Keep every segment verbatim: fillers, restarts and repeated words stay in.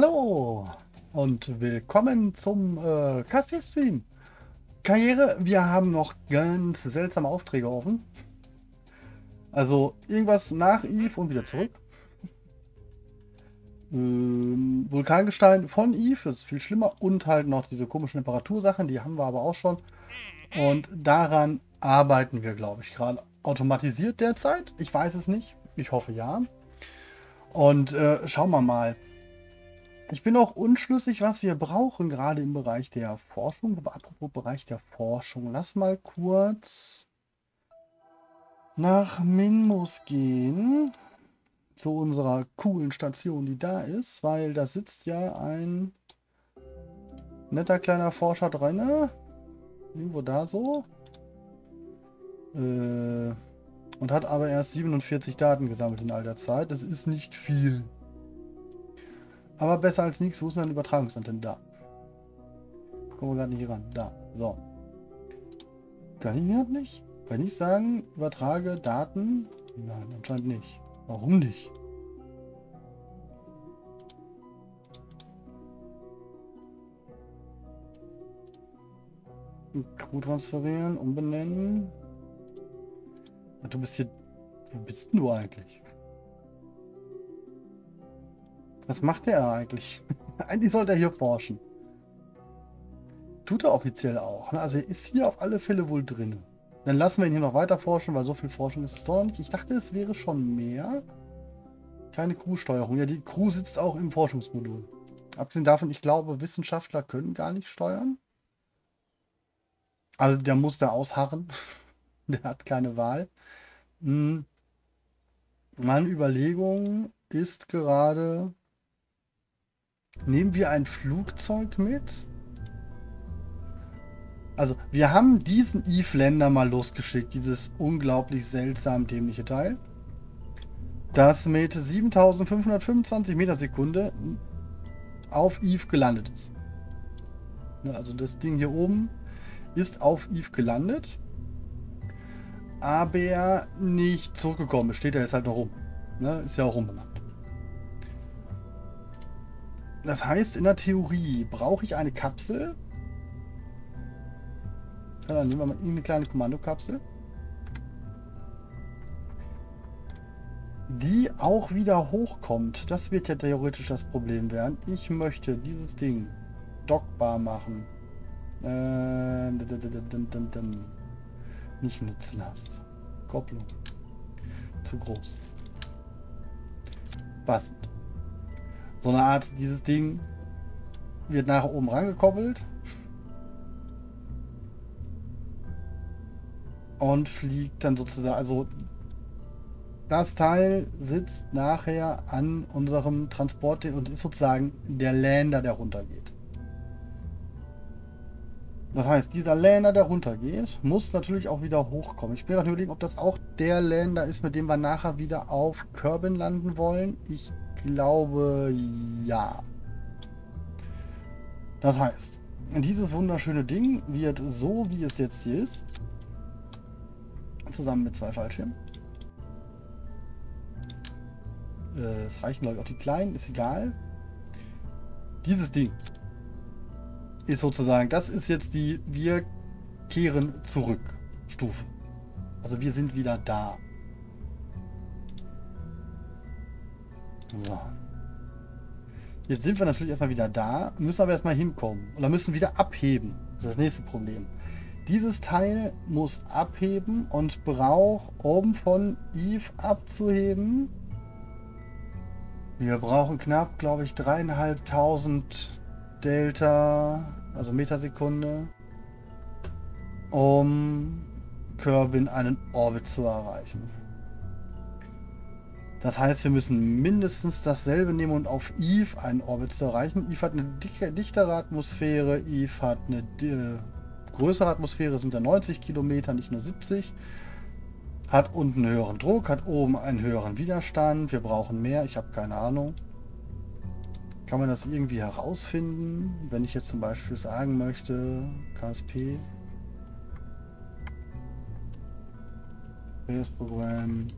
Hallo und willkommen zum äh, K S T-Stream. Karriere, wir haben noch ganz seltsame Aufträge offen. Also irgendwas nach Eve und wieder zurück. Ähm, Vulkangestein von Eve ist viel schlimmer und halt noch diese komischen Reparatursachen, die haben wir aber auch schon. Und daran arbeiten wir, glaube ich, gerade automatisiert derzeit. Ich weiß es nicht. Ich hoffe ja. Und äh, schauen wir mal. Ich bin auch unschlüssig, was wir brauchen, gerade im Bereich der Forschung. Aber apropos Bereich der Forschung, lass mal kurz nach Minmus gehen. Zu unserer coolen Station, die da ist. Weil da sitzt ja ein netter kleiner Forscher drin. Irgendwo da so. Äh, und hat aber erst siebenundvierzig Daten gesammelt in all der Zeit. Das ist nicht viel. Aber besser als nichts. Wo ist denn eine Übertragungsantenne? Da. Kommen wir gerade nicht hier ran. Da. So. Kann ich gerade nicht? Kann ich sagen, übertrage Daten? Nein, anscheinend nicht. Warum nicht? Crew transferieren, umbenennen. Du bist hier... Wo bist denn du eigentlich? Was macht der eigentlich? Eigentlich sollte er hier forschen. Tut er offiziell auch. Ne? Also er ist hier auf alle Fälle wohl drin. Dann lassen wir ihn hier noch weiter forschen, weil so viel Forschung ist es doch noch nicht. Ich dachte, es wäre schon mehr. Keine Crew-Steuerung. Ja, die Crew sitzt auch im Forschungsmodul. Abgesehen davon, ich glaube, Wissenschaftler können gar nicht steuern. Also der muss da ausharren. Der hat keine Wahl. Hm. Meine Überlegung ist gerade, nehmen wir ein Flugzeug mit? Also wir haben diesen Eve-Länder mal losgeschickt, dieses unglaublich seltsam dämliche Teil, das mit siebentausendfünfhundertfünfundzwanzig Meter Sekunde auf Eve gelandet ist. Also das Ding hier oben ist auf Eve gelandet, aber nicht zurückgekommen. Steht da jetzt halt noch rum. Ne? Ist ja auch rumbenannt. Das heißt, in der Theorie brauche ich eine Kapsel. Ja, dann nehmen wir mal eine kleine Kommandokapsel. Die auch wieder hochkommt. Das wird ja theoretisch das Problem werden. Ich möchte dieses Ding dockbar machen. Ähm, dun, dun, dun, dun, dun. Nicht nutzen hast. Kopplung. Zu groß. Passend. So eine Art, dieses Ding wird nach oben rangekoppelt. Und fliegt dann sozusagen, also das Teil sitzt nachher an unserem Transport und ist sozusagen der Lander, der runtergeht. Das heißt, dieser Lander, der runtergeht, muss natürlich auch wieder hochkommen. Ich bin gerade überlegen, ob das auch der Lander ist, mit dem wir nachher wieder auf Kerbin landen wollen. Ich glaube, ja. Das heißt, dieses wunderschöne Ding wird so, wie es jetzt hier ist, zusammen mit zwei Fallschirmen. Äh, es reichen, glaube ich, auch die kleinen, ist egal. Dieses Ding ist sozusagen, das ist jetzt die wir kehren zurück Stufe. Also wir sind wieder da. So. Jetzt sind wir natürlich erstmal wieder da, müssen aber erstmal hinkommen. Und dann müssen wieder abheben. Das ist das nächste Problem. Dieses Teil muss abheben und braucht, um von Eve abzuheben. Wir brauchen knapp, glaube ich, dreieinhalbtausend Delta, also Metersekunde, um Kerbin einen Orbit zu erreichen. Das heißt, wir müssen mindestens dasselbe nehmen und auf Eve einen Orbit zu erreichen. Eve hat eine dicke, dichtere Atmosphäre, Eve hat eine äh, größere Atmosphäre, sind ja neunzig Kilometer, nicht nur siebzig. Hat unten einen höheren Druck, hat oben einen höheren Widerstand. Wir brauchen mehr, ich habe keine Ahnung. Kann man das irgendwie herausfinden, wenn ich jetzt zum Beispiel sagen möchte, K S P, Space Program,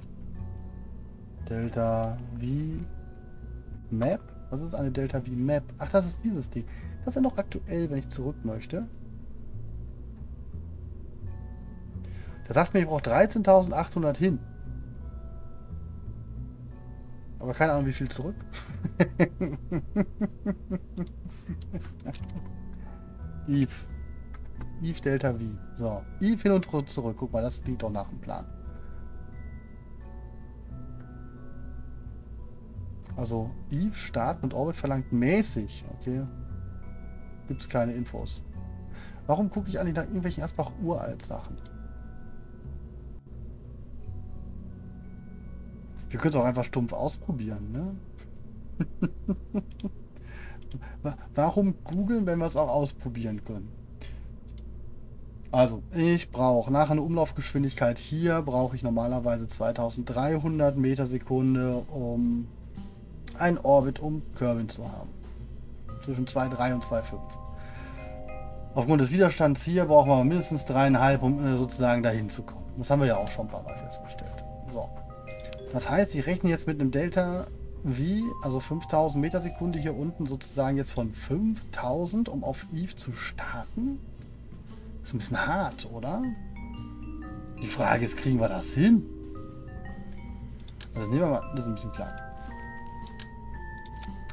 Delta V, Map, Was ist eine Delta V Map? Ach, das ist dieses Ding. Das ist ja noch aktuell, wenn ich zurück möchte. Der sagt mir, ich brauche dreizehntausendachthundert hin. Aber keine Ahnung, wie viel zurück. Eve. Eve Delta V. So. Eve hin und zurück. Guck mal, das liegt doch nach dem Plan. Also, Eve, Start und Orbit verlangt mäßig. Okay. Gibt's keine Infos. Warum gucke ich eigentlich nach irgendwelchen Asbach-Uralt-Sachen? Wir können es auch einfach stumpf ausprobieren, ne? Warum googeln, wenn wir es auch ausprobieren können? Also, ich brauche nach einer Umlaufgeschwindigkeit hier, brauche ich normalerweise zweitausenddreihundert Meter Sekunde, um einen Orbit um Kerbin zu haben. Zwischen zwei Komma drei und zwei Komma fünf. Aufgrund des Widerstands hier brauchen wir mindestens dreieinhalb, um sozusagen dahin zu kommen. Das haben wir ja auch schon ein paar Mal festgestellt. So. Das heißt, ich rechne jetzt mit einem Delta V, also fünftausend Meter Sekunde hier unten sozusagen jetzt von fünftausend, um auf Eve zu starten. Ist ein bisschen hart, oder? Die Frage ist, kriegen wir das hin? Also nehmen wir mal, das ist ein bisschen klein.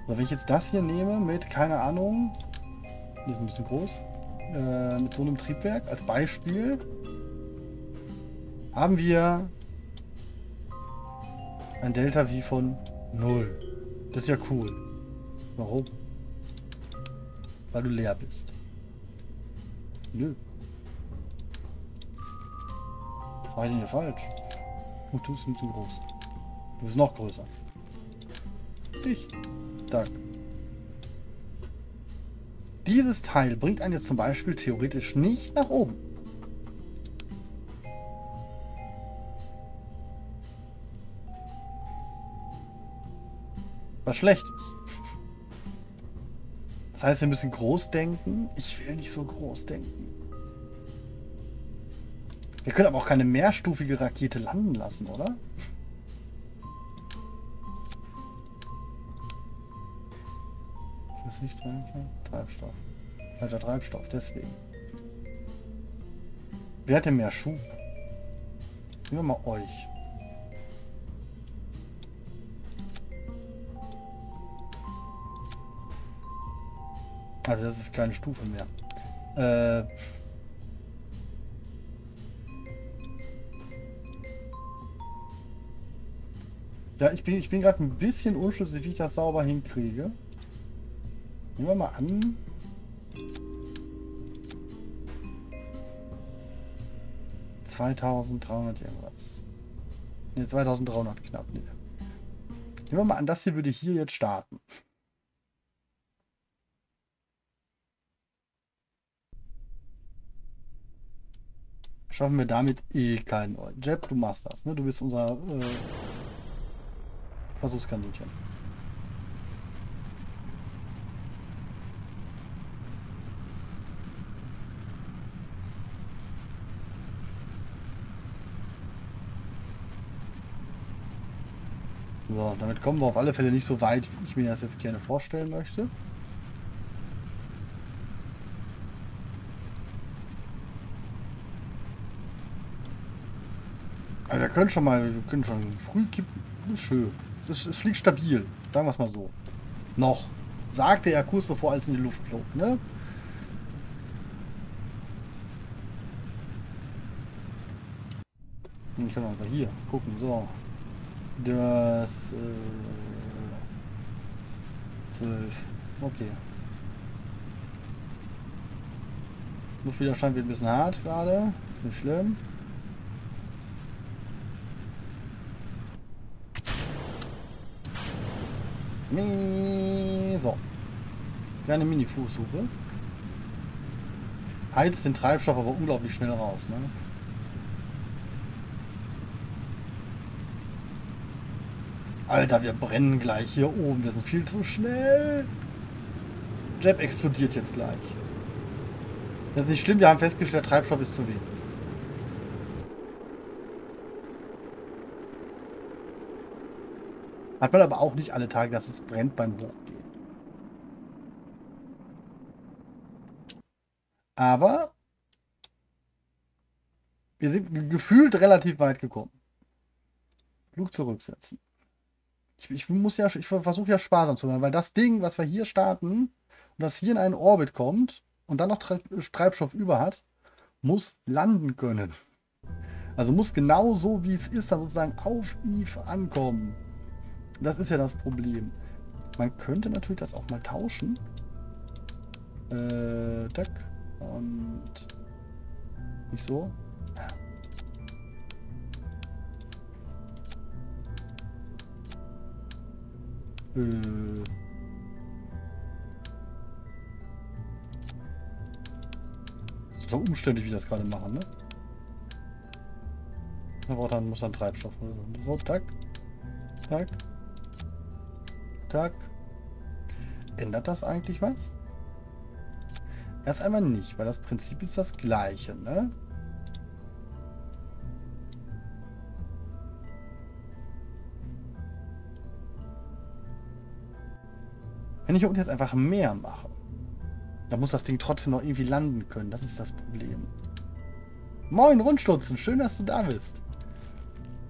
Also wenn ich jetzt das hier nehme mit, keine Ahnung, die ist ein bisschen groß, äh, mit so einem Triebwerk als Beispiel, haben wir ein Delta V von null. Das ist ja cool. Warum? Weil du leer bist. Nö. Was mache ich denn hier falsch? Oh, du bist ein bisschen groß. Du bist noch größer. Dich. Danke. Dieses Teil bringt einen jetzt zum Beispiel theoretisch nicht nach oben. Was Schlechtes. Das heißt, wir müssen groß denken. Ich will nicht so groß denken. Wir können aber auch keine mehrstufige Rakete landen lassen, oder? Ist nicht Treibstoff. Falscher Treibstoff, deswegen. Wer hat denn mehr Schub? Nehmen wir mal euch. Also das ist keine Stufe mehr. Äh ja, ich bin, ich bin gerade ein bisschen unschlüssig, wie ich das sauber hinkriege. Nehmen wir mal an. zweitausenddreihundert irgendwas. Ne, zweitausenddreihundert knapp. Nee. Nehmen wir mal an, das hier würde hier jetzt starten. Schaffen wir damit eh keinen Oil. Jeb, du machst das, ne? Du bist unser äh, Versuchskaninchen. So, damit kommen wir auf alle Fälle nicht so weit, wie ich mir das jetzt gerne vorstellen möchte. Also wir können schon mal, wir können schon früh kippen. Ist schön. Es, ist, es fliegt stabil, sagen wir es mal so. Noch, sagte er kurz bevor als in die Luft flog, ne? Ich kann einfach hier gucken, so. Das äh, zwölf. Okay. Luftwiderstand wird ein bisschen hart gerade. Nicht schlimm. Mie so. Kleine Mini-Fußsuche. Heizt den Treibstoff aber unglaublich schnell raus, ne? Alter, wir brennen gleich hier oben. Wir sind viel zu schnell. Jeb explodiert jetzt gleich. Das ist nicht schlimm. Wir haben festgestellt, Treibstoff ist zu wenig. Hat man aber auch nicht alle Tage, dass es brennt beim Hochgehen. Aber wir sind gefühlt relativ weit gekommen. Flug zurücksetzen. Ich, ich muss ja, ich versuche ja sparsam zu machen, weil das Ding, was wir hier starten und das hier in einen Orbit kommt und dann noch Treibstoff über hat, muss landen können. Also muss genau so, wie es ist, dann sozusagen auf Eve ankommen. Das ist ja das Problem. Man könnte natürlich das auch mal tauschen. Äh, tack. Und nicht so. Äh. Das ist doch umständlich, wie das gerade machen, ne? Aber dann muss dann Treibstoff. So, tack. Tack. Tag. Ändert das eigentlich was? Erst einmal nicht, weil das Prinzip ist das gleiche, ne? Wenn ich hier unten jetzt einfach mehr mache, dann muss das Ding trotzdem noch irgendwie landen können. Das ist das Problem. Moin, Rundstutzen. Schön, dass du da bist.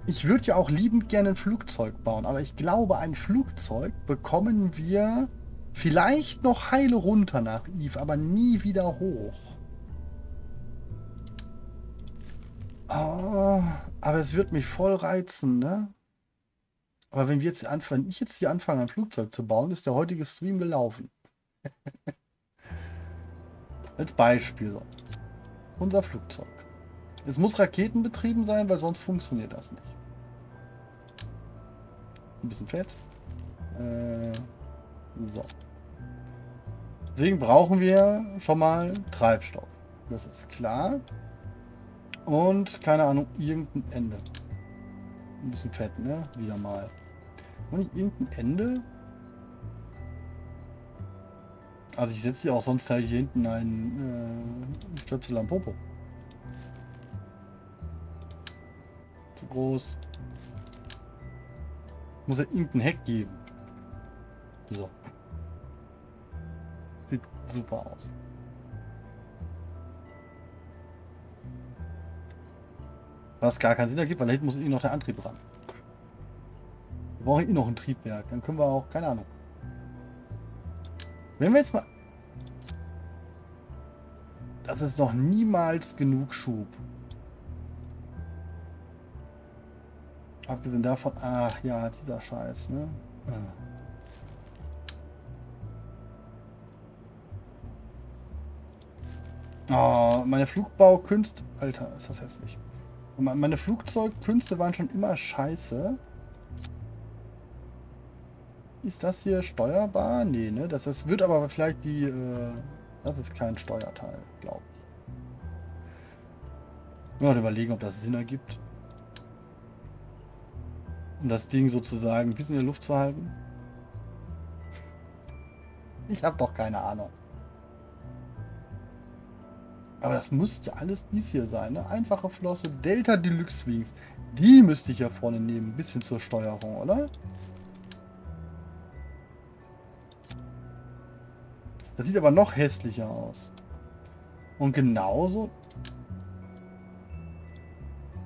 Ich würde ja auch liebend gerne ein Flugzeug bauen, aber ich glaube, ein Flugzeug bekommen wir vielleicht noch heile runter nach Eve, aber nie wieder hoch. Oh, aber es wird mich voll reizen, ne? Aber wenn wir jetzt anfangen, wenn ich jetzt hier anfange, ein Flugzeug zu bauen, ist der heutige Stream gelaufen. Als Beispiel. Unser Flugzeug. Es muss raketenbetrieben sein, weil sonst funktioniert das nicht. Ein bisschen fett. Äh, so. Deswegen brauchen wir schon mal Treibstoff. Das ist klar. Und, keine Ahnung, irgendein Ende. Ein bisschen fett, ne? Wieder mal. Und nicht irgendein Ende? Also ich setze hier auch sonst halt hier hinten einen äh, Stöpsel am Popo. Zu groß. Muss ja irgendein Heck geben. So. Sieht super aus. Was gar keinen Sinn ergibt, weil da hinten muss irgendwie noch der Antrieb ran. Wir brauchen eh noch ein Triebwerk. Dann können wir auch, keine Ahnung. Wenn wir jetzt mal... Das ist noch niemals genug Schub. Abgesehen davon, ach ja, dieser Scheiß, ne? Ja. Oh, meine Flugbaukünste... Alter, ist das hässlich. Meine Flugzeugkünste waren schon immer scheiße. Ist das hier steuerbar? Nee, ne? Das, das wird aber vielleicht die... Äh, das ist kein Steuerteil, glaube ich. Mal überlegen, ob das Sinn ergibt. Um das Ding sozusagen ein bisschen in der Luft zu halten. Ich habe doch keine Ahnung. Aber das müsste ja alles dies hier sein, ne? Einfache Flosse, Delta Deluxe Wings. Die müsste ich ja vorne nehmen, ein bisschen zur Steuerung, oder? Das sieht aber noch hässlicher aus. Und genauso...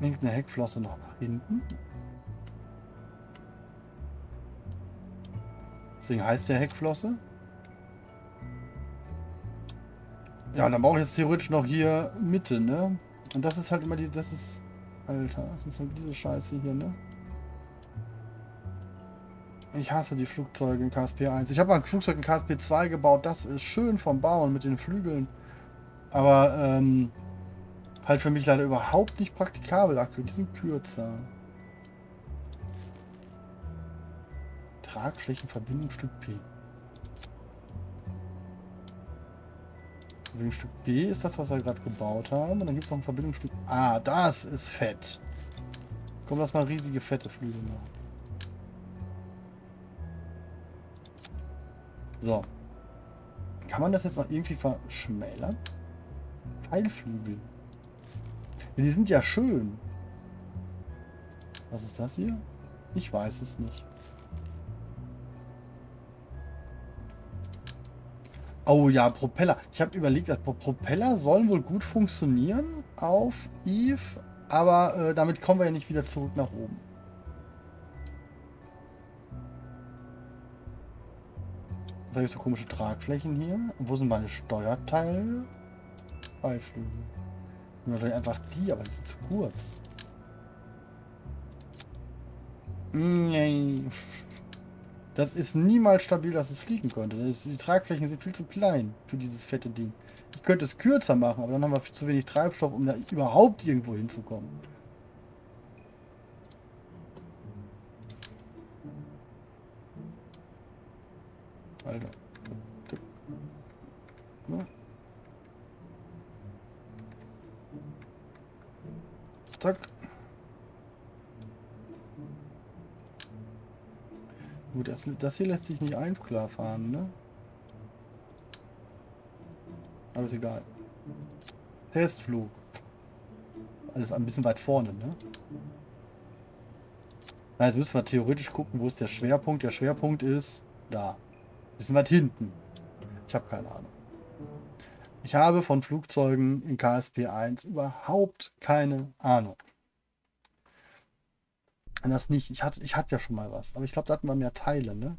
Nehmt eine Heckflosse noch nach hinten. Deswegen heißt der Heckflosse. Ja, und dann brauche ich jetzt theoretisch noch hier Mitte, ne? Und das ist halt immer die, das ist, Alter, das ist halt diese Scheiße hier, ne? Ich hasse die Flugzeuge in K S P eins. Ich habe mal ein Flugzeug in K S P zwei gebaut, das ist schön vom Bauen mit den Flügeln. Aber, ähm, halt für mich leider überhaupt nicht praktikabel aktuell, die sind kürzer. Tragflächenverbindungsstück P. Verbindungsstück B ist das, was wir gerade gebaut haben. Und dann gibt es noch ein Verbindungsstück A. Ah, das ist fett. Komm, lass mal riesige, fette Flügel machen. So. Kann man das jetzt noch irgendwie verschmälern? Pfeilflügel. Ja, die sind ja schön. Was ist das hier? Ich weiß es nicht. Oh ja, Propeller. Ich habe überlegt, dass Propeller sollen wohl gut funktionieren auf Eve, aber äh, damit kommen wir ja nicht wieder zurück nach oben. Da habe ich so komische Tragflächen hier. Und wo sind meine Steuerteile? Beiflügel. Natürlich einfach die, aber die sind zu kurz. Nee. Das ist niemals stabil, dass es fliegen könnte. Ist, die Tragflächen sind viel zu klein für dieses fette Ding. Ich könnte es kürzer machen, aber dann haben wir zu wenig Treibstoff, um da überhaupt irgendwo hinzukommen. Alter. Ja. Zack. Gut, das, das hier lässt sich nicht ein klar fahren, ne? Aber ist egal. Testflug. Alles ein bisschen weit vorne, ne? Na, jetzt müssen wir theoretisch gucken, wo ist der Schwerpunkt. Der Schwerpunkt ist da. Bisschen weit hinten. Ich habe keine Ahnung. Ich habe von Flugzeugen in K S P eins überhaupt keine Ahnung. Das nicht. Ich hatte, ich hatte ja schon mal was. Aber ich glaube, da hatten wir mehr Teile, ne?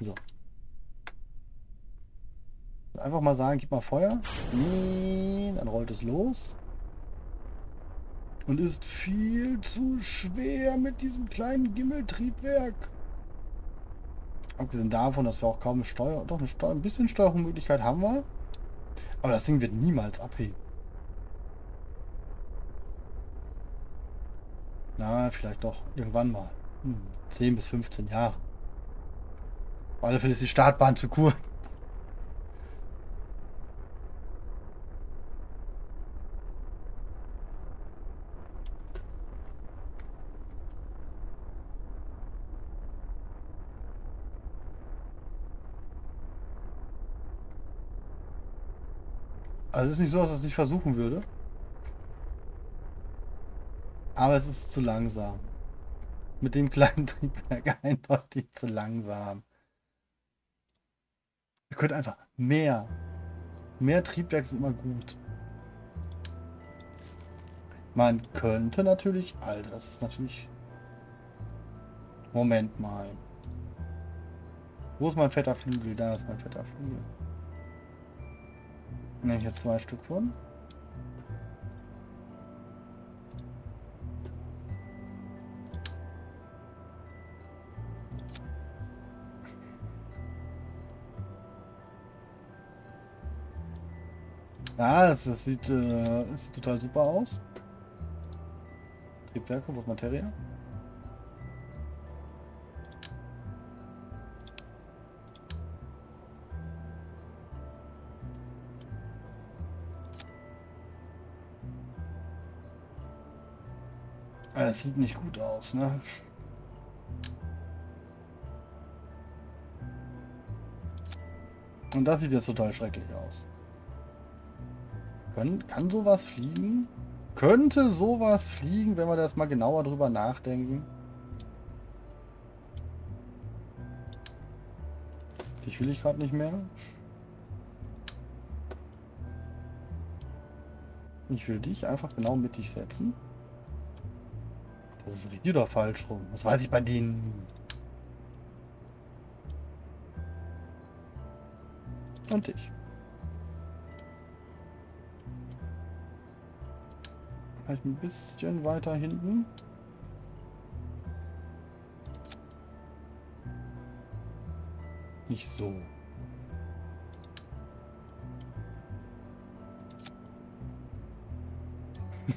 So. Einfach mal sagen, gib mal Feuer. Nee, dann rollt es los. Und ist viel zu schwer mit diesem kleinen Gimmeltriebwerk. Abgesehen davon, dass wir auch kaum eine Steuer... Doch, eine Steuer, ein bisschen Steuerungsmöglichkeit haben wir. Aber das Ding wird niemals abheben. Na, vielleicht doch irgendwann mal. Hm, zehn bis fünfzehn Jahre. Auf alle Fälle ist die Startbahn zu kurz. Also es ist nicht so, dass ich es nicht versuchen würde. Aber es ist zu langsam. Mit dem kleinen Triebwerk eindeutig zu langsam. Wir können einfach mehr. Mehr Triebwerke sind immer gut. Man könnte natürlich... Alter, das ist natürlich... Moment mal. Wo ist mein fetter Flügel? Da ist mein fetter Flügel. Nehme ich jetzt zwei Stück von. Ja, das, das, sieht, äh, das sieht total super aus. Triebwerke, was Materie. Aber das sieht nicht gut aus, ne? Und das sieht jetzt total schrecklich aus. Kann, kann sowas fliegen? Könnte sowas fliegen, wenn wir das mal genauer drüber nachdenken? Dich will ich gerade nicht mehr. Ich will dich einfach genau mittig setzen. Das ist richtig oder falsch rum. Das weiß ich bei denen. Und dich. Vielleicht ein bisschen weiter hinten. Nicht so.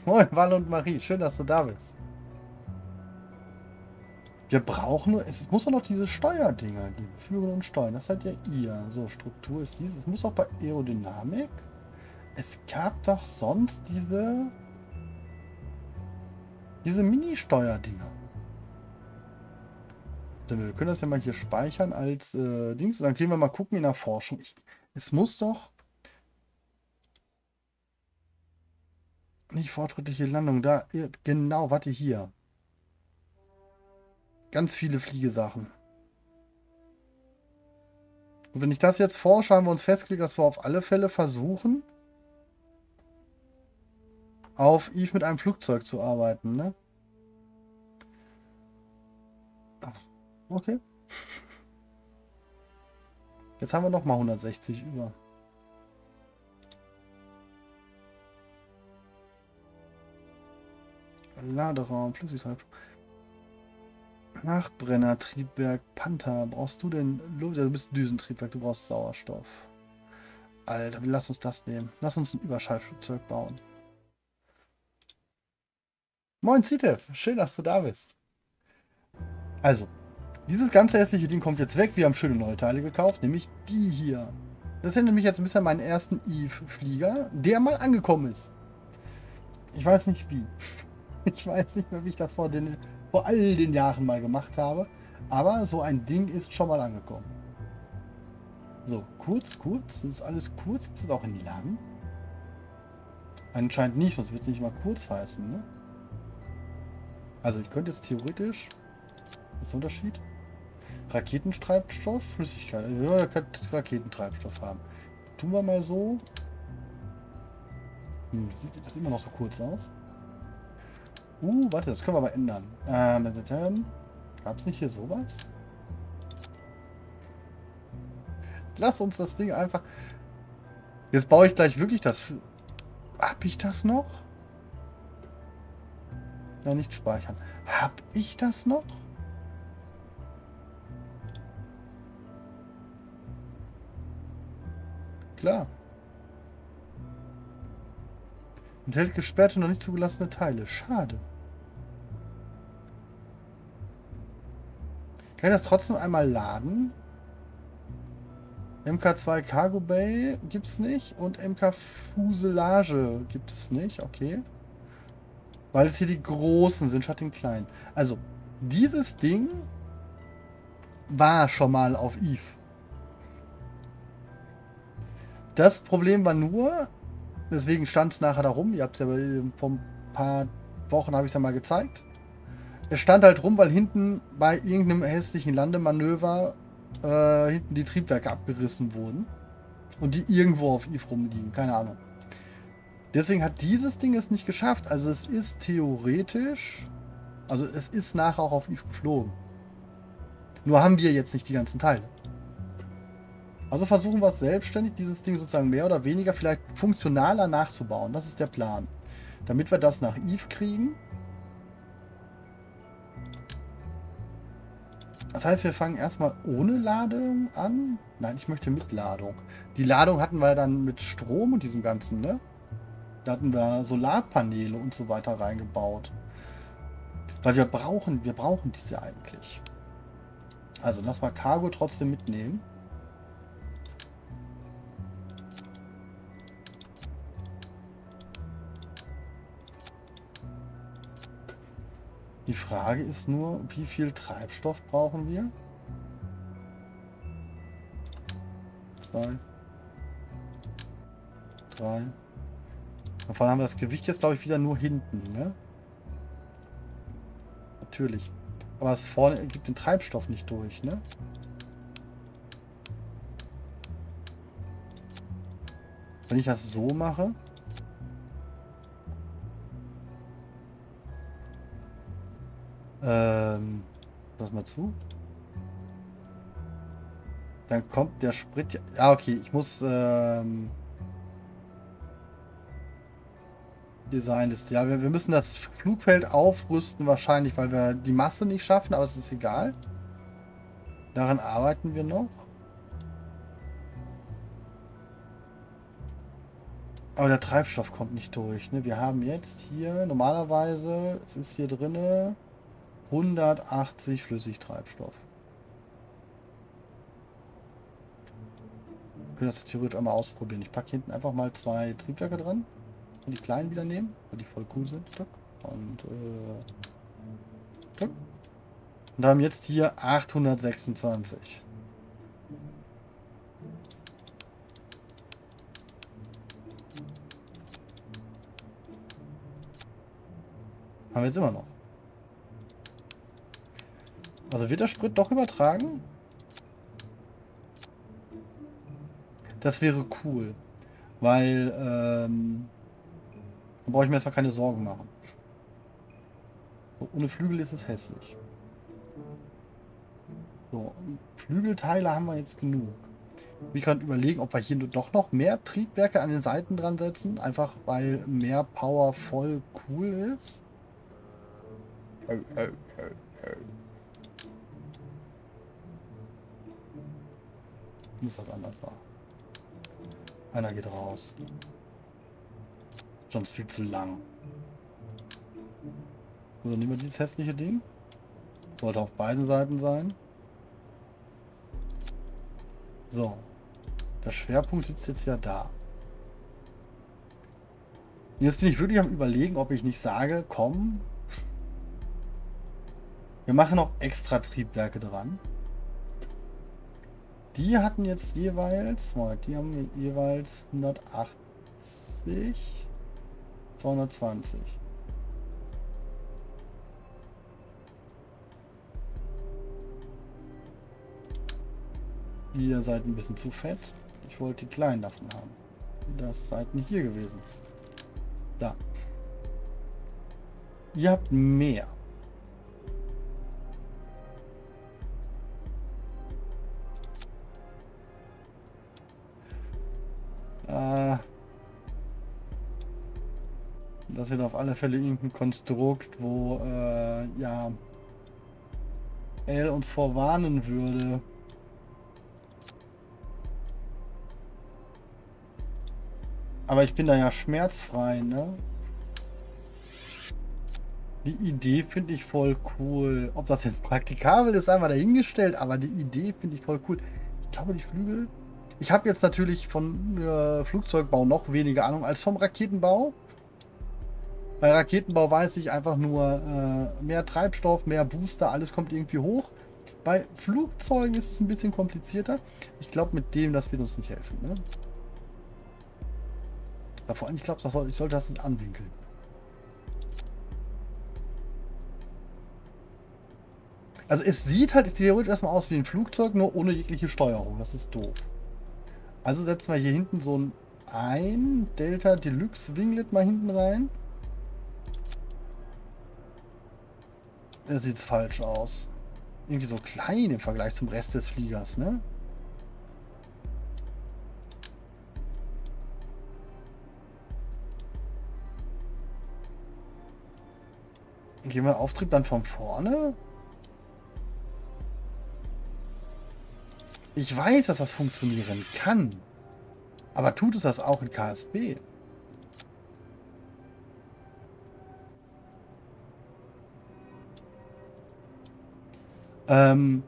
Moin, Wall und Marie. Schön, dass du da bist. Wir brauchen nur... Es muss doch noch diese Steuerdinger geben. Führen und Steuern. Das seid ja ihr. So, Struktur ist dies. Es muss auch bei Aerodynamik. Es gab doch sonst diese... Diese Mini-Steuerdinger. Wir können das ja mal hier speichern als äh, Dings. Und dann können wir mal gucken in der Forschung. Ich, es muss doch... Nicht fortschrittliche Landung. Da, genau, warte hier. Ganz viele Fliegesachen. Und wenn ich das jetzt forsche, haben wir uns festgelegt, dass wir auf alle Fälle versuchen, auf Eve mit einem Flugzeug zu arbeiten, ne? Okay. Jetzt haben wir nochmal hundertsechzig über. Laderaum, Flüssigkeit. Nachbrenner, Triebwerk, Panther. Brauchst du denn... Du bist Düsentriebwerk, du brauchst Sauerstoff. Alter, lass uns das nehmen. Lass uns ein Überschallflugzeug bauen. Moin, Zitef. Schön, dass du da bist. Also, dieses ganze hässliche Ding kommt jetzt weg. Wir haben schöne neue Teile gekauft, nämlich die hier. Das erinnert mich jetzt ein bisschen an meinen ersten Eve-Flieger, der mal angekommen ist. Ich weiß nicht wie. Ich weiß nicht mehr, wie ich das vor den... vor all den Jahren mal gemacht habe, aber so ein Ding ist schon mal angekommen. So, kurz, kurz, ist alles kurz, gibt es das auch in lang? Anscheinend nicht, sonst wird es nicht mal kurz heißen, ne? Also ich könnte jetzt theoretisch, was ist der Unterschied? Raketenstreibstoff, Flüssigkeit, ja, Raketentreibstoff haben. Tun wir mal so. Hm, sieht das immer noch so kurz aus? Uh, warte, das können wir aber ändern. Ähm, gab es nicht hier sowas? Lass uns das Ding einfach... Jetzt baue ich gleich wirklich das... Hab ich das noch? Na, nicht speichern. Hab ich das noch? Klar. Enthält gesperrte, noch nicht zugelassene Teile. Schade. Kann ich das trotzdem einmal laden? M K zwei Cargo Bay gibt es nicht und M K Fuselage gibt es nicht. Okay. Weil es hier die großen sind, statt den kleinen. Also, dieses Ding war schon mal auf Eve. Das Problem war nur... Deswegen stand es nachher da rum. Ihr habt es ja vor ein paar Wochen, habe ich es ja mal gezeigt. Es stand halt rum, weil hinten bei irgendeinem hässlichen Landemanöver äh, hinten die Triebwerke abgerissen wurden. Und die irgendwo auf Eve rumliegen. Keine Ahnung. Deswegen hat dieses Ding es nicht geschafft. Also es ist theoretisch... Also es ist nachher auch auf Eve geflogen. Nur haben wir jetzt nicht die ganzen Teile. Also versuchen wir es selbstständig, dieses Ding sozusagen mehr oder weniger vielleicht funktionaler nachzubauen. Das ist der Plan. Damit wir das nach Eve kriegen. Das heißt, wir fangen erstmal ohne Ladung an. Nein, ich möchte mit Ladung. Die Ladung hatten wir dann mit Strom und diesem Ganzen, ne? Da hatten wir Solarpaneele und so weiter reingebaut. Weil wir brauchen, wir brauchen dies ja eigentlich. Also lass mal Cargo trotzdem mitnehmen. Die Frage ist nur, wie viel Treibstoff brauchen wir? Zwei. Drei. Davon haben wir das Gewicht jetzt, glaube ich, wieder nur hinten, ne? Natürlich. Aber es vorne gibt den Treibstoff nicht durch, ne? Wenn ich das so mache... Ähm, lass mal zu. Dann kommt der Sprit... Ja, okay, ich muss... Ähm, Designliste. Ja, wir, wir müssen das Flugfeld aufrüsten wahrscheinlich, weil wir die Masse nicht schaffen, aber es ist egal. Daran arbeiten wir noch. Aber der Treibstoff kommt nicht durch, ne? Wir haben jetzt hier normalerweise... Es ist hier drinne... hundertachtzig Flüssigtreibstoff. Wir können das theoretisch einmal ausprobieren. Ich packe hinten einfach mal zwei Triebwerke dran. Und die kleinen wieder nehmen, weil die voll cool sind. Und, äh, und haben jetzt hier achthundertsechsundzwanzig. Haben wir jetzt immer noch. Also wird der Sprit doch übertragen? Das wäre cool, weil ähm, da brauche ich mir erstmal keine Sorgen machen. So, ohne Flügel ist es hässlich. So, Flügelteile haben wir jetzt genug. Wir können überlegen, ob wir hier doch noch mehr Triebwerke an den Seiten dran setzen, einfach weil mehr Power voll cool ist. Oh, oh, oh, oh. Muss das anders machen. Einer geht raus. Sonst viel zu lang. So, dann nehmen wir dieses hässliche Ding. Sollte auf beiden Seiten sein. So. Der Schwerpunkt sitzt jetzt ja da. Jetzt bin ich wirklich am Überlegen, ob ich nicht sage, komm. Wir machen noch extra Triebwerke dran. Die hatten jetzt jeweils, die haben wir jeweils hundertachtzig, zweihundertzwanzig. Die Seiten ein bisschen zu fett. Ich wollte die kleinen davon haben. Das seid nicht hier gewesen. Da. Ihr habt mehr. Das wird auf alle Fälle irgendein Konstrukt, wo äh, ja L uns vorwarnen würde. Aber ich bin da ja schmerzfrei, ne? Die Idee finde ich voll cool. Ob das jetzt praktikabel ist, einmal dahingestellt, aber die Idee finde ich voll cool. Ich glaube, die Flügel... Ich habe jetzt natürlich von äh, Flugzeugbau noch weniger Ahnung als vom Raketenbau. Bei Raketenbau weiß ich einfach nur äh, mehr Treibstoff, mehr Booster, alles kommt irgendwie hoch. Bei Flugzeugen ist es ein bisschen komplizierter. Ich glaube, mit dem, das wird uns nicht helfen. Ne? Ja, vor allem, ich glaube, soll, ich sollte das nicht anwinkeln. Also es sieht halt theoretisch erstmal aus wie ein Flugzeug, nur ohne jegliche Steuerung. Das ist doof. Also setzen wir hier hinten so ein, ein Delta Deluxe Winglet mal hinten rein. Da sieht es falsch aus. Irgendwie so klein im Vergleich zum Rest des Fliegers, ne? Gehen wir Auftrieb dann von vorne? Ich weiß, dass das funktionieren kann. Aber tut es das auch in K S B? Ähm,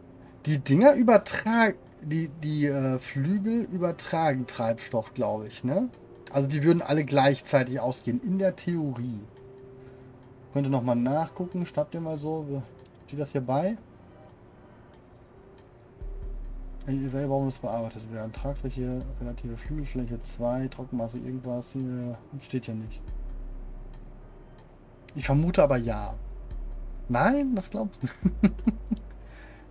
die Dinger übertragen, die, die äh, Flügel übertragen Treibstoff, glaube ich, ne? Also die würden alle gleichzeitig ausgehen, in der Theorie. Könnt ihr nochmal nachgucken, schreibt ihr mal so, steht das hier bei? Warum muss bearbeitet werden? Tragfläche, relative Flügelfläche, zwei, Trockenmasse, irgendwas, steht ja nicht. Ich vermute aber ja. Nein, das glaubst du.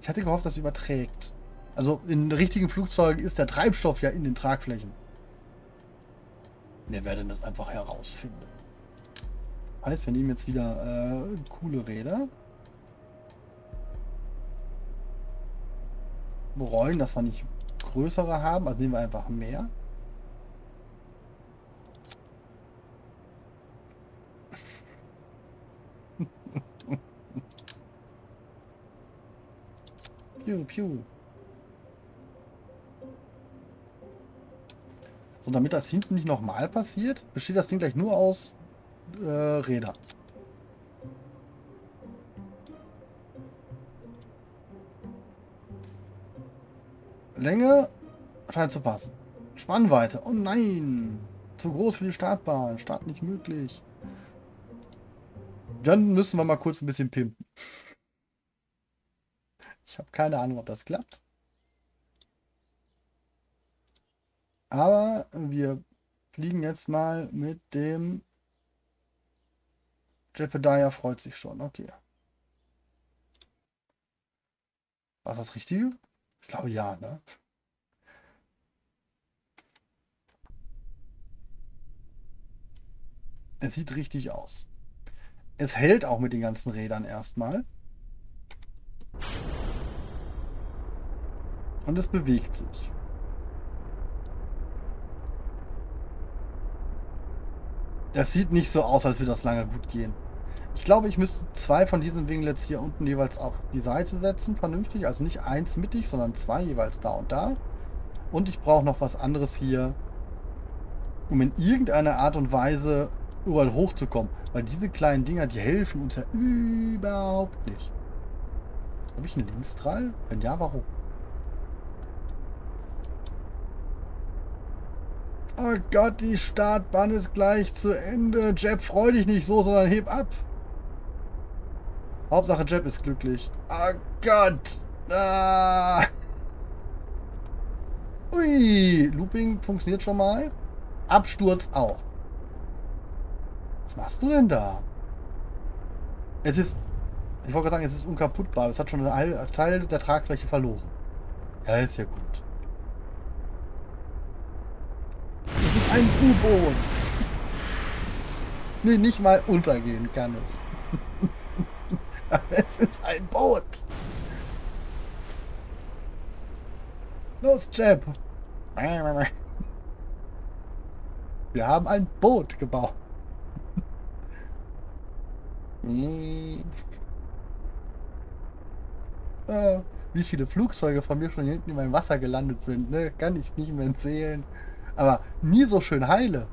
Ich hatte gehofft, dass es überträgt. Also in richtigen Flugzeugen ist der Treibstoff ja in den Tragflächen. Wir werden das einfach herausfinden. Heißt, wir nehmen jetzt wieder äh, coole Räder. Bereuen, dass wir nicht größere haben, also nehmen wir einfach mehr. Piu, piu. So, damit das hinten nicht nochmal passiert, besteht das Ding gleich nur aus äh, Rädern. Länge scheint zu passen. Spannweite. Oh nein. Zu groß für die Startbahn. Start nicht möglich. Dann müssen wir mal kurz ein bisschen pimpen. Ich habe keine Ahnung, ob das klappt. Aber wir fliegen jetzt mal mit dem... Jebediah freut sich schon. Okay. War das das Richtige? Ich glaube ja, ne? Es sieht richtig aus. Es hält auch mit den ganzen Rädern erstmal. Und es bewegt sich. Das sieht nicht so aus, als würde das lange gut gehen. Ich glaube, ich müsste zwei von diesen Winglets hier unten jeweils auf die Seite setzen, vernünftig. Also nicht eins mittig, sondern zwei jeweils da und da. Und ich brauche noch was anderes hier, um in irgendeiner Art und Weise überall hochzukommen. Weil diese kleinen Dinger, die helfen uns ja überhaupt nicht. Habe ich einen Linkstrahl? Wenn ja, warum? Oh Gott, die Startbahn ist gleich zu Ende. Jeb, freu dich nicht so, sondern heb ab. Hauptsache Jeb ist glücklich. Oh Gott. Ah. Ui, Looping funktioniert schon mal. Absturz auch. Was machst du denn da? Es ist, ich wollte gerade sagen, es ist unkaputtbar. Es hat schon einen Teil der Tragfläche verloren. Ja, ist ja gut. Es ist ein U-Boot. Nee, nicht mal untergehen kann es. Aber es ist ein Boot. Los, Jeb. Wir haben ein Boot gebaut. Ah, wie viele Flugzeuge von mir schon hinten in meinem Wasser gelandet sind, ne? Kann ich nicht mehr erzählen. Aber nie so schön heile.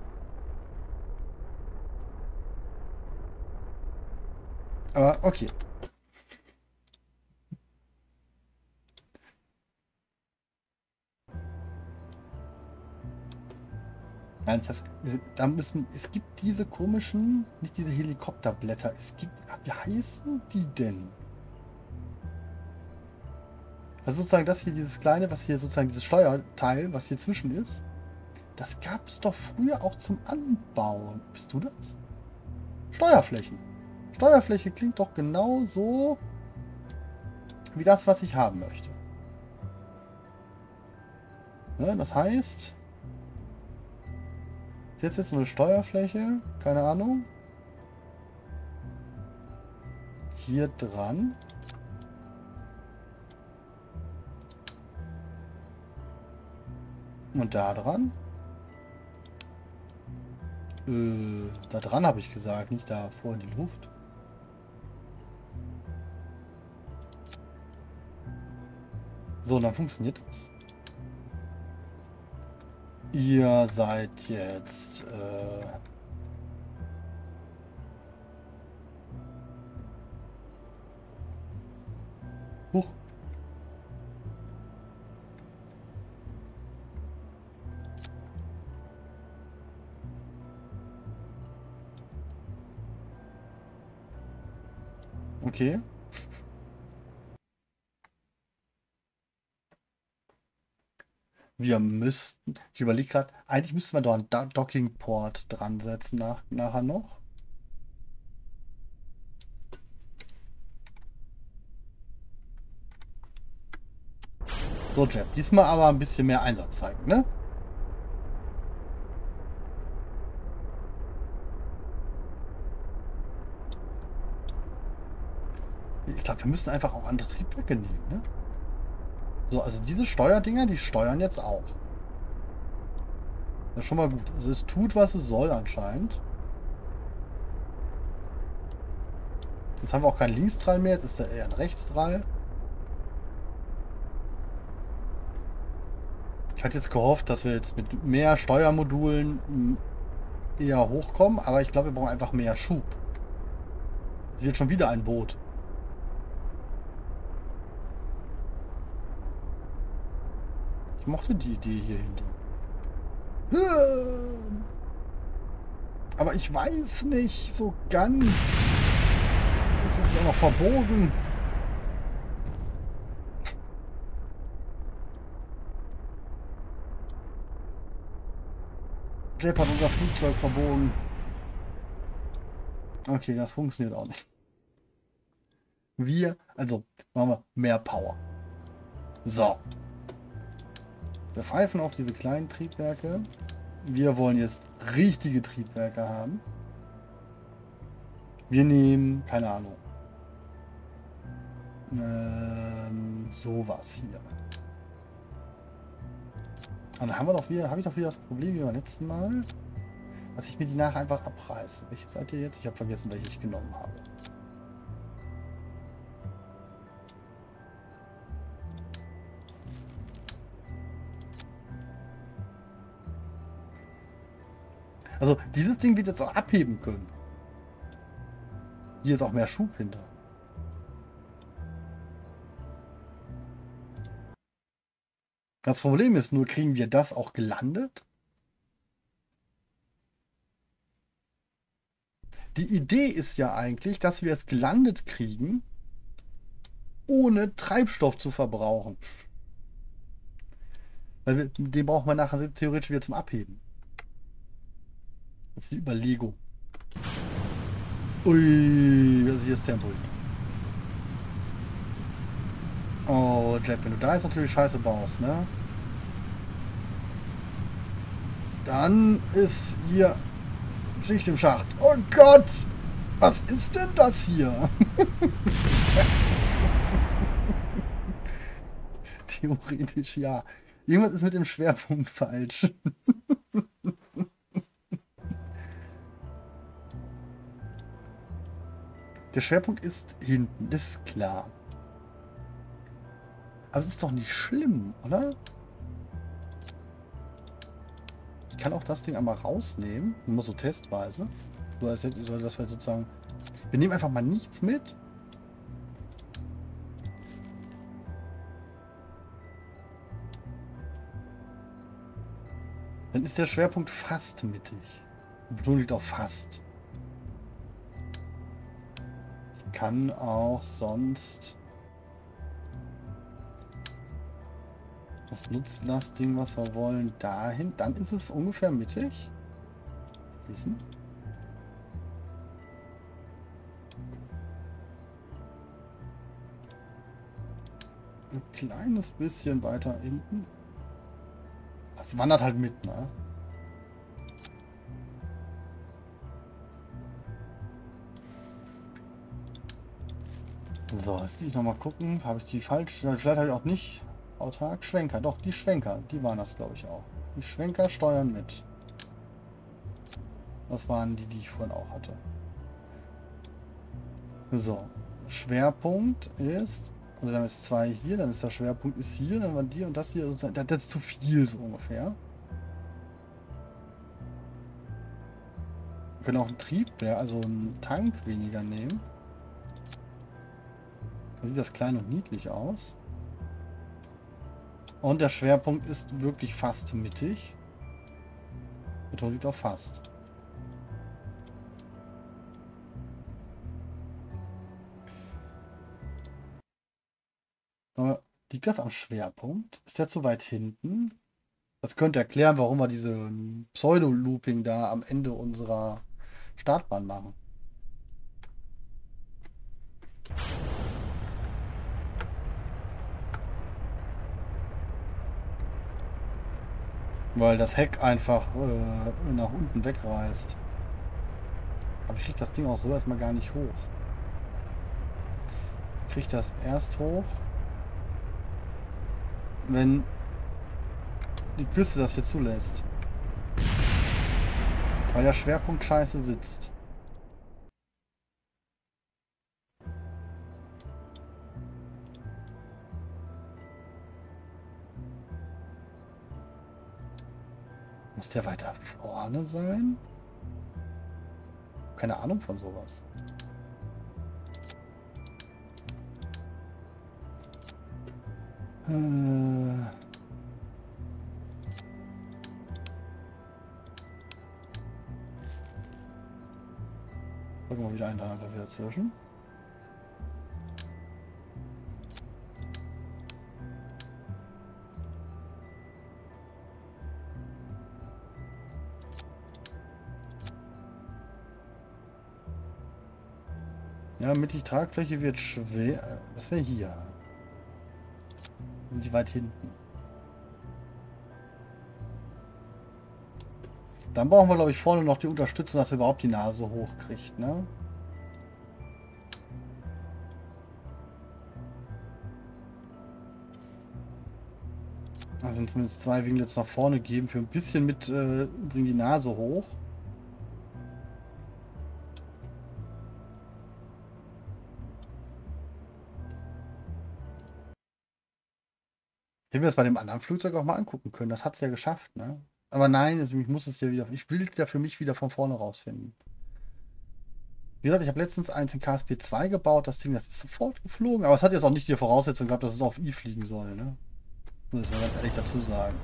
Aber okay. Nein, ich hab's, da müssen, es gibt diese komischen, nicht diese Helikopterblätter, es gibt, wie heißen die denn? Also sozusagen das hier, dieses kleine, was hier sozusagen dieses Steuerteil, was hier zwischen ist. Das gab es doch früher auch zum Anbauen. Bist du das? Steuerflächen. Steuerfläche klingt doch genau so wie das, was ich haben möchte. Ne, das heißt, ist jetzt jetzt eine Steuerfläche, keine Ahnung. Hier dran. Und da dran. Äh, da dran habe ich gesagt, nicht da vor in die Luft. So, dann funktioniert das. Ihr seid jetzt... Äh Huch. Okay. Wir müssten, ich überlege gerade, eigentlich müssten wir da einen Dockingport dran setzen nach, nachher noch. So, Jeb, diesmal aber ein bisschen mehr Einsatz zeigen, ne? Ich glaube, wir müssen einfach auch andere Triebwerke nehmen, ne? So, also diese Steuerdinger, die steuern jetzt auch. Das ist schon mal gut. Also es tut, was es soll anscheinend. Jetzt haben wir auch keinen Linkstrahl mehr, jetzt ist da eher ein Rechtstrahl. Ich hatte jetzt gehofft, dass wir jetzt mit mehr Steuermodulen eher hochkommen, aber ich glaube, wir brauchen einfach mehr Schub. Es wird schon wieder ein Boot. Ich mochte die Idee hier hinten. Aber ich weiß nicht so ganz. Es ist ja noch verbogen. Jeb hat unser Flugzeug verbogen. Okay, das funktioniert auch nicht. Wir, also machen wir mehr Power. So. Wir pfeifen auf diese kleinen Triebwerke. Wir wollen jetzt richtige Triebwerke haben. Wir nehmen, keine Ahnung, ähm, sowas hier. Und dann haben wir doch wieder, habe ich doch wieder das Problem wie beim letzten Mal, dass ich mir die nachher einfach abreiße. Welche seid ihr jetzt? Ich habe vergessen, welche ich genommen habe. Also dieses Ding wird jetzt auch abheben können. Hier ist auch mehr Schub hinter. Das Problem ist nur, kriegen wir das auch gelandet? Die Idee ist ja eigentlich, dass wir es gelandet kriegen, ohne Treibstoff zu verbrauchen. Weil wir, den brauchen wir nachher theoretisch wieder zum Abheben. Das ist die Überlegung. Ui, also hier ist Tempo. Oh, Jeb, wenn du da jetzt natürlich Scheiße baust, ne? Dann ist hier Schicht im Schacht. Oh Gott! Was ist denn das hier? Theoretisch ja. Irgendwas ist mit dem Schwerpunkt falsch. Der Schwerpunkt ist hinten, ist klar. Aber es ist doch nicht schlimm, oder? Ich kann auch das Ding einmal rausnehmen, nur so testweise. So, als hätte, soll das halt sozusagen... Wir nehmen einfach mal nichts mit. Dann ist der Schwerpunkt fast mittig. Die Betonung liegt auch fast. Kann auch sonst das Nutzlastding, was wir wollen, dahin. Dann ist es ungefähr mittig. Wissen. Ein kleines bisschen weiter hinten. Das wandert halt mit, ne? So, jetzt will ich nochmal gucken. Habe ich die falsch? Vielleicht habe ich auch nicht. Autark, Schwenker. Doch, die Schwenker. Die waren das, glaube ich, auch. Die Schwenker steuern mit. Das waren die, die ich vorhin auch hatte. So. Schwerpunkt ist... Also dann ist zwei hier, dann ist der Schwerpunkt ist hier, dann war die und das hier. Das ist zu viel, so ungefähr. Wir können auch einen Trieb, also einen Tank weniger nehmen. Sieht das klein und niedlich aus. Und der Schwerpunkt ist wirklich fast mittig. Beton liegt auch fast. Aber liegt das am Schwerpunkt? Ist der zu weit hinten? Das könnte erklären, warum wir diese Pseudo-Looping da am Ende unserer Startbahn machen. Weil das Heck einfach äh, nach unten wegreißt. Aber ich kriege das Ding auch so erstmal gar nicht hoch. Ich kriege das erst hoch, wenn die Küste das hier zulässt. Weil der Schwerpunkt scheiße sitzt. Muss der weiter vorne sein? Keine Ahnung von sowas. Äh Gucken wir mal wieder einen da wieder zwischen. Ja, mittig Tragfläche wird schwer. Was wäre hier? Sind die weit hinten? Dann brauchen wir, glaube ich, vorne noch die Unterstützung, dass er überhaupt die Nase hochkriegt, ne? und zumindest zwei Winglets nach vorne geben. Für ein bisschen mit, äh, bring die Nase hoch. Hätten wir das bei dem anderen Flugzeug auch mal angucken können. Das hat es ja geschafft, ne? Aber nein, also ich muss es ja wieder. Ich will es ja für mich wieder von vorne rausfinden. Wie gesagt, ich habe letztens eins in K S P zwei gebaut. Das Ding, das ist sofort geflogen. Aber es hat jetzt auch nicht die Voraussetzung gehabt, dass es auf I fliegen soll, ne? Muss man ganz ehrlich dazu sagen.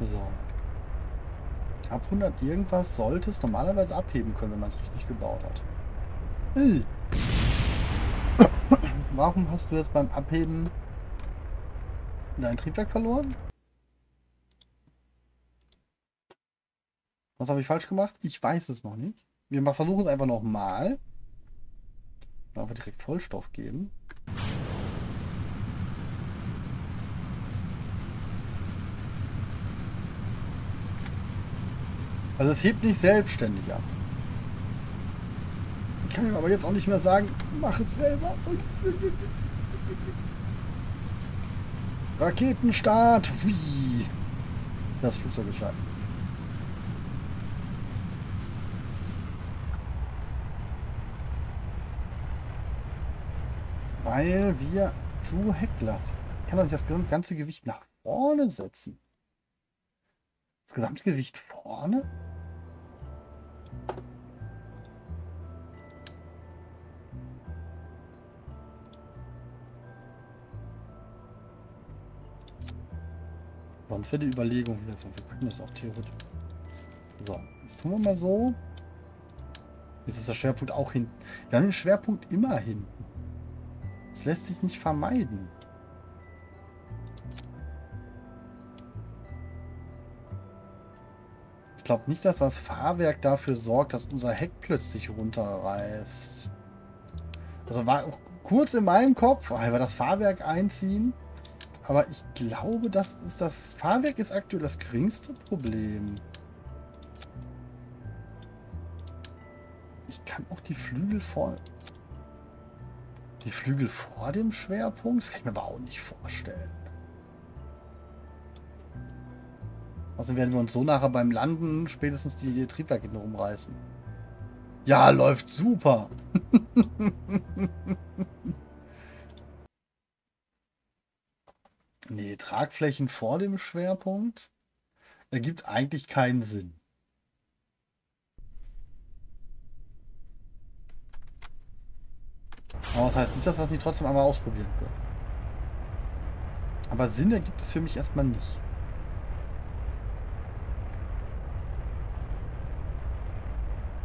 So. Ab hundert irgendwas sollte es normalerweise abheben können, wenn man es richtig gebaut hat. Äh. Warum hast du jetzt beim Abheben dein Triebwerk verloren? Was habe ich falsch gemacht? Ich weiß es noch nicht. Wir versuchen es einfach nochmal. Aber direkt Vollstoff geben. Also es hebt nicht selbstständig ab. Ich kann ihm aber jetzt auch nicht mehr sagen, mach es selber. Raketenstart. Wie? Das Flugzeug ist scheiße. Weil wir zu hecklas sind. Ich kann doch nicht das ganze Gewicht nach vorne setzen. Das Gesamtgewicht vorne? Sonst wäre die Überlegung wieder, wir können das auch theoretisch. So, jetzt tun wir mal so. Jetzt ist der Schwerpunkt auch hinten. Wir haben den Schwerpunkt immer hinten. Das lässt sich nicht vermeiden. Ich glaube nicht, dass das Fahrwerk dafür sorgt, dass unser Heck plötzlich runterreißt. Also war auch kurz in meinem Kopf, weil wir das Fahrwerk einziehen. Aber ich glaube, das ist das Fahrwerk ist aktuell das geringste Problem. Ich kann auch die Flügel vor... Die Flügel vor dem Schwerpunkt? Das kann ich mir aber auch nicht vorstellen. Also werden wir uns so nachher beim Landen spätestens die Triebwerke rumreißen. Ja, läuft super! Nee, Tragflächen vor dem Schwerpunkt ergibt eigentlich keinen Sinn. Aber das heißt nicht, dass wir es nicht trotzdem einmal ausprobieren können. Aber Sinn ergibt es für mich erstmal nicht.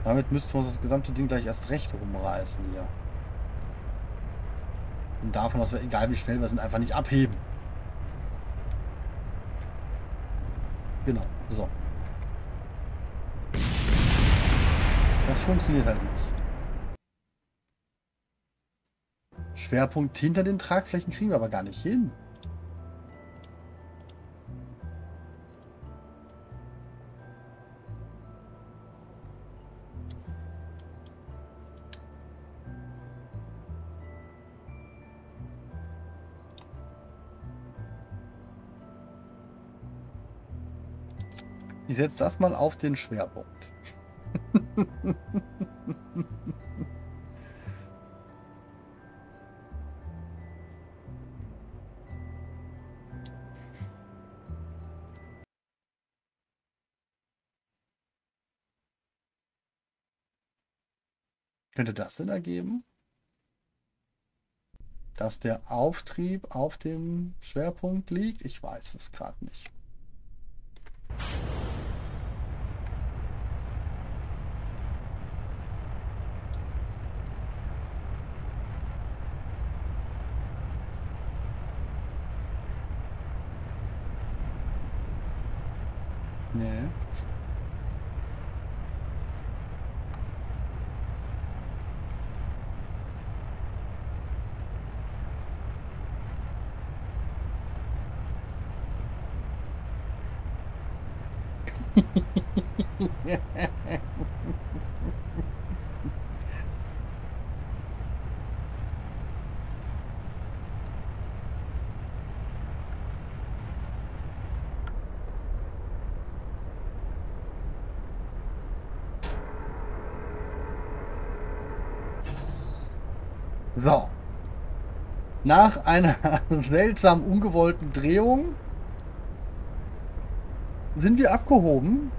Damit müssten wir uns das gesamte Ding gleich erst recht rumreißen hier. Und davon, dass wir, egal wie schnell wir sind, einfach nicht abheben. Genau, so. Das funktioniert halt nicht. Schwerpunkt hinter den Tragflächen kriegen wir aber gar nicht hin. Ich setze das mal auf den Schwerpunkt. Könnte das denn ergeben? Dass der Auftrieb auf dem Schwerpunkt liegt? Ich weiß es gerade nicht. Nee. So. Nach einer seltsam ungewollten Drehung sind wir abgehoben.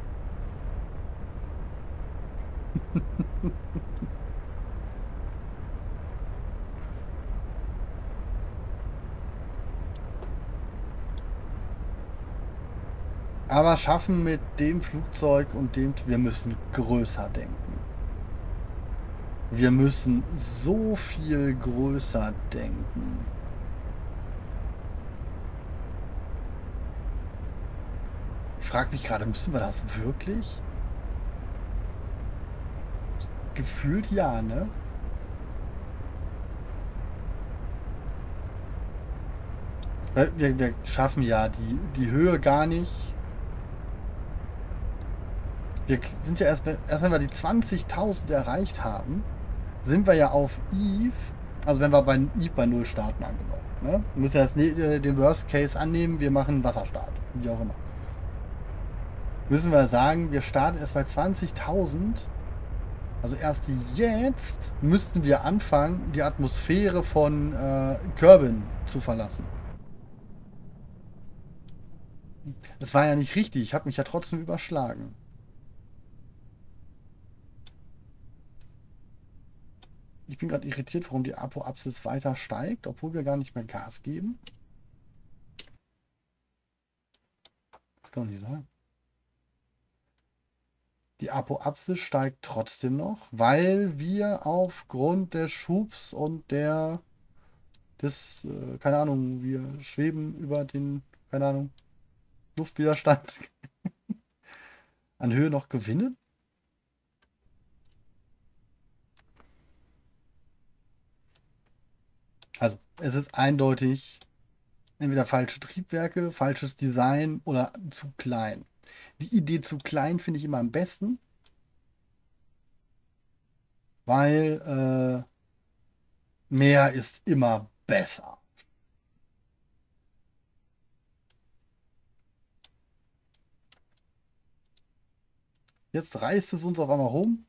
Aber schaffen mit dem Flugzeug und dem... Wir müssen größer denken. Wir müssen so viel größer denken. Ich frage mich gerade, müssen wir das wirklich? Gefühlt ja, ne? Wir, wir schaffen ja die, die Höhe gar nicht. Wir sind ja erst, erst wenn wir die zwanzigtausend erreicht haben, sind wir ja auf Eve, also wenn wir bei Eve bei null starten angenommen. Ne? Wir müssen ja das, den Worst Case annehmen, wir machen einen Wasserstart, wie auch immer. Müssen wir sagen, wir starten erst bei zwanzigtausend, also erst jetzt müssten wir anfangen, die Atmosphäre von äh, Kerbin zu verlassen. Das war ja nicht richtig, ich habe mich ja trotzdem überschlagen. Ich bin gerade irritiert, warum die Apoapsis weiter steigt, obwohl wir gar nicht mehr Gas geben. Das kann man nicht sagen. Die Apoapsis steigt trotzdem noch, weil wir aufgrund des Schubs und der, des, äh, keine Ahnung, wir schweben über den, keine Ahnung, Luftwiderstand an Höhe noch gewinnen. Also es ist eindeutig entweder falsche Triebwerke, falsches Design oder zu klein. Die Idee zu klein finde ich immer am besten, weil äh, mehr ist immer besser. Jetzt reißt es uns auf einmal rum.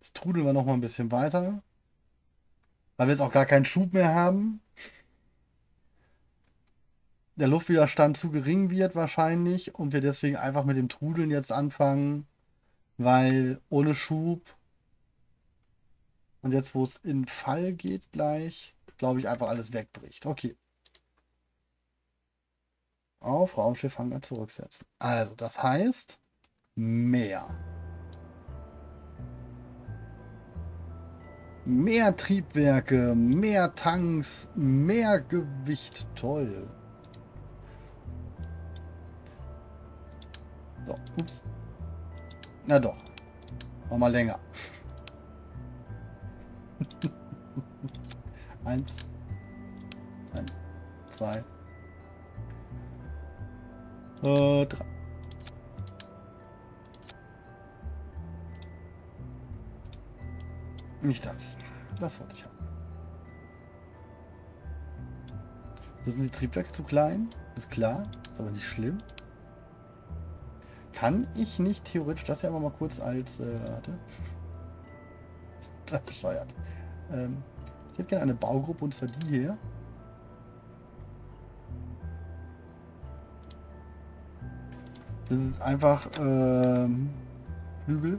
Jetzt trudeln wir noch mal ein bisschen weiter. Weil wir jetzt auch gar keinen Schub mehr haben. Der Luftwiderstand zu gering wird wahrscheinlich und wir deswegen einfach mit dem Trudeln jetzt anfangen, weil ohne Schub und jetzt, wo es in Fall geht gleich, glaube ich, einfach alles wegbricht. Okay. Auf Raumschiffhanger zurücksetzen. Also, das heißt, mehr. Mehr Triebwerke, mehr Tanks, mehr Gewicht. Toll. So, ups. Na doch. Noch mal länger. Eins. Ein, zwei. Äh, drei. Nicht das. Das wollte ich haben. Da sind die Triebwerke zu klein. Ist klar. Ist aber nicht schlimm. Kann ich nicht theoretisch das ja aber mal kurz als... Äh, warte. Das ist bescheuert. Ähm, ich hätte gerne eine Baugruppe und zwar die hier. Das ist einfach... Ähm, Flügel.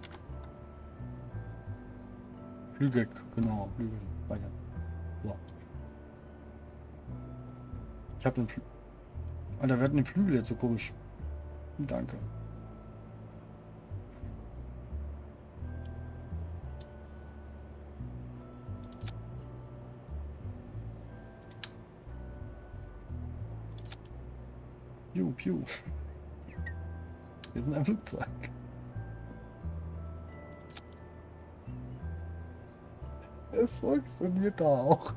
Flügel, genau, Flügel. So. Ich habe den Flügel. Alter, wir hatten den Flügel jetzt so komisch. Danke. Piu, piu. Wir sind ein Flugzeug. Es funktioniert da auch.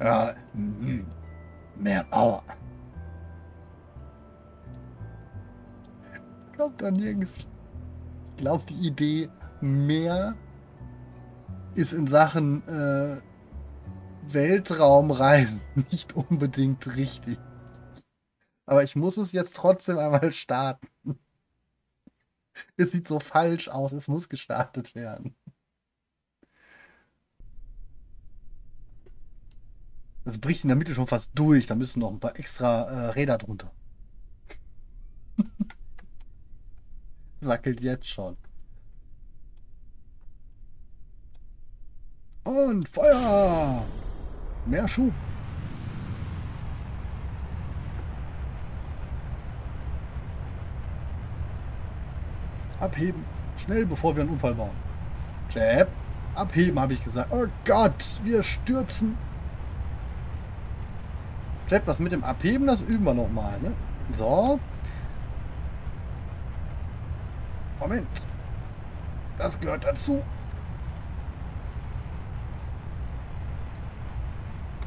Ja, mh, mehr Power. Ich glaube da nirgends. Ich glaube die Idee mehr ist in Sachen äh, Weltraumreisen nicht unbedingt richtig. Aber ich muss es jetzt trotzdem einmal starten. Es sieht so falsch aus, es muss gestartet werden. Das bricht in der Mitte schon fast durch, da müssen noch ein paar extra äh, Räder drunter. Wackelt jetzt schon. Und Feuer! Mehr Schub! Abheben! Schnell, bevor wir einen Unfall bauen. Jeb! Abheben, habe ich gesagt. Oh Gott! Wir stürzen! Jeb, das mit dem Abheben, das üben wir nochmal, ne? So. Moment. Das gehört dazu.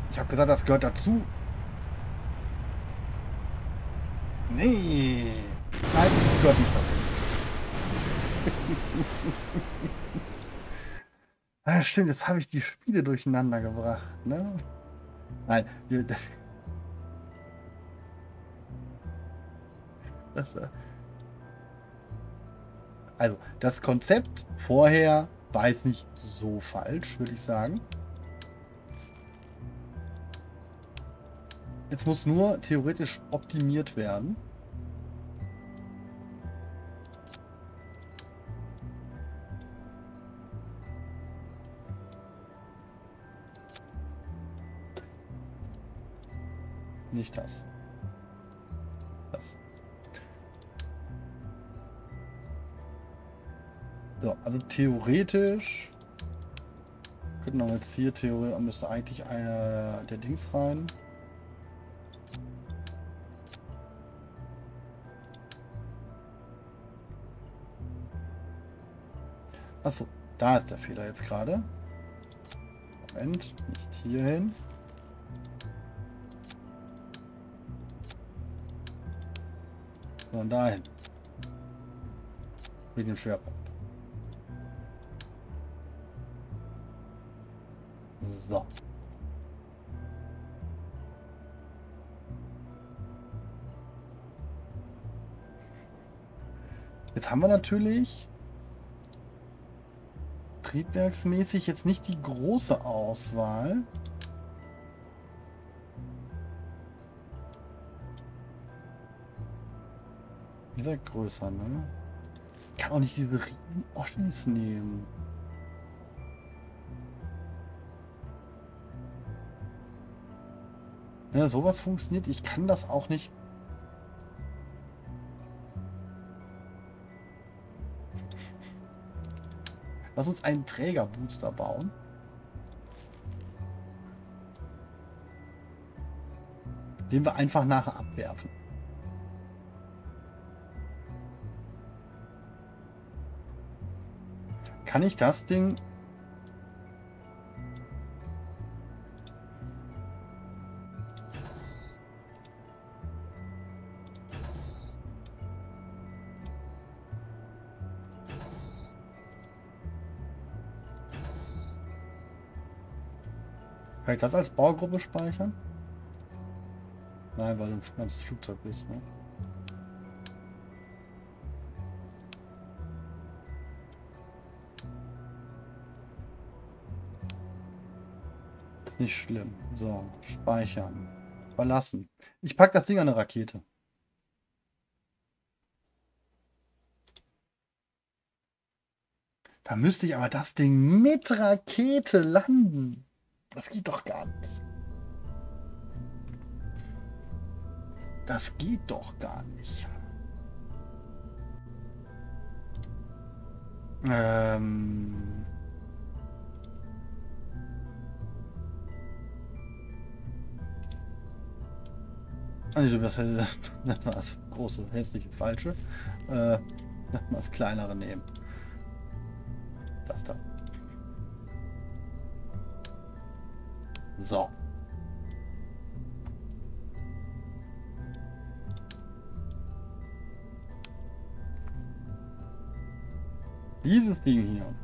Ich habe gesagt, das gehört dazu. Nee. Nein, das gehört nicht dazu. Ah, stimmt, jetzt habe ich die Spiele durcheinander gebracht. Ne? Nein. Das, das, also, das Konzept vorher war jetzt nicht so falsch, würde ich sagen. Jetzt muss nur theoretisch optimiert werden. Nicht das. Das. So, also theoretisch könnten wir jetzt hier theoretisch müsste eigentlich einer der Dings rein. Achso, da ist der Fehler jetzt gerade. Moment, nicht hier hin. Sondern dahin. Wegen dem Schwerpunkt. So. Jetzt haben wir natürlich triebwerksmäßig jetzt nicht die große Auswahl. Ihr seid größer, ne? Ich kann auch nicht diese riesen Oschis nehmen. Ja, sowas funktioniert. Ich kann das auch nicht. Lass uns einen Trägerbooster bauen. Den wir einfach nachher abwerfen. Kann ich das Ding... Kann ich das als Baugruppe speichern? Nein, weil du ein ganzes Flugzeug bist, ne? Ist nicht schlimm. So, speichern. Verlassen. Ich packe das Ding an eine Rakete. Da müsste ich aber das Ding mit Rakete landen. Das geht doch gar nicht. Das geht doch gar nicht. Ähm also das, das war das große, hässliche, falsche. Äh, das kleinere nehmen. Das da. So. Dieses Ding hier.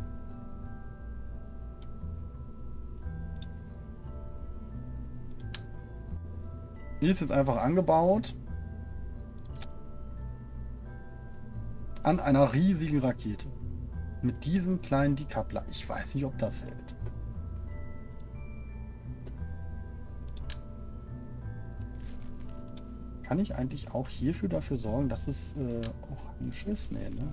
Die ist jetzt einfach angebaut. an einer riesigen Rakete. Mit diesem kleinen Decoupler. Ich weiß nicht, ob das hält. Kann ich eigentlich auch hierfür dafür sorgen, dass es äh, auch ein Schiss näht, ne?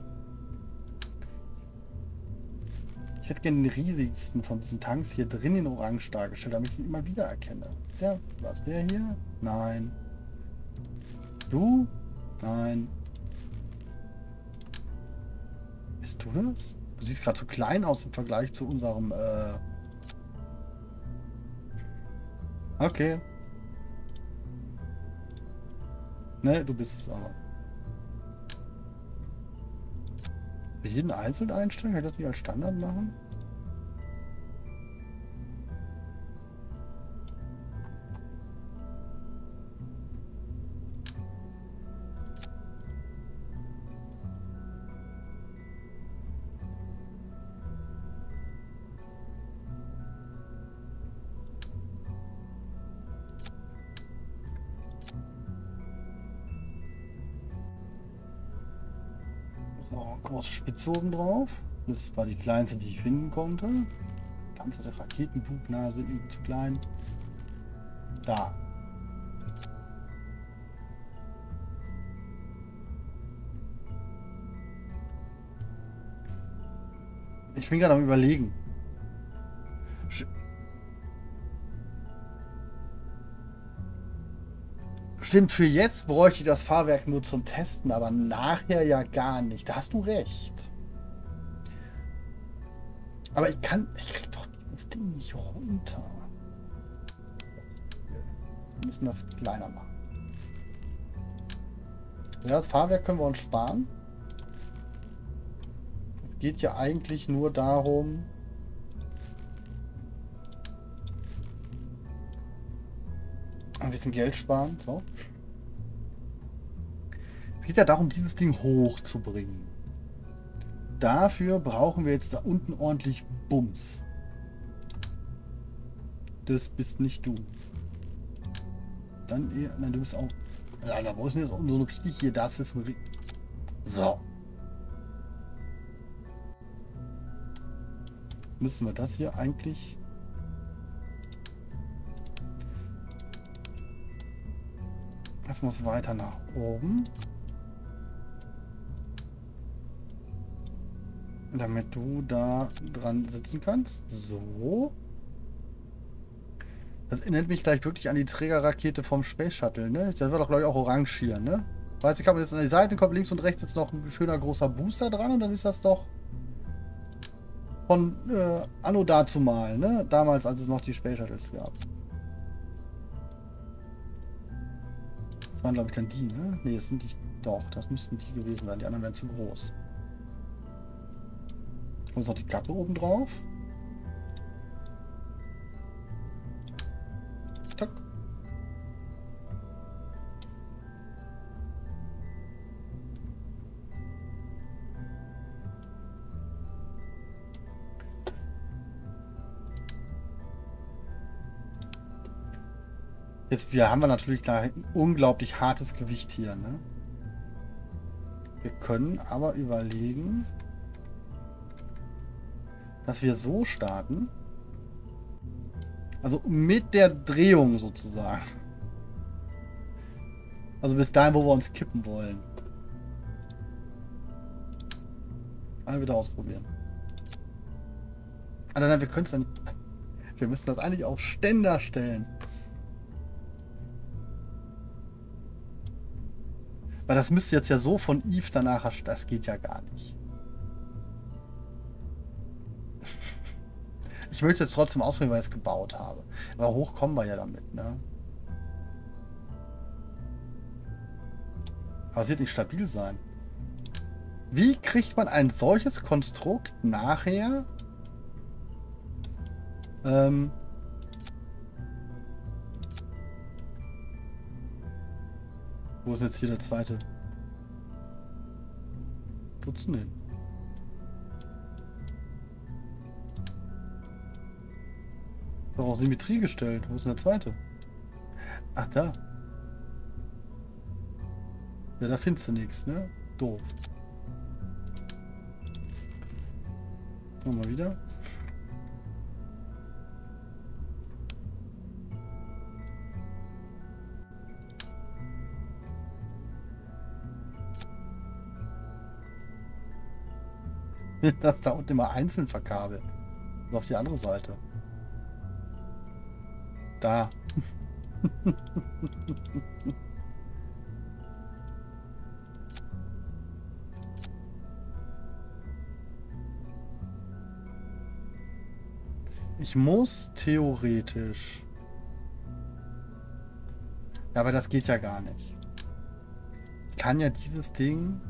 Ich hätte gerne den riesigsten von diesen Tanks hier drin in Orange dargestellt, damit ich ihn immer wieder erkenne. Der, was der hier? Nein. Du? Nein. Bist du das? Du siehst gerade so klein aus im Vergleich zu unserem, äh... Okay. Ne, du bist es aber. Für jeden einzeln einstellen? Kann ich das nicht als Standard machen? Große Spitze oben drauf. Das war die kleinste, die ich finden konnte. Panzer der Raketenbugnase, üben zu klein. Da. Ich bin gerade am Überlegen. Stimmt, für jetzt bräuchte ich das Fahrwerk nur zum Testen, aber nachher ja gar nicht. Da hast du recht. Aber ich kann... Ich krieg doch dieses Ding nicht runter. Wir müssen das kleiner machen. Ja, das Fahrwerk können wir uns sparen. Es geht ja eigentlich nur darum... ein bisschen Geld sparen. So. Es geht ja darum, dieses Ding hochzubringen. Dafür brauchen wir jetzt da unten ordentlich Bums. Das bist nicht du. Dann eher... Nein, du bist auch... Alter, wo ist denn jetzt unten so ein richtig hier? Das ist ein... So. Müssen wir das hier eigentlich... Das muss weiter nach oben. Damit du da dran sitzen kannst. So. Das erinnert mich gleich wirklich an die Trägerrakete vom Space Shuttle, ne? Das war doch, glaube ich, auch orange hier, ne? Weißt du, kann man jetzt an die Seite, kommt links und rechts jetzt noch ein schöner großer Booster dran und dann ist das doch von äh, anno dazu mal, ne? Damals, als es noch die Space Shuttles gab. Waren, glaube ich, dann die, ne? Ne, das sind die. Doch, das müssten die gewesen sein. Die anderen wären zu groß. Und noch die Klappe oben drauf. Zack. Jetzt wir haben wir natürlich klar ein unglaublich hartes Gewicht hier, ne? Wir können aber überlegen, dass wir so starten. Also mit der Drehung sozusagen. Also bis dahin, wo wir uns kippen wollen. Mal wieder ausprobieren. Ah, nein, wir können es dann... Wir müssen das eigentlich auf Ständer stellen. Weil das müsste jetzt ja so von Eve danach... Das geht ja gar nicht. Ich möchte es jetzt trotzdem ausprobieren, weil ich es gebaut habe. Aber hoch kommen wir ja damit, ne? Aber es wird nicht stabil sein. Wie kriegt man ein solches Konstrukt nachher... Ähm... Wo ist jetzt hier der zweite? Dutzend hin. Ist doch auch Symmetrie gestellt. Wo ist denn der zweite? Ach, da. Ja, da findest du nichts, ne? Doof. Gucken wir mal wieder. Das da unten immer einzeln verkabelt. Also auf die andere Seite. Da. Ich muss theoretisch. Ja, aber das geht ja gar nicht. Ich kann ja dieses Ding,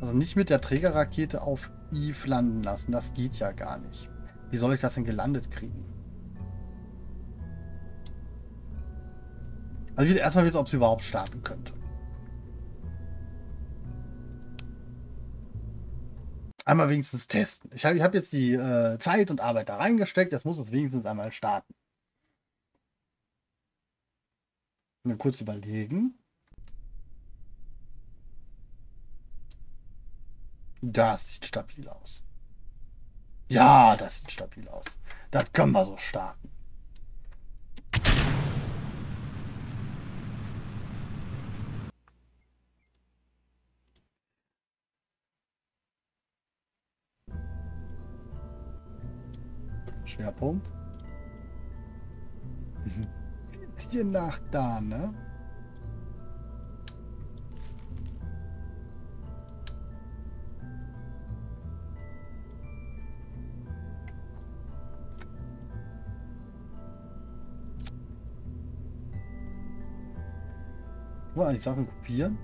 also nicht mit der Trägerrakete auf Eve landen lassen. Das geht ja gar nicht. Wie soll ich das denn gelandet kriegen? Also erstmal wissen, ob sie überhaupt starten könnte. Einmal wenigstens testen. Ich habe ich hab jetzt die äh, Zeit und Arbeit da reingesteckt. Jetzt muss es wenigstens einmal starten. Und dann kurz überlegen. Das sieht stabil aus. Ja, das sieht stabil aus. Das können wir so starten. Schwerpunkt. Wir sind hier nach da, ne? Mal die Sachen kopieren.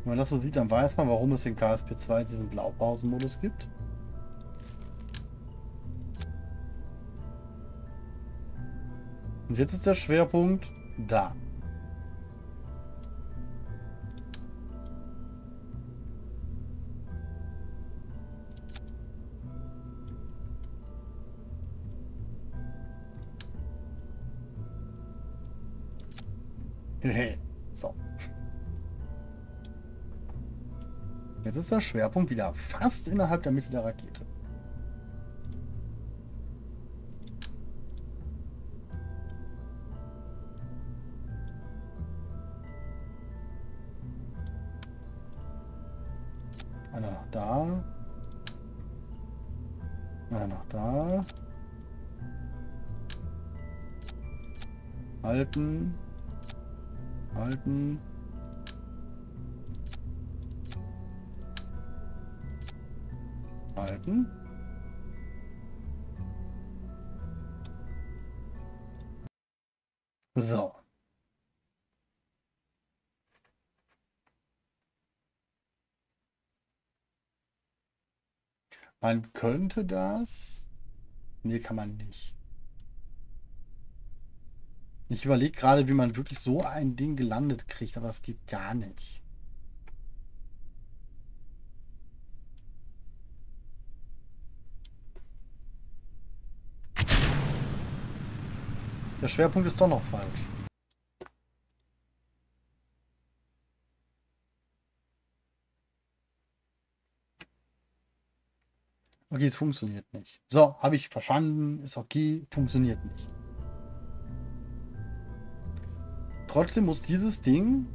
Wenn man das so sieht, dann weiß man, warum es in K S P zwei diesen Blaupausenmodus gibt. Und jetzt ist der Schwerpunkt da. So. Jetzt ist der Schwerpunkt wieder fast innerhalb der Mitte der Rakete. Halten, halten. Halten. So. Man könnte das? Nee, kann man nicht. Ich überlege gerade, wie man wirklich so ein Ding gelandet kriegt, aber es geht gar nicht. Der Schwerpunkt ist doch noch falsch. Okay, es funktioniert nicht. So, habe ich verstanden, ist okay, funktioniert nicht. Trotzdem muss dieses Ding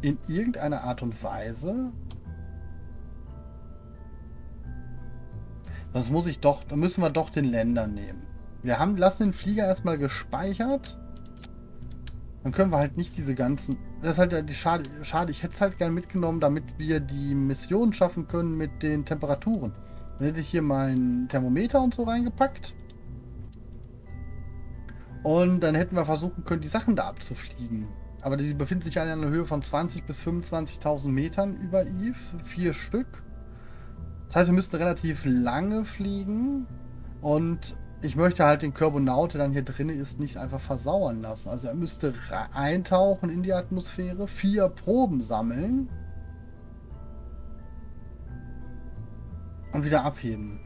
in irgendeiner Art und Weise, sonst muss ich doch, da müssen wir doch den Länder nehmen. Wir haben, lassen den Flieger erstmal gespeichert, dann können wir halt nicht diese ganzen, das ist halt schade, schade, ich hätte es halt gerne mitgenommen, damit wir die Mission schaffen können mit den Temperaturen. Dann hätte ich hier meinen Thermometer und so reingepackt. Und dann hätten wir versuchen können, die Sachen da abzufliegen. Aber die befinden sich alle in einer Höhe von zwanzig bis fünfundzwanzigtausend Metern über Eve. Vier Stück. Das heißt, wir müssten relativ lange fliegen. Und ich möchte halt den Körbonaute dann hier drin ist nicht einfach versauern lassen. Also er müsste eintauchen in die Atmosphäre, vier Proben sammeln und wieder abheben.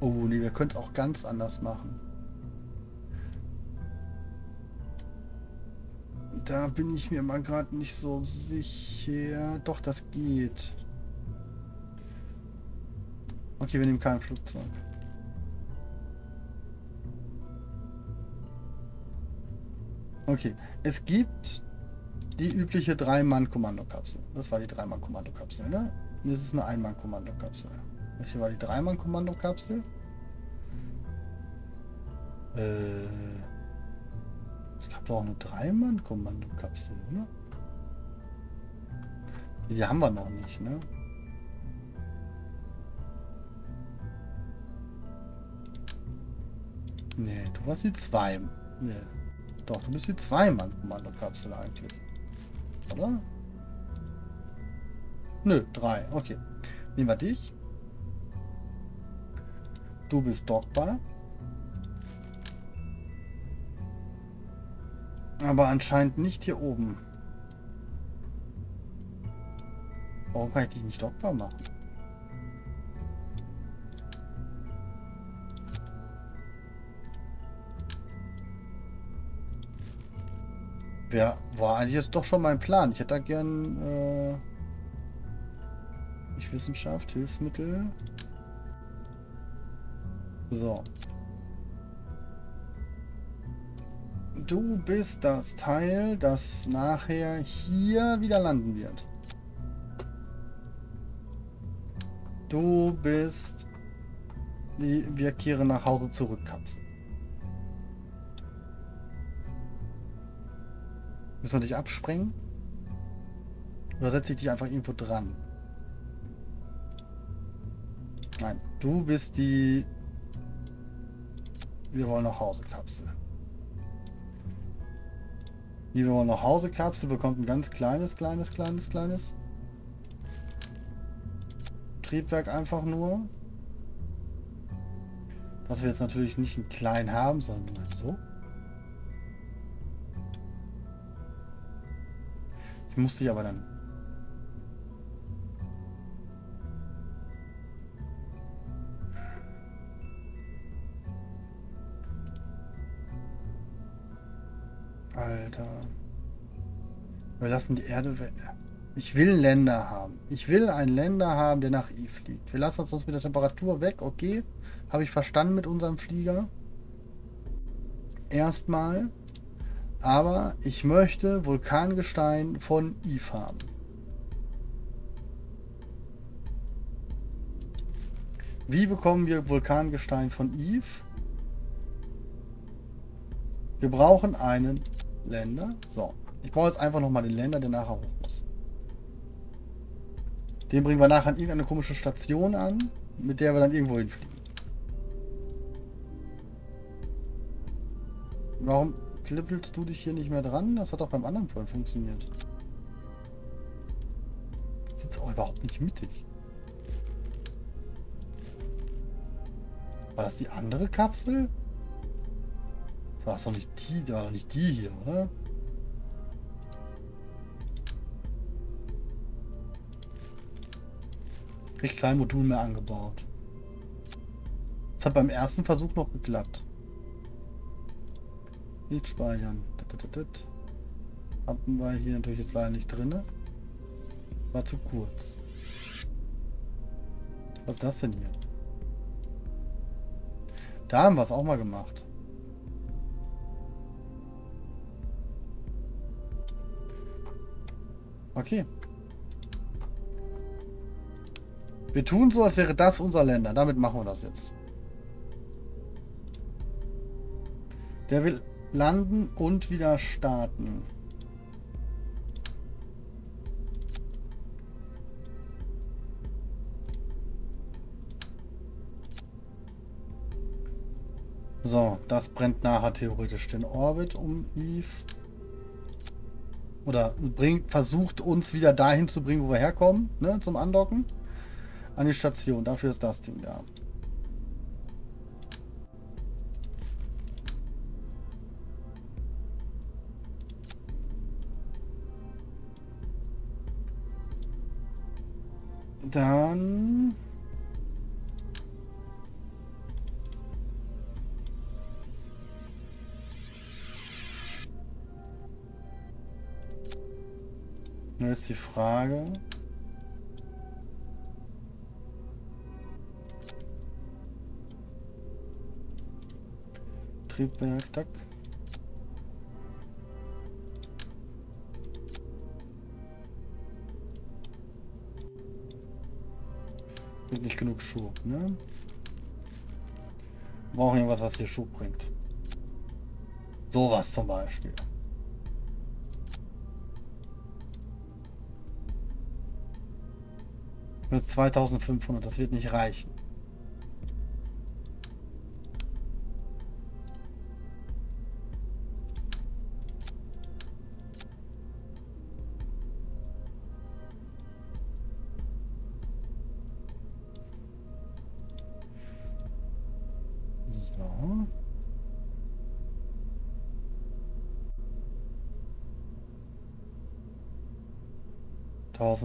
Oh nee, wir können es auch ganz anders machen. Da bin ich mir mal gerade nicht so sicher. Doch, das geht. Okay, wir nehmen kein Flugzeug. Okay, es gibt die übliche drei Mann Kommandokapsel. Das war die drei Mann Kommandokapsel, ne? Das ist eine ein Mann Kommandokapsel. Welche war die drei Mann Kommandokapsel? Äh. Es gab doch auch eine drei Mann Kommandokapsel, ne? Die haben wir noch nicht, ne? Nee, du warst die zwei. Nee. Doch, du bist die zwei Mann Kommandokapsel eigentlich. Oder? Nö, drei. Okay. Nehmen wir dich. Du bist dockbar. Aber anscheinend nicht hier oben. Warum kann ich dich nicht dockbar machen? Ja, war eigentlich jetzt doch schon mein Plan. Ich hätte da gern äh, ich Wissenschaft, Hilfsmittel. So. Du bist das Teil, das nachher hier wieder landen wird. Du bist die Wir kehren nach Hause zurück Kapsel. Müssen wir dich absprengen? Oder setze ich dich einfach irgendwo dran? Nein, du bist die Wir wollen nach Hause Kapsel. Die Wir wollen nach Hause Kapsel bekommt ein ganz kleines, kleines, kleines, kleines Triebwerk einfach nur. Was wir jetzt natürlich nicht in klein haben, sondern so. Ich muss dich aber dann. Alter. Wir lassen die Erde weg. Ich will Länder haben. Ich will einen Länder haben, der nach Eve fliegt. Wir lassen uns sonst mit der Temperatur weg. Okay. Habe ich verstanden mit unserem Flieger. Erstmal. Aber ich möchte Vulkangestein von Eve haben. Wie bekommen wir Vulkangestein von Eve? Wir brauchen einen Länder. So, ich brauche jetzt einfach nochmal den Länder, der nachher hoch muss. Den bringen wir nachher an irgendeine komische Station an, mit der wir dann irgendwo hinfliegen. Warum klippelst du dich hier nicht mehr dran? Das hat auch beim anderen voll funktioniert. Das sitzt auch überhaupt nicht mittig. War das die andere Kapsel? Das war doch nicht die, das war doch nicht die hier, oder? Krieg kein Modul mehr angebaut. Das hat beim ersten Versuch noch geklappt. Nicht speichern. Hatten wir hier natürlich jetzt leider nicht drin. War zu kurz. Was ist das denn hier? Da haben wir es auch mal gemacht. Okay. Wir tun so, als wäre das unser Länder. Damit machen wir das jetzt. Der will landen und wieder starten. So, das brennt nachher theoretisch den Orbit um Eve. Oder bringt, versucht uns wieder dahin zu bringen, wo wir herkommen, ne, zum Andocken. An die Station, dafür ist das Ding da. Dann... Nur ist die Frage... Triebwerk, tack. Mit nicht genug Schub, ne? Wir brauchen irgendwas, was hier Schub bringt. Sowas zum Beispiel. Nur zweitausendfünfhundert, das wird nicht reichen.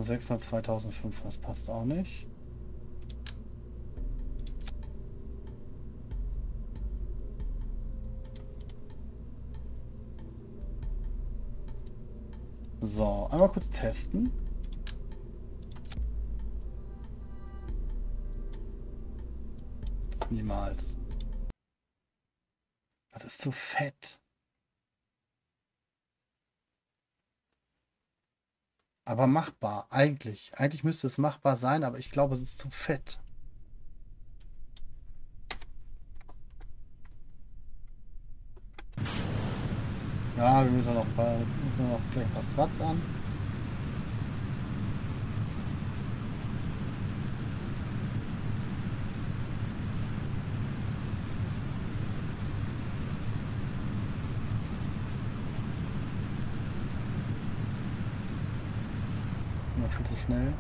sechzehnhundert, zweitausendfünfhundert, das passt auch nicht. So, einmal kurz testen. Niemals. Das ist zu fett. Aber machbar, eigentlich. Eigentlich müsste es machbar sein, aber ich glaube, es ist zu fett. Ja, wir müssen noch, bei, müssen noch gleich ein paar Swats an. Viel zu schnell.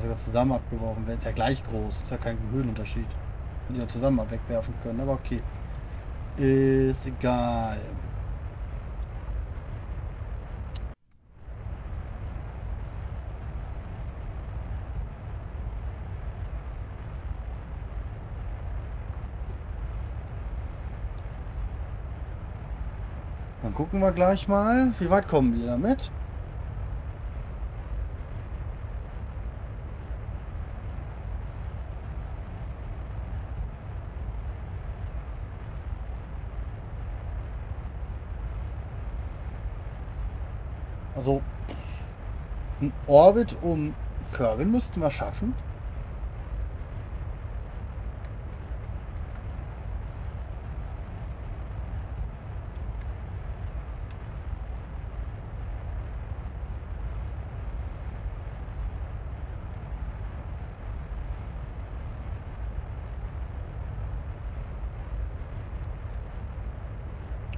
Sogar zusammen abgeworfen werden, ist ja gleich groß, ist ja kein Höhenunterschied. Die wir zusammen mal wegwerfen können, aber okay. Ist egal. Dann gucken wir gleich mal, wie weit kommen wir damit. Also, ein Orbit um Kerbin müssten wir schaffen.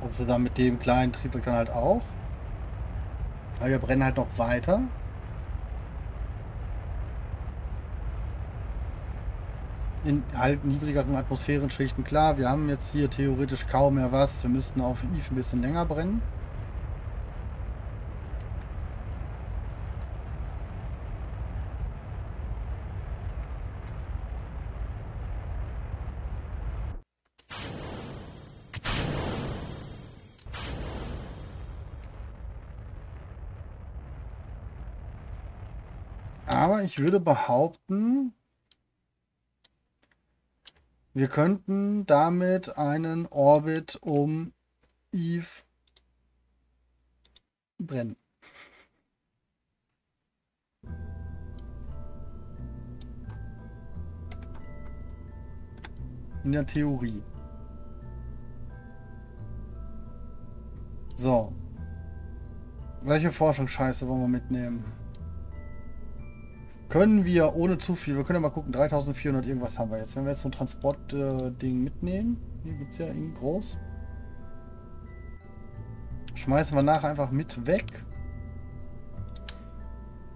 Also dann mit dem kleinen Triebwerk dann halt auch. Aber wir brennen halt noch weiter. In halt niedrigeren Atmosphärenschichten. Klar, wir haben jetzt hier theoretisch kaum mehr was. Wir müssten auf Eve ein bisschen länger brennen. Aber ich würde behaupten, wir könnten damit einen Orbit um Eve brennen. In der Theorie. So. Welche Forschungsscheiße wollen wir mitnehmen? Können wir ohne zu viel, wir können ja mal gucken, dreitausendvierhundert irgendwas haben wir jetzt. Wenn wir jetzt so ein Transportding äh, mitnehmen, hier gibt es ja irgendwie groß. Schmeißen wir nachher einfach mit weg.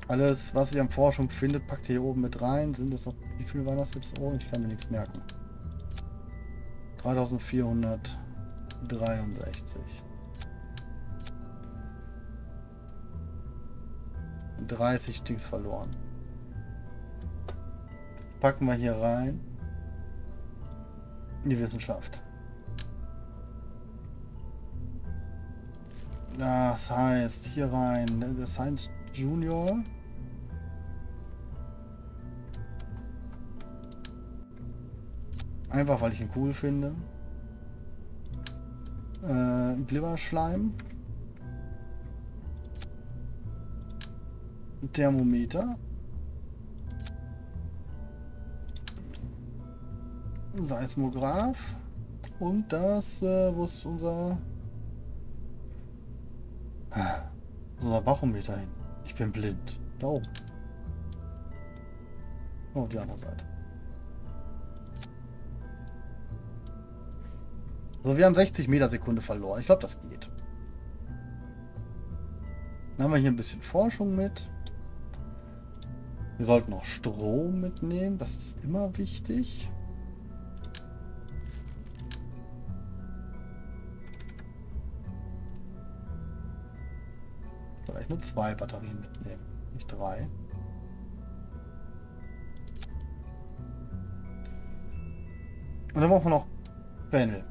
Alles, was ihr an Forschung findet, packt ihr hier oben mit rein. Sind das noch, wie viel waren das jetzt? Oh, ich kann mir nichts merken. dreitausendvierhundertdreiundsechzig. dreißig Dings verloren. Packen wir hier rein in die Wissenschaft. Das heißt hier rein der Science Junior. Einfach weil ich ihn cool finde. Äh, Glibberschleim. Thermometer. Seismograph und das, äh, wo ist unser, unser Bachometer hin? Ich bin blind. Da oben. Oh, die andere Seite. So, wir haben sechzig Meter Sekunde verloren. Ich glaube, das geht. Dann haben wir hier ein bisschen Forschung mit. Wir sollten auch Strom mitnehmen. Das ist immer wichtig. Vielleicht nur zwei Batterien mitnehmen, nicht drei. Und dann braucht man noch Panel.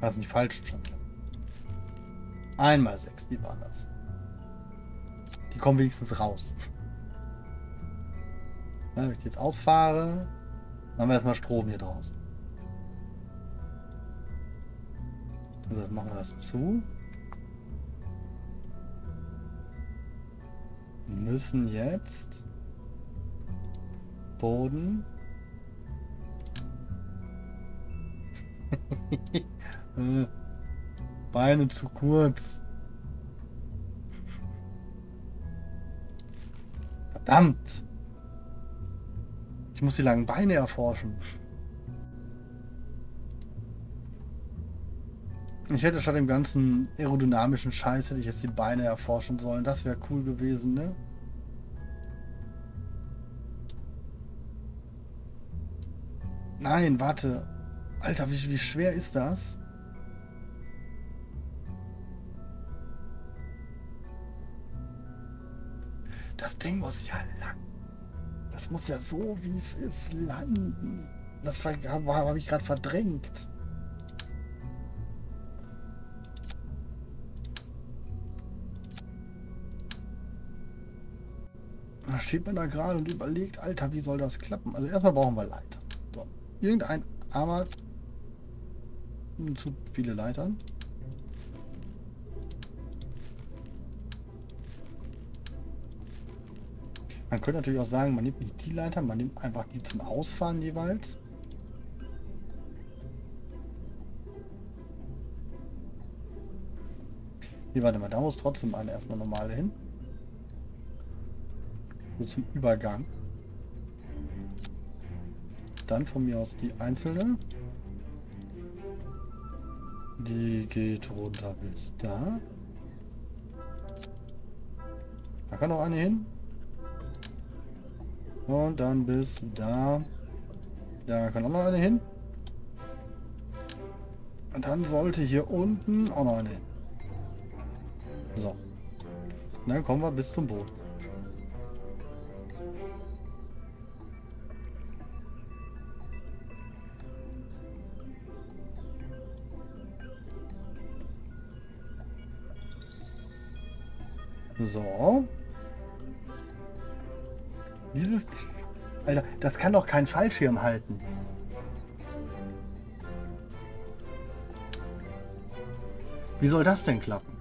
Das sind die falschen Schandler. Einmal sechs, die waren das. Die kommen wenigstens raus. Wenn ich jetzt ausfahre, machen wir erstmal Strom hier draus. Also machen wir das zu. Wir müssen jetzt Boden. Beine zu kurz. Verdammt! Ich muss die langen Beine erforschen. Ich hätte statt dem ganzen aerodynamischen Scheiß hätte ich jetzt die Beine erforschen sollen. Das wäre cool gewesen, ne? Nein, warte. Alter, wie, wie schwer ist das? Das Ding muss ja lang. Das muss ja so, wie es ist, landen. Das habe hab ich gerade verdrängt. Da steht man da gerade und überlegt, Alter, wie soll das klappen? Also erstmal brauchen wir Leiter. So. Irgendein armer... Zu viele Leitern. Man könnte natürlich auch sagen, man nimmt nicht die Leiter, man nimmt einfach die zum Ausfahren jeweils. Hier, warte mal, da muss trotzdem eine erstmal normale hin. So zum Übergang. Dann von mir aus die einzelne. Die geht runter bis da. Da kann noch eine hin. Und dann bis da. Da kann auch noch eine hin. Und dann sollte hier unten auch noch eine hin. So. Und dann kommen wir bis zum Boden. So. Dieses... Alter, das kann doch kein Fallschirm halten. Wie soll das denn klappen?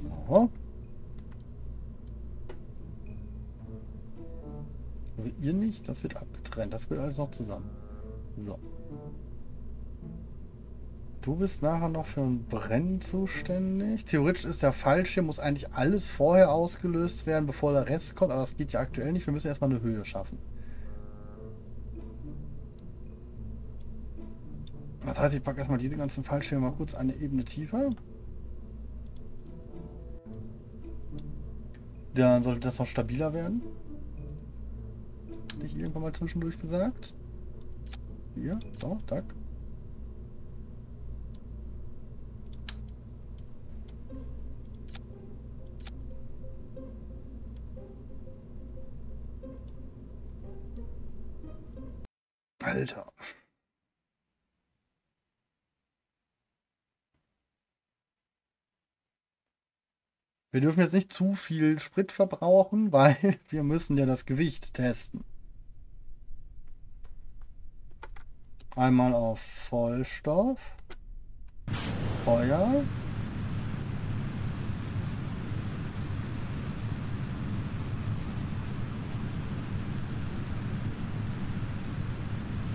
So. Also ihr nicht, das wird abgetrennt. Das wird alles noch zusammen. So. Du bist nachher noch für ein Brennen zuständig. Theoretisch ist der Fallschirm, muss eigentlich alles vorher ausgelöst werden, bevor der Rest kommt. Aber das geht ja aktuell nicht. Wir müssen erstmal eine Höhe schaffen. Das heißt, ich packe erstmal diese ganzen Fallschirme mal kurz eine Ebene tiefer. Dann sollte das noch stabiler werden. Hätte ich irgendwann mal zwischendurch gesagt. Hier, so, tack. Alter. Wir dürfen jetzt nicht zu viel Sprit verbrauchen, weil wir müssen ja das Gewicht testen. Einmal auf Vollstoff. Feuer.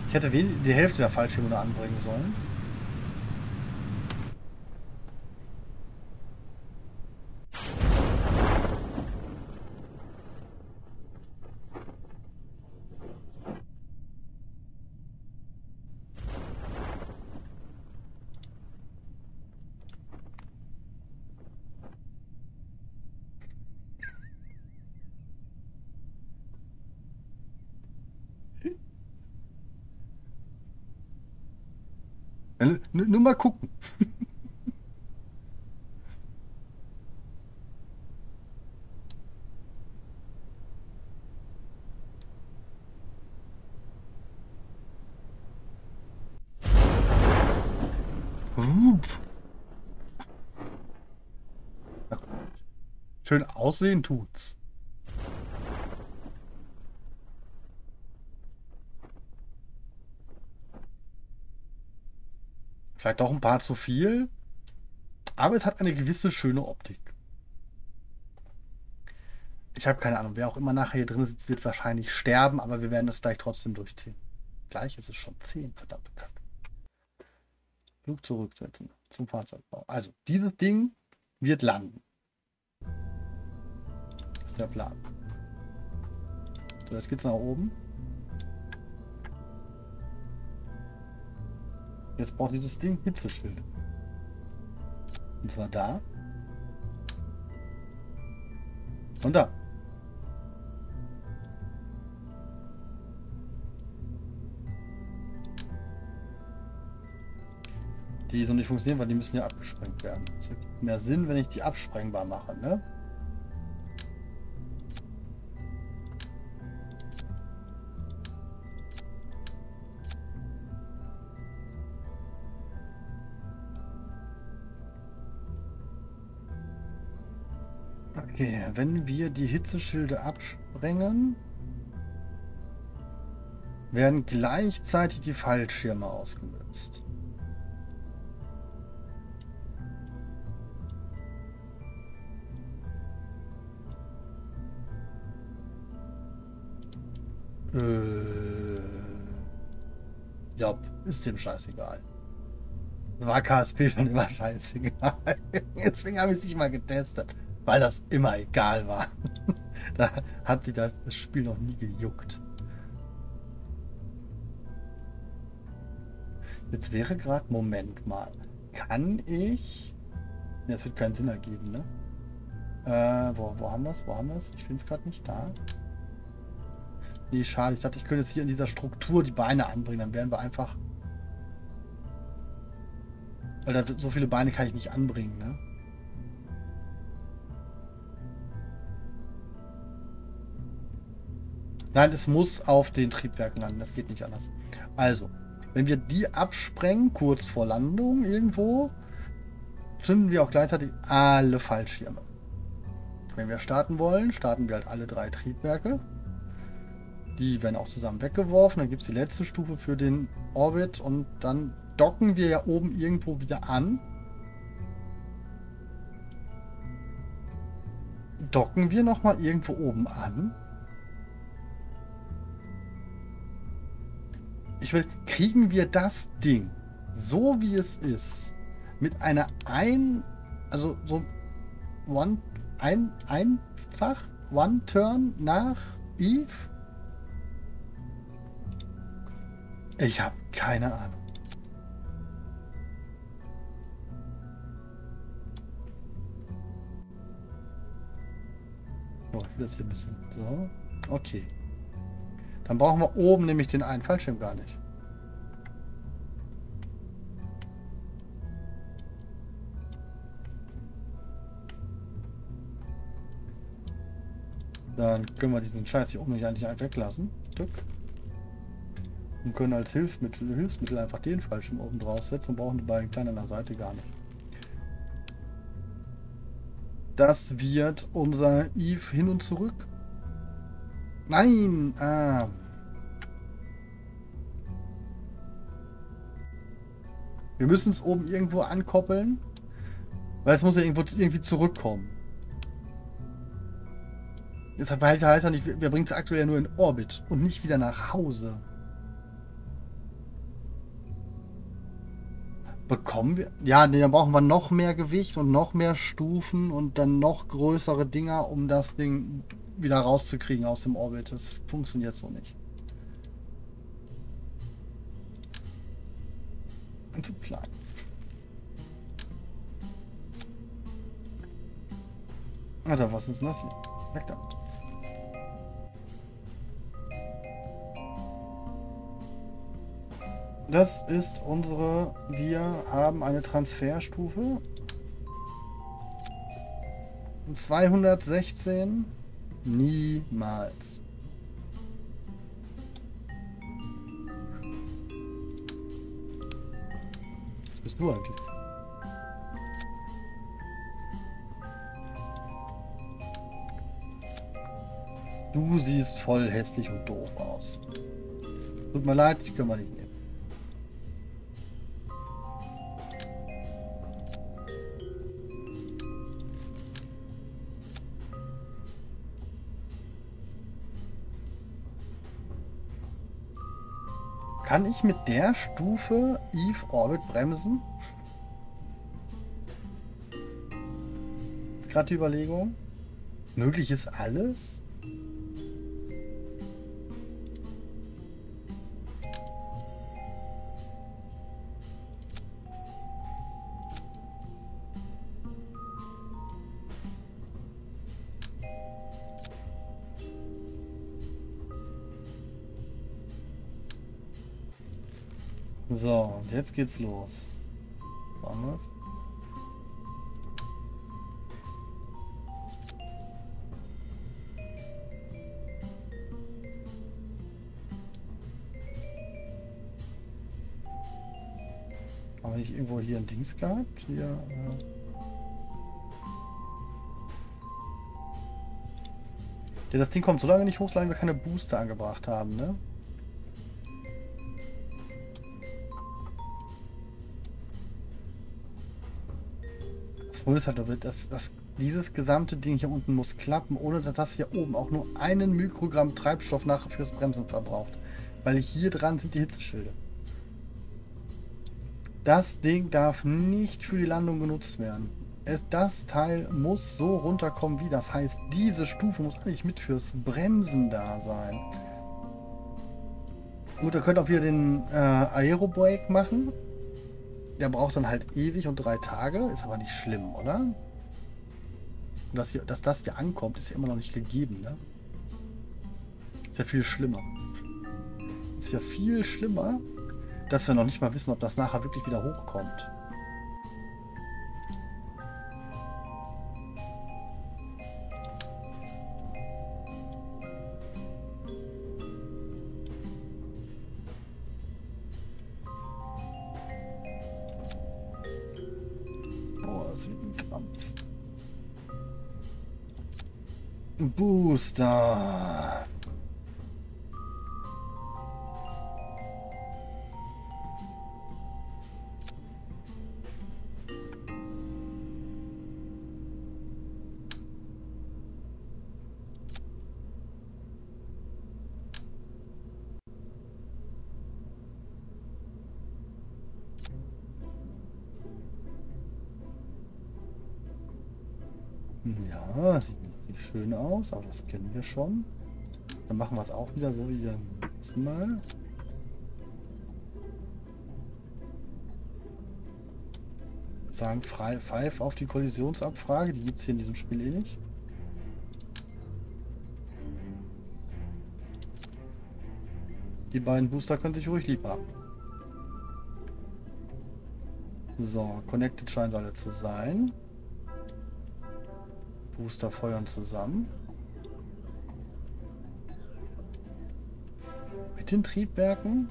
Ich hätte die Hälfte der Fallschirme da anbringen sollen. Nur mal gucken. Schön aussehen tut's. Vielleicht doch ein paar zu viel, aber es hat eine gewisse schöne Optik. Ich habe keine Ahnung, wer auch immer nachher hier drin sitzt, wird wahrscheinlich sterben, aber wir werden das gleich trotzdem durchziehen. Gleich ist es schon zehn, verdammt. Flug zurücksetzen zum Fahrzeugbau. Also, dieses Ding wird landen. Das ist der Plan. So, jetzt geht's nach oben. Jetzt braucht dieses Ding Hitzeschild. Und zwar da. Und da. Die so nicht funktionieren, weil die müssen ja abgesprengt werden. Es ergibt mehr Sinn, wenn ich die absprengbar mache, ne? Okay, wenn wir die Hitzeschilde absprengen, werden gleichzeitig die Fallschirme ausgelöst. Äh, ja, ist dem scheißegal. War K S P schon immer scheißegal. Deswegen habe ich es nicht mal getestet. Weil das immer egal war. Da hat sie das Spiel noch nie gejuckt. Jetzt wäre gerade, Moment mal, kann ich... Ne, das wird keinen Sinn ergeben, ne? Äh, wo, wo haben wir es? Wo haben wir es? Ich finde es gerade nicht da. Nee, schade. Ich dachte, ich könnte jetzt hier in dieser Struktur die Beine anbringen. Dann wären wir einfach... Weil da, so viele Beine kann ich nicht anbringen, ne? Nein, es muss auf den Triebwerken landen. Das geht nicht anders. Also, wenn wir die absprengen, kurz vor Landung irgendwo, zünden wir auch gleichzeitig alle Fallschirme. Wenn wir starten wollen, starten wir halt alle drei Triebwerke. Die werden auch zusammen weggeworfen. Dann gibt es die letzte Stufe für den Orbit. Und dann docken wir ja oben irgendwo wieder an. Docken wir nochmal irgendwo oben an? Ich will, kriegen wir das Ding, so wie es ist, mit einer ein, also so one, ein, einfach, one turn nach Eve? Ich habe keine Ahnung. So, ich will das hier ein bisschen, so, okay. Dann brauchen wir oben nämlich den einen Fallschirm gar nicht. Dann können wir diesen Scheiß hier oben nicht eigentlich einfach weglassen. Und können als Hilfsmittel, Hilfsmittel einfach den Fallschirm oben draufsetzen und brauchen die beiden kleinen an der Seite gar nicht. Das wird unser Eve hin und zurück. Nein! Ah. Wir müssen es oben irgendwo ankoppeln, weil es muss ja irgendwo irgendwie zurückkommen. Jetzt heißt ja nicht, wir bringen es aktuell ja nur in Orbit und nicht wieder nach Hause. Bekommen wir? Ja, dann brauchen wir noch mehr Gewicht und noch mehr Stufen und dann noch größere Dinger, um das Ding wieder rauszukriegen aus dem Orbit. Das funktioniert so nicht. Und zu planen. Alter, was ist denn das hier? Weg da. Das ist unsere... Wir haben eine Transferstufe. zweihundertsechzehn... Niemals. Was bist du eigentlich? Du siehst voll hässlich und doof aus. Tut mir leid, ich kann mal nicht nehmen. Kann ich mit der Stufe Eve Orbit bremsen? Ist gerade die Überlegung. Möglich ist alles? So, und jetzt geht's los. Woanders? Haben wir nicht irgendwo hier ein Dings gehabt? Hier, äh ja, das Ding kommt so lange nicht hoch, solange wir keine Booster angebracht haben, ne? Das, das, dieses gesamte Ding hier unten muss klappen, ohne dass das hier oben auch nur einen Mikrogramm Treibstoff nachher fürs Bremsen verbraucht. Weil hier dran sind die Hitzeschilde. Das Ding darf nicht für die Landung genutzt werden. Es, das Teil muss so runterkommen wie. Das heißt, diese Stufe muss eigentlich mit fürs Bremsen da sein. Gut, ihr könnt auch wieder den äh, Aerobrake machen. Der braucht dann halt ewig und drei Tage. Ist aber nicht schlimm, oder? Und dass, hier, dass das hier ankommt, ist ja immer noch nicht gegeben, ne? Ist ja viel schlimmer. Ist ja viel schlimmer, dass wir noch nicht mal wissen, ob das nachher wirklich wieder hochkommt. Booster. Ja, sieht nicht schön aus, aber das kennen wir schon. Dann machen wir es auch wieder so wie beim letzten Mal. Sagen frei Pfeif auf die Kollisionsabfrage, die gibt es hier in diesem Spiel eh nicht. Die beiden Booster können sich ruhig lieb haben. So, connected scheinen sie alle zu sein. Booster feuern zusammen. Mit den Triebwerken.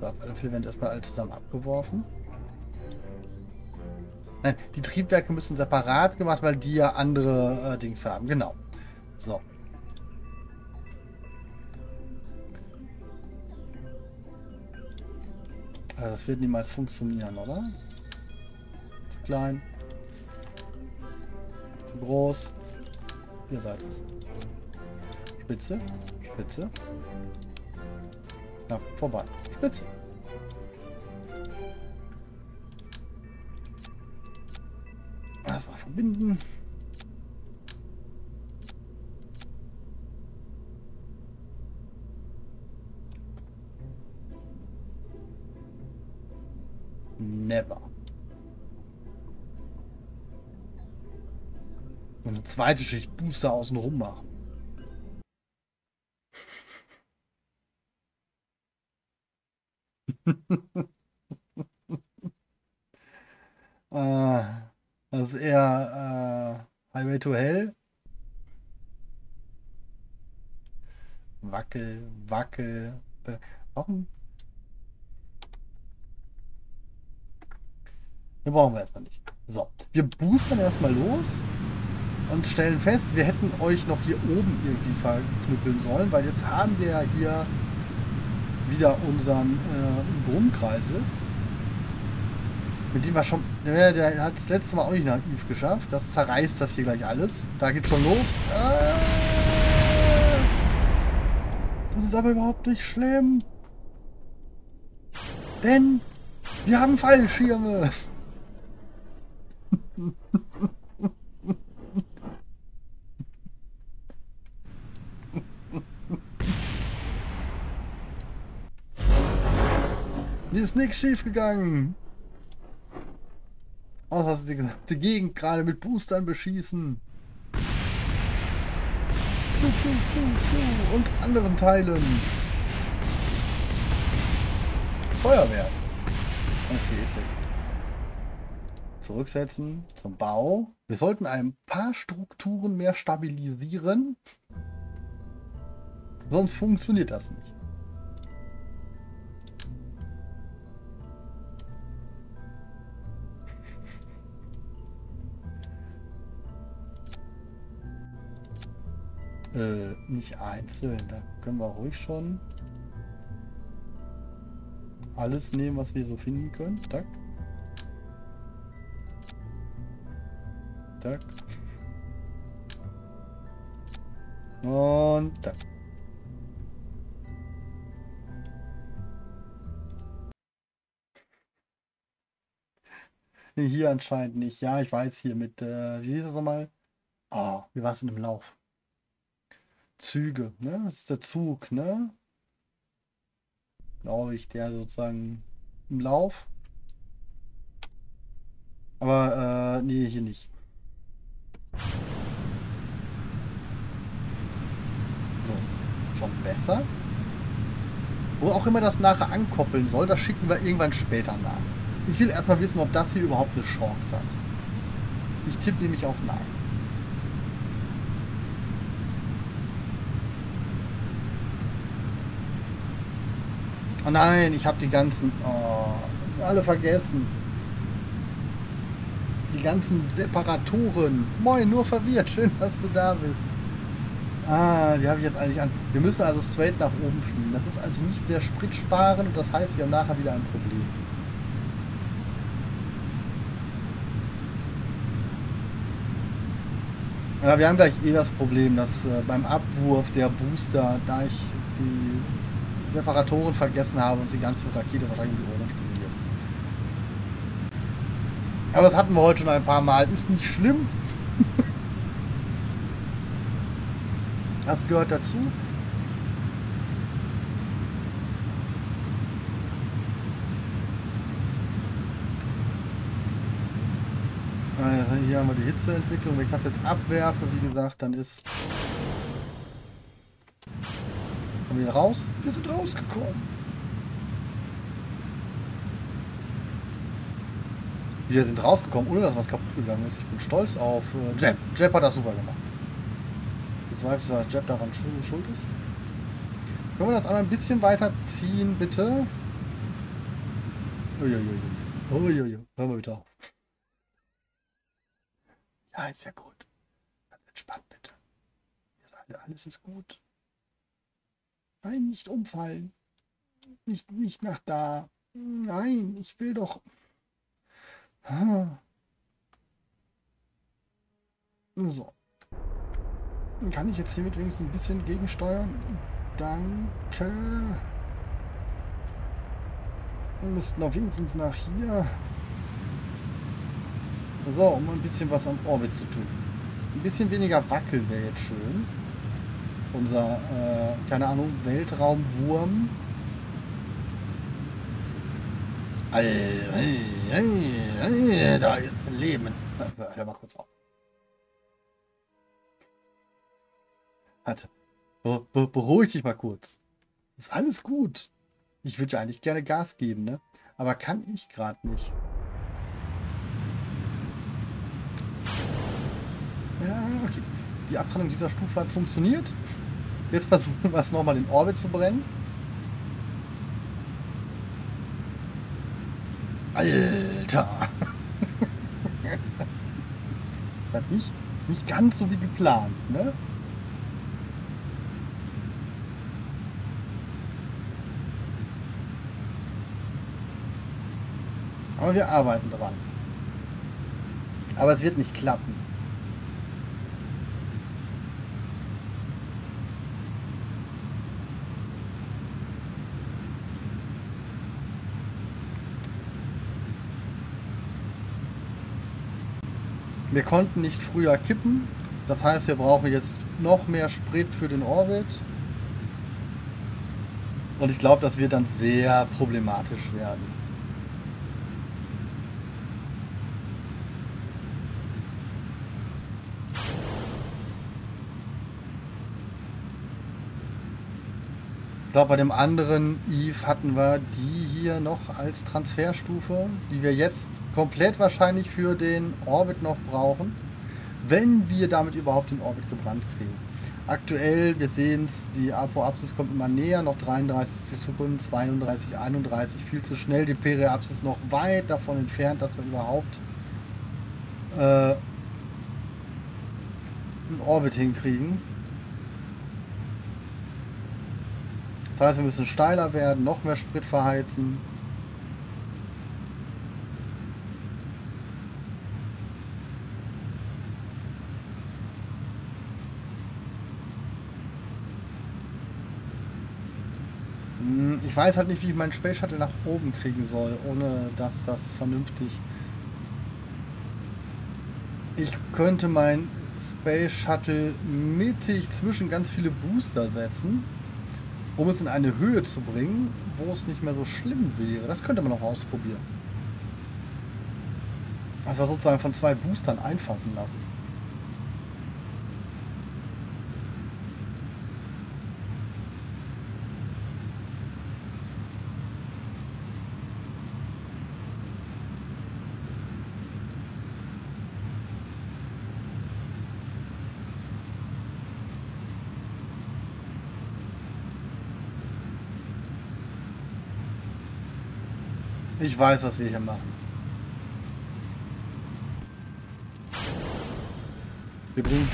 So, dafür werden erstmal alle zusammen abgeworfen. Nein, die Triebwerke müssen separat gemacht, weil die ja andere äh, Dings haben. Genau. So. Also das wird niemals funktionieren, oder? Zu klein. Zu groß. Ihr seid es. Spitze. Spitze. Na, vorbei. Spitze. Das mal verbinden. Never. Und eine zweite Schicht Booster außen rum machen. ah. Das ist eher äh, Highway to Hell. Wackel, wackel. Warum? Den brauchen wir erstmal nicht. So, wir boostern erstmal los und stellen fest, wir hätten euch noch hier oben irgendwie verknüppeln sollen, weil jetzt haben wir ja hier wieder unseren äh, Brummkreisel. Mit dem war schon. Der, der hat das letzte Mal auch nicht nach Eve geschafft. Das zerreißt das hier gleich alles. Da geht's schon los. Ah, das ist aber überhaupt nicht schlimm. Denn wir haben Fallschirme. Hier ist nichts schief gegangen. Außer dass sie die gesamte Gegend gerade mit Boostern beschießen. Und anderen Teilen. Feuerwehr. Okay, ist ja gut. Zurücksetzen zum Bau. Wir sollten ein paar Strukturen mehr stabilisieren. Sonst funktioniert das nicht. Äh, nicht einzeln, da können wir ruhig schon alles nehmen, was wir so finden können. Tack. Tack. Und tack. Hier anscheinend nicht. Ja, ich weiß hier mit, äh, wie hieß das nochmal? Oh, wie war es denn im Lauf? Züge, ne? Das ist der Zug, ne? Glaube ich, der sozusagen im Lauf. Aber, äh, nee, hier nicht. So, schon besser. Wo auch immer das nachher ankoppeln soll, das schicken wir irgendwann später nach. Ich will erstmal wissen, ob das hier überhaupt eine Chance hat. Ich tippe nämlich auf Nein. Oh nein, ich habe die ganzen... Oh, alle vergessen. Die ganzen Separatoren. Moin, nur verwirrt. Schön, dass du da bist. Ah, die habe ich jetzt eigentlich an. Wir müssen also straight nach oben fliegen. Das ist also nicht sehr spritsparend und das heißt, wir haben nachher wieder ein Problem. Ja, wir haben gleich eh das Problem, dass äh, beim Abwurf der Booster, da ich die... Separatoren vergessen habe und die ganze Rakete wahrscheinlich mit Ohren explodiert. Aber das hatten wir heute schon ein paar Mal. Ist nicht schlimm. Das gehört dazu. Hier haben wir die Hitzeentwicklung. Wenn ich das jetzt abwerfe, wie gesagt, dann ist... Kommen wir raus? Wir sind rausgekommen. Wir sind rausgekommen, ohne dass was kaputt gegangen ist. Ich bin stolz auf äh, Jeb. Jeb hat das super gemacht. Ich weiß nicht, dass Jeb daran schuld ist. Können wir das einmal ein bisschen weiter ziehen, bitte? Uiuiui. Uiuiui. Hör mal bitte auf. Ja, ist ja gut. Ganz entspannt, bitte. Alles ist gut. Nein, nicht umfallen. Nicht, nicht nach da. Nein, ich will doch... So. Kann ich jetzt hiermit wenigstens ein bisschen gegensteuern? Danke. Wir müssten auf wenigstens nach hier. So, um ein bisschen was am Orbit zu tun. Ein bisschen weniger wackeln wäre jetzt schön. Unser, äh, keine Ahnung, Weltraumwurm. Hey, hey, hey, hey, da ist Leben. Hör mal kurz auf. Warte. Be be beruhig dich mal kurz. Ist alles gut. Ich würde ja eigentlich gerne Gas geben, ne? Aber kann ich gerade nicht. Ja, okay. Die Abtrennung dieser Stufe hat funktioniert. Jetzt versuchen wir es nochmal in Orbit zu brennen. Alter! Das war nicht, nicht ganz so wie geplant, ne? Aber wir arbeiten dran. Aber es wird nicht klappen. Wir konnten nicht früher kippen, das heißt, wir brauchen jetzt noch mehr Sprit für den Orbit. Und ich glaube, das wird dann sehr problematisch werden. Ich glaube, bei dem anderen Eve hatten wir die hier noch als Transferstufe, die wir jetzt komplett wahrscheinlich für den Orbit noch brauchen, wenn wir damit überhaupt den Orbit gebrannt kriegen. Aktuell, wir sehen es, die Apoapsis kommt immer näher, noch dreiunddreißig Sekunden, zweiunddreißig, einunddreißig, viel zu schnell, die Periapsis noch weit davon entfernt, dass wir überhaupt äh, einen Orbit hinkriegen. Das heißt, wir müssen steiler werden, noch mehr Sprit verheizen. Ich weiß halt nicht, wie ich meinen Space Shuttle nach oben kriegen soll, ohne dass das vernünftig... Ich könnte mein Space Shuttle mittig zwischen ganz viele Booster setzen, um es in eine Höhe zu bringen, wo es nicht mehr so schlimm wäre. Das könnte man noch ausprobieren. Also sozusagen von zwei Boostern einfassen lassen. Ich weiß, was wir hier machen. Wir bringen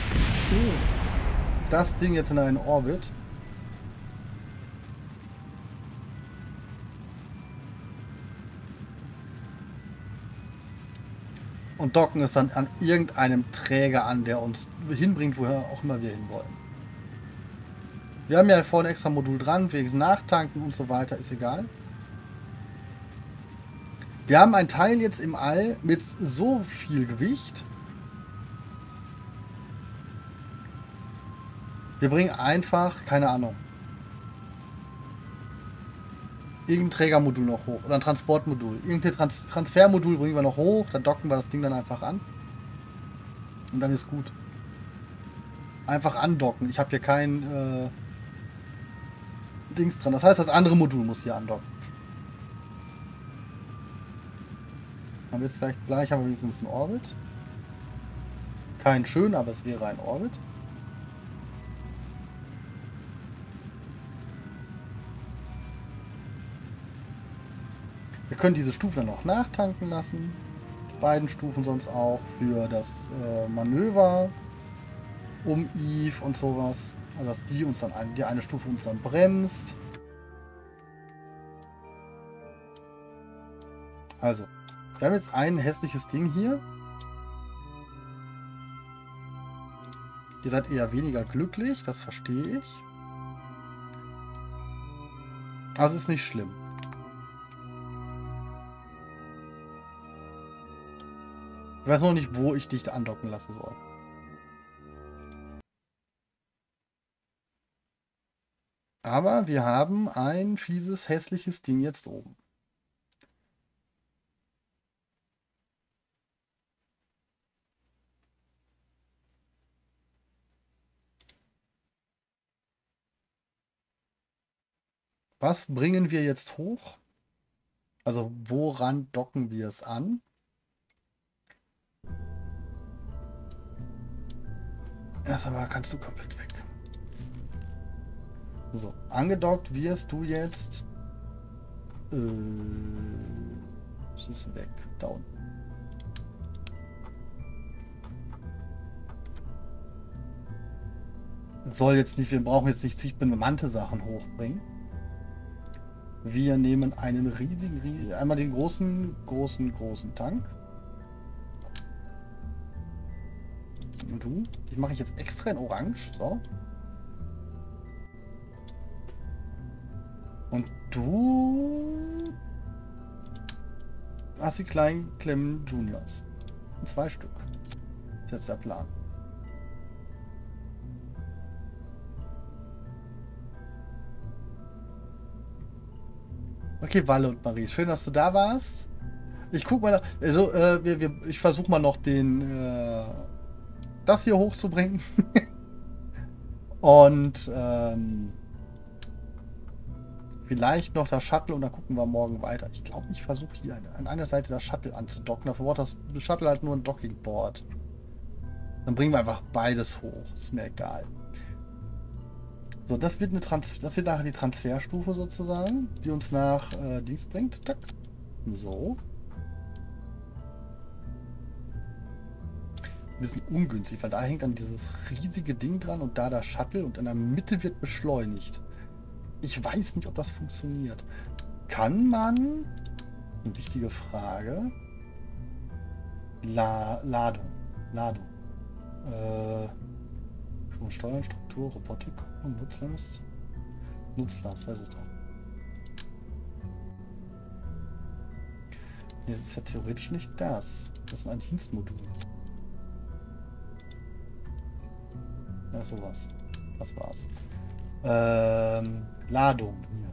das Ding jetzt in einen Orbit. Und docken es dann an irgendeinem Träger an, der uns hinbringt, woher auch immer wir hinwollen. Wir haben ja vorne extra Modul dran, wegen Nachtanken und so weiter, ist egal. Wir haben ein Teil jetzt im All mit so viel Gewicht. Wir bringen einfach, keine Ahnung, irgendein Trägermodul noch hoch. Oder ein Transportmodul. Irgendein Trans Transfermodul bringen wir noch hoch. Dann docken wir das Ding dann einfach an. Und dann ist gut. Einfach andocken. Ich habe hier kein äh, Dings dran. Das heißt, das andere Modul muss hier andocken. Haben wir jetzt gleich, gleich haben wir wenigstens einen Orbit. Kein schön, aber es wäre ein Orbit. Wir können diese Stufen dann auch nachtanken lassen. Die beiden Stufen sonst auch für das äh, Manöver um Eve und sowas. Also dass die uns dann ein, die eine Stufe uns dann bremst. Also, wir haben jetzt ein hässliches Ding hier. Ihr seid eher weniger glücklich, das verstehe ich. Das ist nicht schlimm. Ich weiß noch nicht, wo ich dich andocken lassen soll. Aber wir haben ein fieses, hässliches Ding jetzt oben. Was bringen wir jetzt hoch? Also woran docken wir es an? Das aber kannst du komplett weg. So, angedockt wirst du jetzt. Äh, das ist weg. Da unten. Soll jetzt nicht, wir brauchen jetzt nicht zig bemannte Sachen hochbringen. Wir nehmen einen riesigen, riesigen, einmal den großen, großen, großen Tank. Und du, die mache ich jetzt extra in Orange. So. Und du hast die kleinen Klemmen Juniors. Und zwei Stück. Das ist jetzt der Plan. Okay, Walle und Marie, schön, dass du da warst. Ich guck mal, also äh, wir, wir, ich versuche mal noch den äh, das hier hochzubringen. Und ähm, vielleicht noch das Shuttle und dann gucken wir morgen weiter. Ich glaube, ich versuche hier eine, an einer Seite das Shuttle anzudocken. Dafür braucht das Shuttle halt nur ein Dockingboard. Dann bringen wir einfach beides hoch. Ist mir egal. So, das wird, eine Trans das wird nachher die Transferstufe sozusagen, die uns nach äh, Dings bringt. Tack. So. Ein bisschen ungünstig, weil da hängt dann dieses riesige Ding dran und da das Shuttle und in der Mitte wird beschleunigt. Ich weiß nicht, ob das funktioniert. Kann man, eine wichtige Frage, La Ladung, Ladung, äh, Steuern, Struktur, Robotik und Nutzlast. Nutzlast, das ist doch. Jetzt ist ja theoretisch nicht das. Das ist ein Dienstmodul. Ja, sowas. Das war's. Ähm, Ladung hier.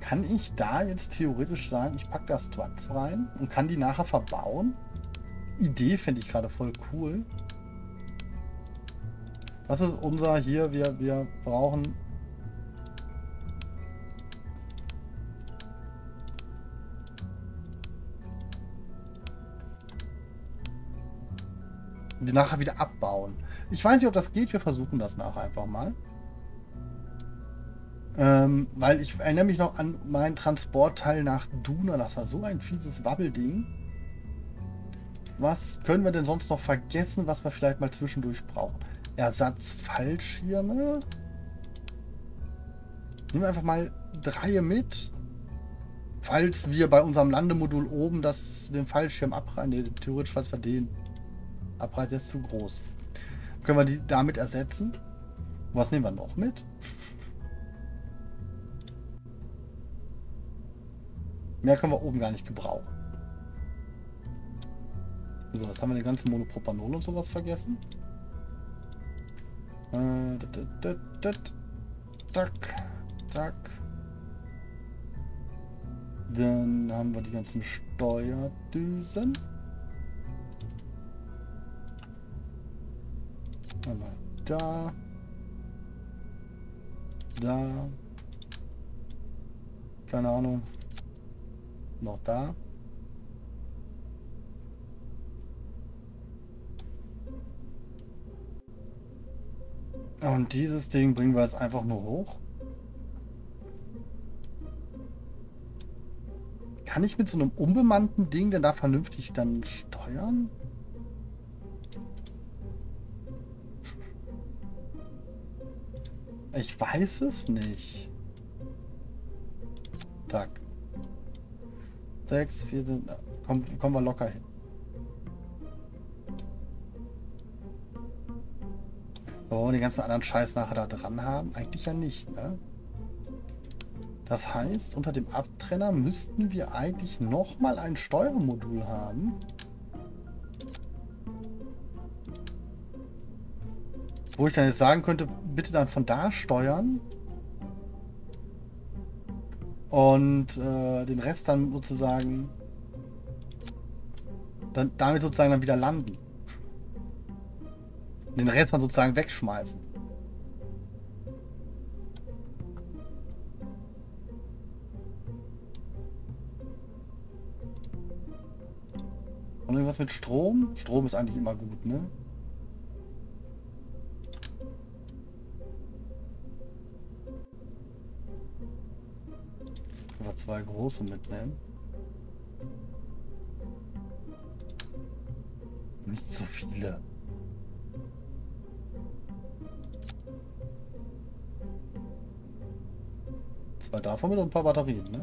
Kann ich da jetzt theoretisch sagen, ich packe das Struts rein und kann die nachher verbauen? Idee finde ich gerade voll cool. Das ist unser hier, wir, wir brauchen... Die nachher wieder abbauen. Ich weiß nicht, ob das geht, wir versuchen das nachher einfach mal. Ähm, weil ich erinnere mich noch an meinen Transportteil nach Duna. Das war so ein fieses Wabbelding. Was können wir denn sonst noch vergessen, was wir vielleicht mal zwischendurch brauchen? Ersatzfallschirme. Nehmen wir einfach mal drei mit. Falls wir bei unserem Landemodul oben das, den Fallschirm abreißen. Nee, theoretisch, falls wir den abreißen, der ist zu groß. Können wir die damit ersetzen? Was nehmen wir noch mit? Mehr können wir oben gar nicht gebrauchen. So, jetzt haben wir den ganzen Monopropanol und sowas vergessen. Äh, dat, dat, dat, tak, tak. Dann haben wir die ganzen Steuerdüsen. Einmal da. Da. Keine Ahnung. Noch da. Und dieses Ding bringen wir jetzt einfach nur hoch. Kann ich mit so einem unbemannten Ding denn da vernünftig dann steuern? Ich weiß es nicht. Tag. sechs, vier, kommen, kommen wir locker hin. Oh, den ganzen anderen Scheiß nachher da dran haben? Eigentlich ja nicht, ne? Das heißt, unter dem Abtrenner müssten wir eigentlich nochmal ein Steuermodul haben. Wo ich dann jetzt sagen könnte, bitte dann von da steuern. Und äh, den Rest dann sozusagen dann damit sozusagen dann wieder landen. Den Rest dann sozusagen wegschmeißen. Und irgendwas mit Strom? Strom ist eigentlich immer gut, ne? Einfach zwei große mitnehmen. Nicht so viele. Zwei davon mit und ein paar Batterien, ne?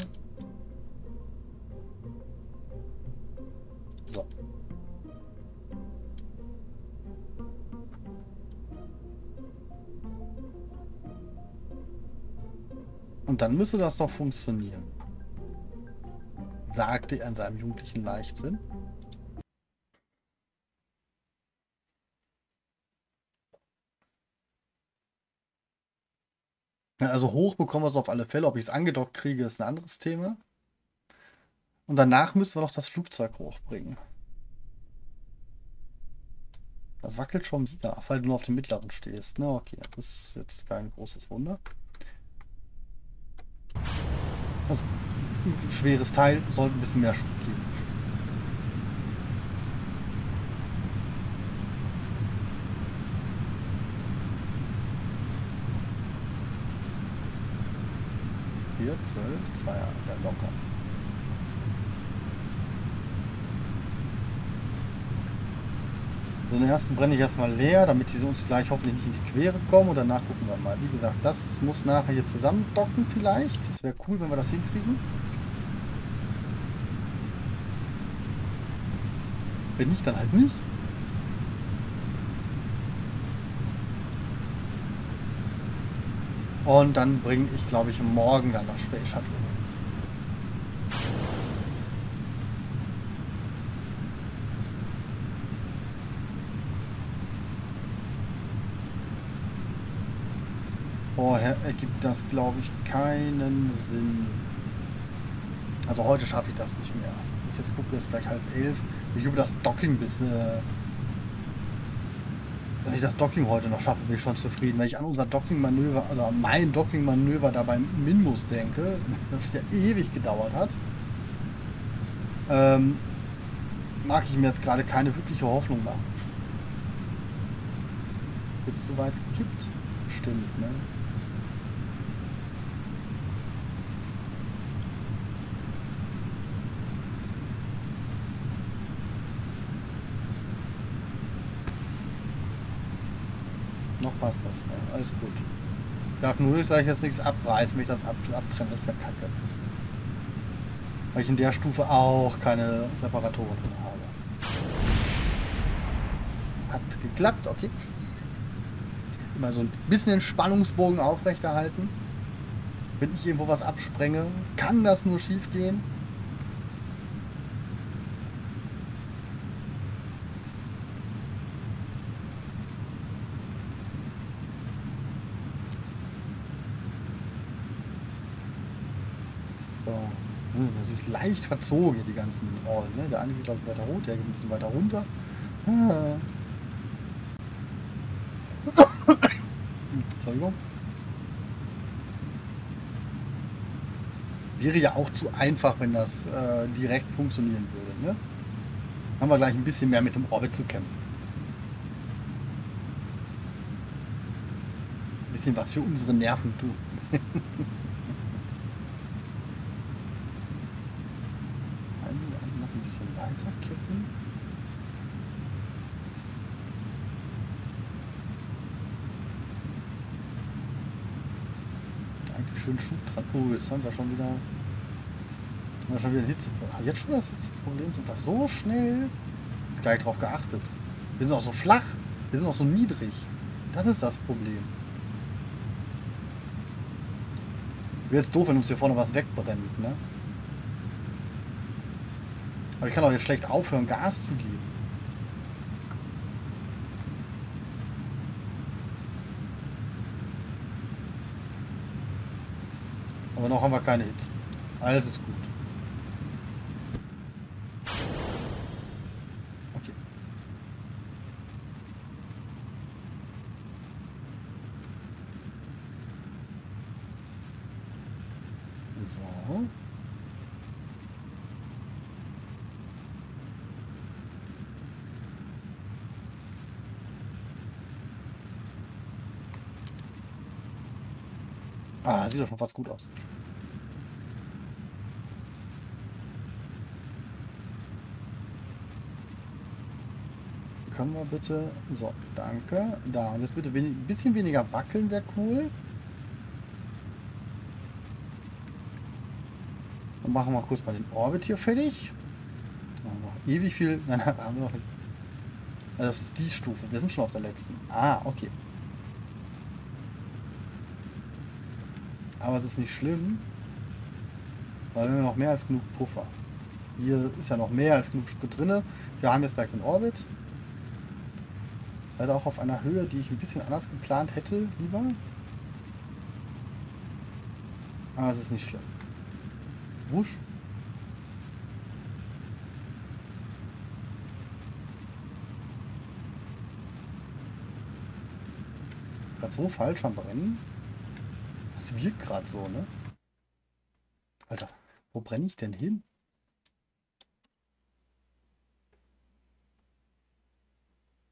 So. Und dann müsste das doch funktionieren, sagte er in seinem jugendlichen Leichtsinn. Also hoch bekommen wir es auf alle Fälle. Ob ich es angedockt kriege, ist ein anderes Thema. Und danach müssen wir noch das Flugzeug hochbringen. Das wackelt schon wieder, weil du nur auf dem mittleren stehst. Na okay, das ist jetzt kein großes Wunder. Also, ein schweres Teil sollte ein bisschen mehr Schub geben. Hier, zwölf, zwei, dann locker. So, den ersten brenne ich erstmal leer, damit die uns gleich hoffentlich nicht in die Quere kommen und danach gucken wir mal. Wie gesagt, das muss nachher hier zusammen docken vielleicht. Das wäre cool, wenn wir das hinkriegen. Wenn nicht, dann halt nicht. Und dann bringe ich, glaube ich, morgen dann das Space Shuttle. Vorher ergibt das, glaube ich, keinen Sinn. Also heute schaffe ich das nicht mehr. Ich jetzt gucke, es ist gleich halb elf. Ich übe das Docking bis... Äh Wenn ich das Docking heute noch schaffe, bin ich schon zufrieden. Wenn ich an unser Docking-Manöver, also an mein Docking-Manöver da beim Minmus denke, das ja ewig gedauert hat, ähm, mag ich mir jetzt gerade keine wirkliche Hoffnung machen. Jetzt zu weit gekippt? Bestimmt, ne? Noch passt das. Ja, alles gut. Ich darf nur nicht, dass ich jetzt nichts abreißen, wenn ich das ab, abtrenne. Das wäre kacke. Weil ich in der Stufe auch keine Separatoren drin habe. Hat geklappt, okay. Immer so ein bisschen den Spannungsbogen aufrechterhalten. Wenn ich irgendwo was absprenge, kann das nur schief gehen. natürlich leicht verzogen, die ganzen Rollen. Ne? Der eine geht, glaube ich, weiter hoch, der geht ein bisschen weiter runter. Entschuldigung. Wäre ja auch zu einfach, wenn das äh, direkt funktionieren würde. Ne? Haben wir gleich ein bisschen mehr mit dem Orbit zu kämpfen. Ein bisschen was für unsere Nerven tun. Noch ein bisschen weiter kippen. Eigentlich schön Schub dran. Oh, jetzt haben wir schon wieder, haben wir schon wieder ein Hitzeproblem. Jetzt schon das Hitzeproblem. Sind wir so schnell? Ist gar nicht drauf geachtet. Wir sind auch so flach. Wir sind auch so niedrig. Das ist das Problem. Wäre jetzt doof, wenn uns hier vorne was wegbrennt, ne? Aber ich kann auch jetzt schlecht aufhören, Gas zu geben. Aber noch haben wir keine Hits. Alles ist gut. Okay. So. Ah, das sieht doch schon fast gut aus. Können wir bitte... So, danke. Da, und jetzt bitte ein bisschen weniger wackeln, wäre cool. Dann machen wir kurz mal den Orbit hier fertig. Da haben wir noch ewig viel... Nein, da haben wir noch nicht. Also das ist die Stufe. Wir sind schon auf der letzten. Ah, okay. Aber es ist nicht schlimm, weil wir haben noch mehr als genug Puffer. Hier ist ja noch mehr als genug Sprit drin. Wir haben jetzt gleich den Orbit. Leider auch auf einer Höhe, die ich ein bisschen anders geplant hätte, lieber. Aber es ist nicht schlimm. Wusch. Gerade so falsch am Brennen. Es wirkt gerade so, ne? Alter, wo brenne ich denn hin?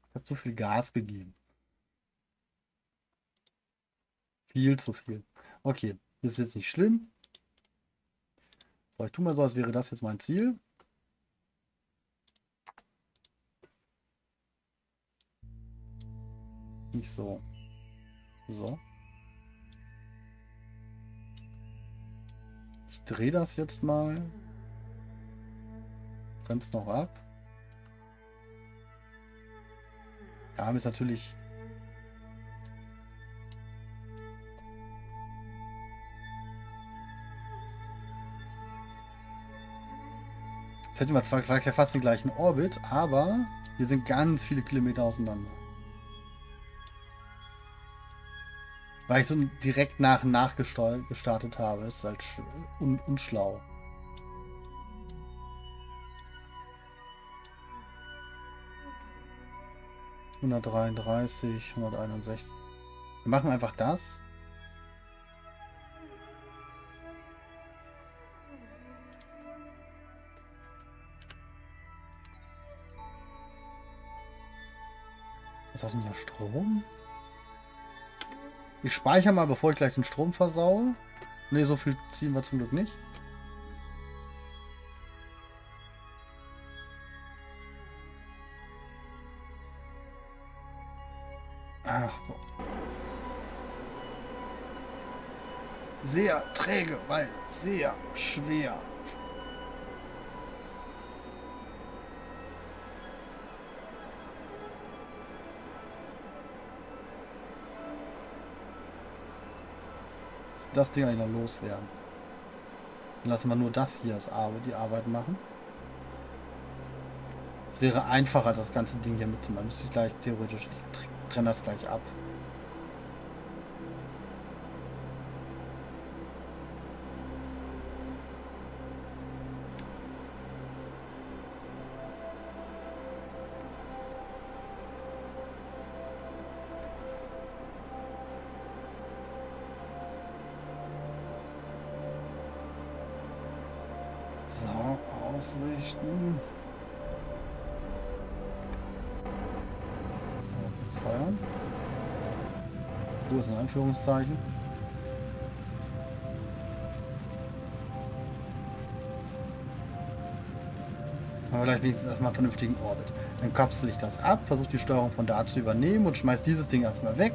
Ich habe zu viel Gas gegeben. Viel zu viel. Okay, das ist jetzt nicht schlimm. So, ich tue mal so, als wäre das jetzt mein Ziel. Nicht so. So. Dreh das jetzt mal. Bremst noch ab. Da haben wir es natürlich. Jetzt hätten wir zwar fast den gleichen Orbit, aber wir sind ganz viele Kilometer auseinander. Weil ich so direkt nach und nach gestartet habe, ist halt un unschlau. hundertdreiunddreißig, hunderteinundsechzig. Wir machen einfach das. Was hat denn hier Strom? Ich speichere mal, bevor ich gleich den Strom versaue. Ne, so viel ziehen wir zum Glück nicht. Ach so. Sehr träge, weil sehr schwer. Das Ding eigentlich noch loswerden. Dann lassen wir nur das hier als Arbeit, die Arbeit machen. Es wäre einfacher, das ganze Ding hier mitzumachen. Müsste ich gleich theoretisch, ich trenne das gleich ab. So, ausrichten. Das Feuern. Wo ist in Anführungszeichen? Aber vielleicht wenigstens erstmal einen vernünftigen Orbit. Dann kapsel ich das ab, versuche die Steuerung von da zu übernehmen und schmeiß dieses Ding erstmal weg,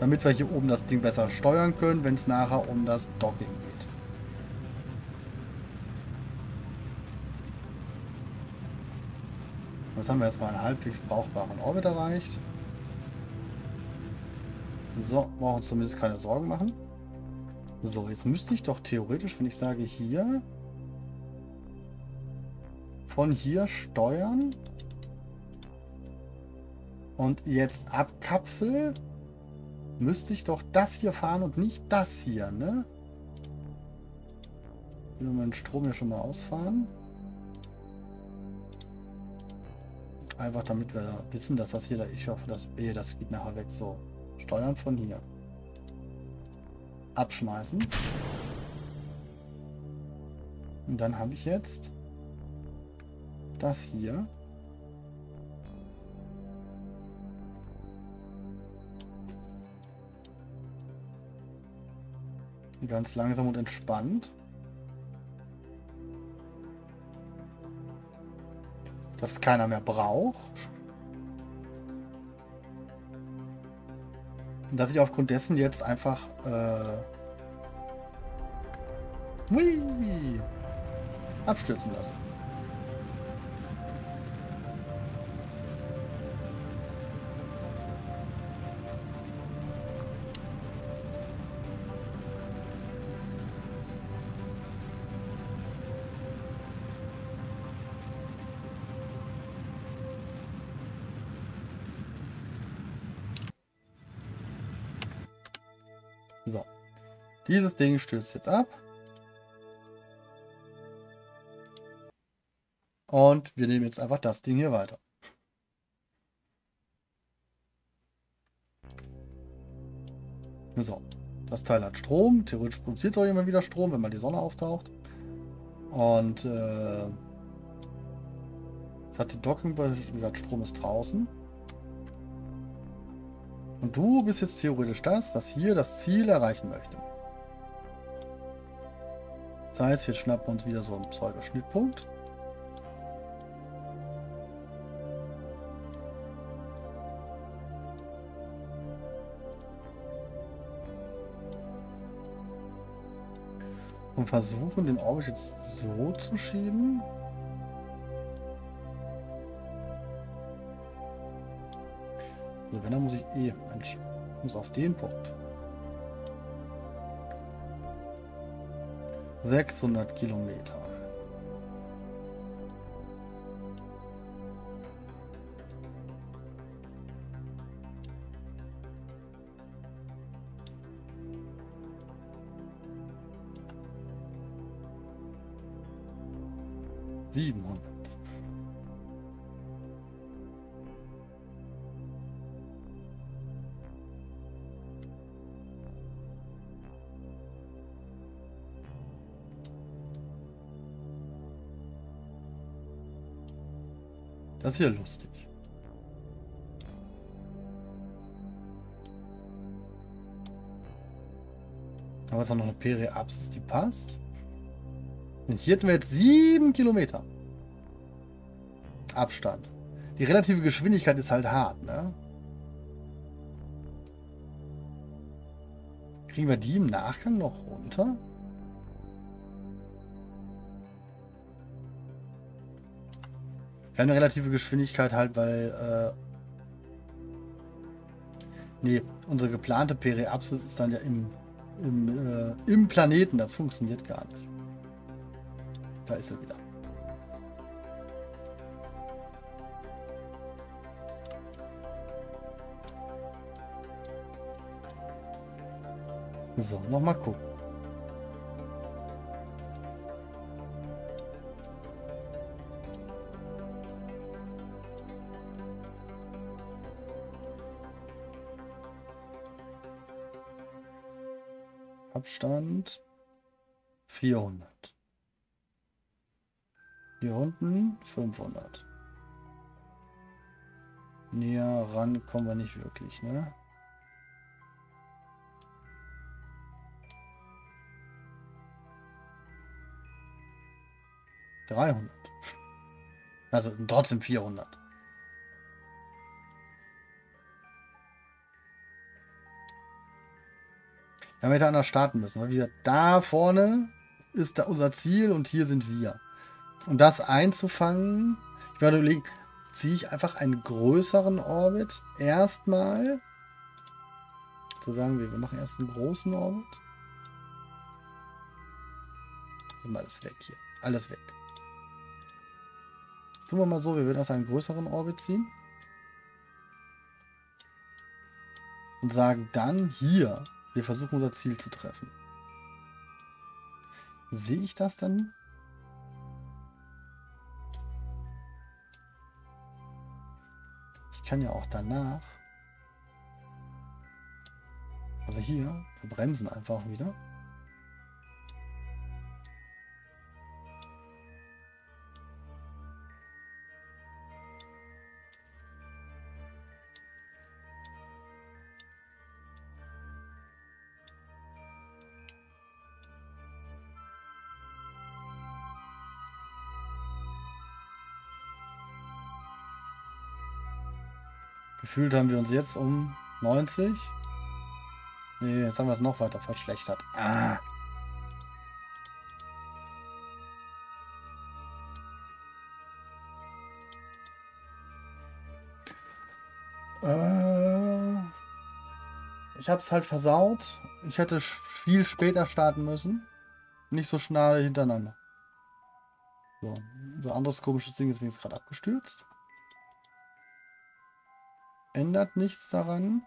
damit wir hier oben das Ding besser steuern können, wenn es nachher um das Docking geht. Jetzt haben wir erstmal einen halbwegs brauchbaren Orbit erreicht. So, brauchen wir uns zumindest keine Sorgen machen. So, jetzt müsste ich doch theoretisch, wenn ich sage hier... Von hier steuern und jetzt abkapseln, müsste ich doch das hier fahren und nicht das hier, ne? Ich will meinen Strom hier schon mal ausfahren. Einfach damit wir wissen, dass das hier, da ich hoffe, dass eh, das geht nachher weg, so. Steuern von hier. Abschmeißen. Und dann habe ich jetzt das hier. Ganz langsam und entspannt. Dass keiner mehr braucht. Und dass ich aufgrund dessen jetzt einfach äh, hui, abstürzen lasse. So, dieses Ding stürzt jetzt ab und wir nehmen jetzt einfach das Ding hier weiter. So, das Teil hat Strom, theoretisch produziert es auch immer wieder Strom, wenn mal die Sonne auftaucht. Und äh, es hat die Docking, der Strom ist draußen. Und du bist jetzt theoretisch das, das hier das Ziel erreichen möchte. Das heißt, wir schnappen uns wieder so einen Pseudo-Schnittpunkt. Und versuchen, den Orbit jetzt so zu schieben. Also wenn, dann muss ich eh, Mensch, ich muss auf den Punkt. sechshundert Kilometer. siebenhundert. Das ist ja lustig. Aber es ist noch eine Periapsis, die passt. Und hier hätten wir jetzt sieben Kilometer Abstand. Die relative Geschwindigkeit ist halt hart, ne? Kriegen wir die im Nachgang noch runter? Eine relative Geschwindigkeit halt, weil äh, nee, unsere geplante Periapsis ist dann ja im, im, äh, im Planeten. Das funktioniert gar nicht. Da ist er wieder. So, nochmal gucken. Abstand vierhundert. Hier unten fünfhundert. Näher ran kommen wir nicht wirklich, ne? dreihundert. Also trotzdem vierhundert. Ja, wir hätten anders starten müssen, weil wir da vorne ist da unser Ziel und hier sind wir. Und das einzufangen, ich werde überlegen, ziehe ich einfach einen größeren Orbit erstmal. So sagen wir, wir machen erst einen großen Orbit. Und alles weg hier, alles weg. Tun wir mal so, wir würden aus einem größeren Orbit ziehen. Und sagen dann hier, wir versuchen unser Ziel zu treffen. Sehe ich das dann? Ich kann ja auch danach. Also hier, wir bremsen einfach wieder. Gefühlt haben wir uns jetzt um neunzig. Nee, jetzt haben wir es noch weiter verschlechtert. Ah. Äh, ich habe es halt versaut. Ich hätte viel später starten müssen. Nicht so schnell hintereinander. So, unser anderes komisches Ding ist wenigstens gerade abgestürzt. Ändert nichts daran.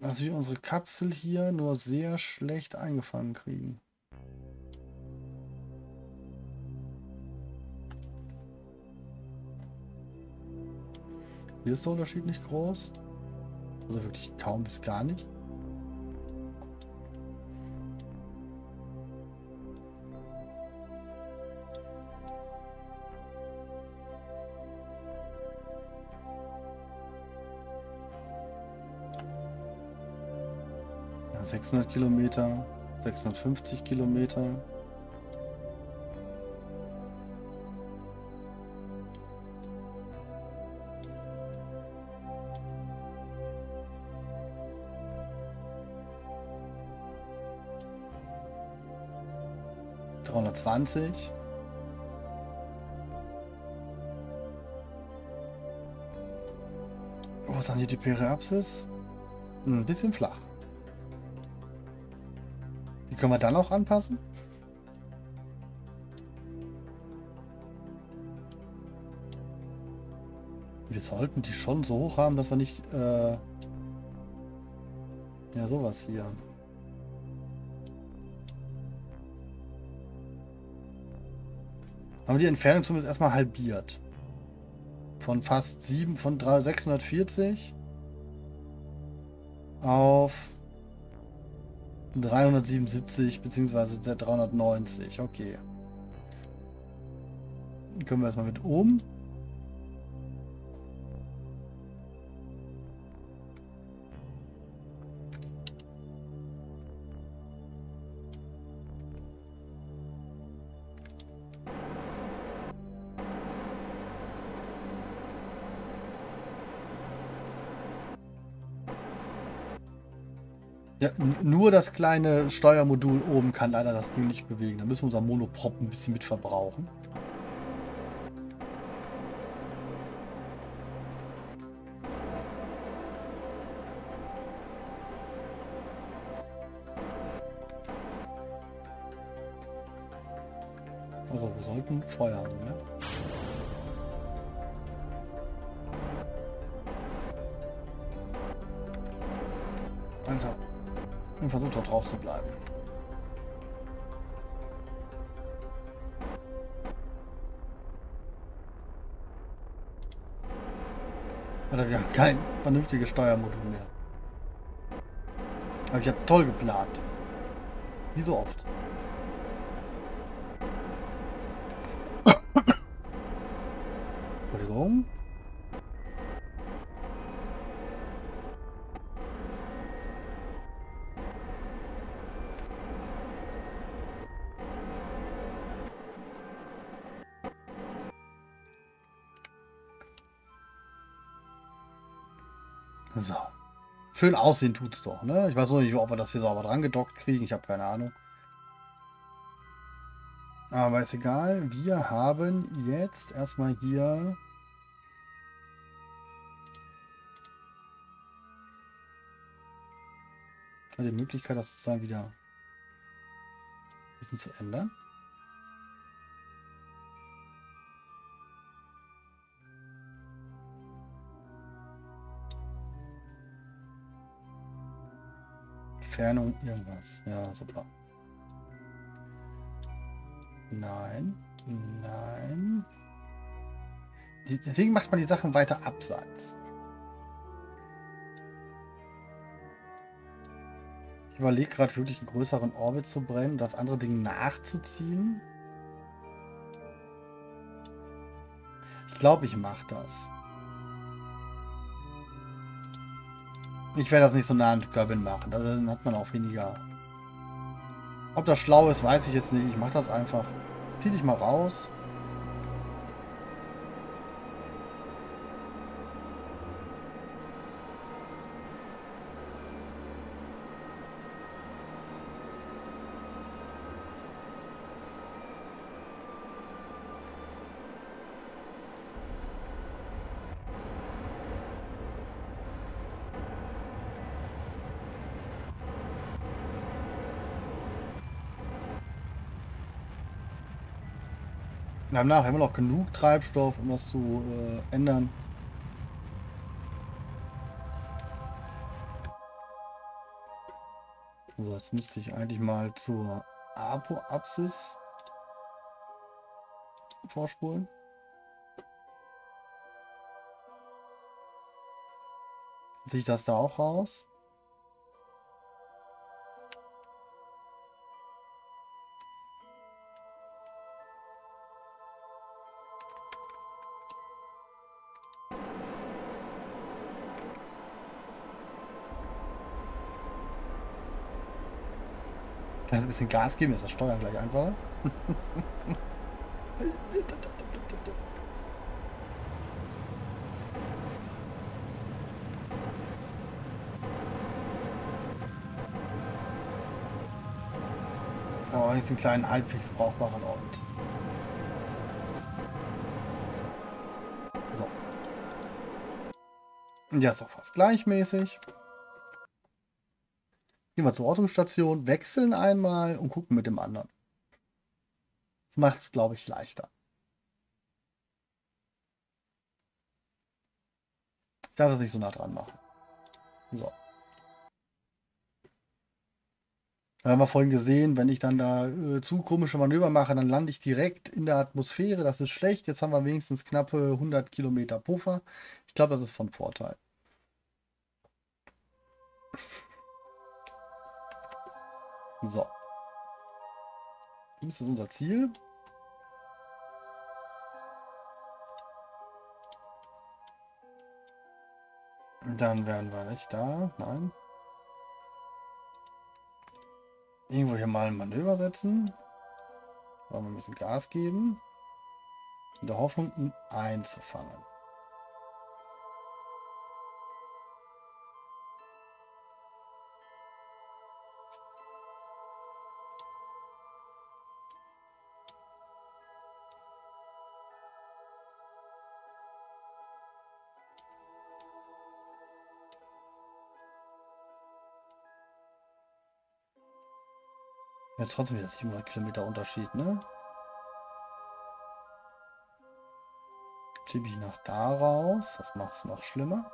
Dass wir unsere Kapsel hier nur sehr schlecht eingefangen kriegen. Hier ist der Unterschied nicht groß. Also wirklich kaum bis gar nicht. sechshundert Kilometer, sechshundertfünfzig Kilometer. dreihundertzwanzig. Wo ist dann hier die Periapsis? Ein bisschen flach. Können wir dann auch anpassen? Wir sollten die schon so hoch haben, dass wir nicht... Äh ja, sowas hier. Haben wir die Entfernung zumindest erstmal halbiert. Von fast sieben, von sechshundertvierzig auf... dreihundertsiebenundsiebzig bzw. dreihundertneunzig, okay. Dann können wir erstmal mit oben. Ja, nur das kleine Steuermodul oben kann leider das Ding nicht bewegen. Da müssen wir unser Monoprop ein bisschen mit verbrauchen. Also wir sollten Feuer haben, ne? Alter. Und versucht dort drauf zu bleiben. Alter, wir haben kein vernünftiges Steuermodul mehr. Habe ich ja toll geplant. Wie so oft. Entschuldigung. So. Schön aussehen tut's doch, ne? Ich weiß nur nicht, ob wir das hier sauber dran gedockt kriegen. Ich habe keine Ahnung. Aber ist egal. Wir haben jetzt erstmal hier... die Möglichkeit, das sozusagen wieder ein bisschen zu ändern. Entfernung irgendwas. Ja, super. Nein, nein. Deswegen macht man die Sachen weiter abseits. Ich überlege gerade wirklich einen größeren Orbit zu brennen, das andere Ding nachzuziehen. Ich glaube, ich mache das. Ich werde das nicht so nah an Kerbin machen, also dann hat man auch weniger. Ob das schlau ist, weiß ich jetzt nicht. Ich mache das einfach. Zieh dich mal raus. Wir haben nachher immer noch genug Treibstoff, um das zu äh, ändern. So, jetzt müsste ich eigentlich mal zur Apoapsis vorspulen. Dann ziehe ich das da auch raus. Kann es ein bisschen Gas geben, ist das Steuern gleich einfacher. Aber jetzt einen kleinen halbwegs brauchbaren Ort. So. Ja, ist auch fast gleichmäßig. Gehen wir zur Ortungsstation, wechseln einmal und gucken mit dem anderen. Das macht es, glaube ich, leichter. Ich darf das nicht so nah dran machen. So. Da haben wir vorhin gesehen, wenn ich dann da äh, zu komische Manöver mache, dann lande ich direkt in der Atmosphäre. Das ist schlecht. Jetzt haben wir wenigstens knappe hundert Kilometer Puffer. Ich glaube, das ist von Vorteil. So. Das ist unser Ziel. Dann wären wir nicht da. Nein. Irgendwo hier mal ein Manöver setzen. Wollen wir ein bisschen Gas geben. In der Hoffnung, ihn einzufangen. Jetzt trotzdem wieder siebenhundert Kilometer Unterschied, ne? Schiebe ich nach da raus. Das macht es noch schlimmer.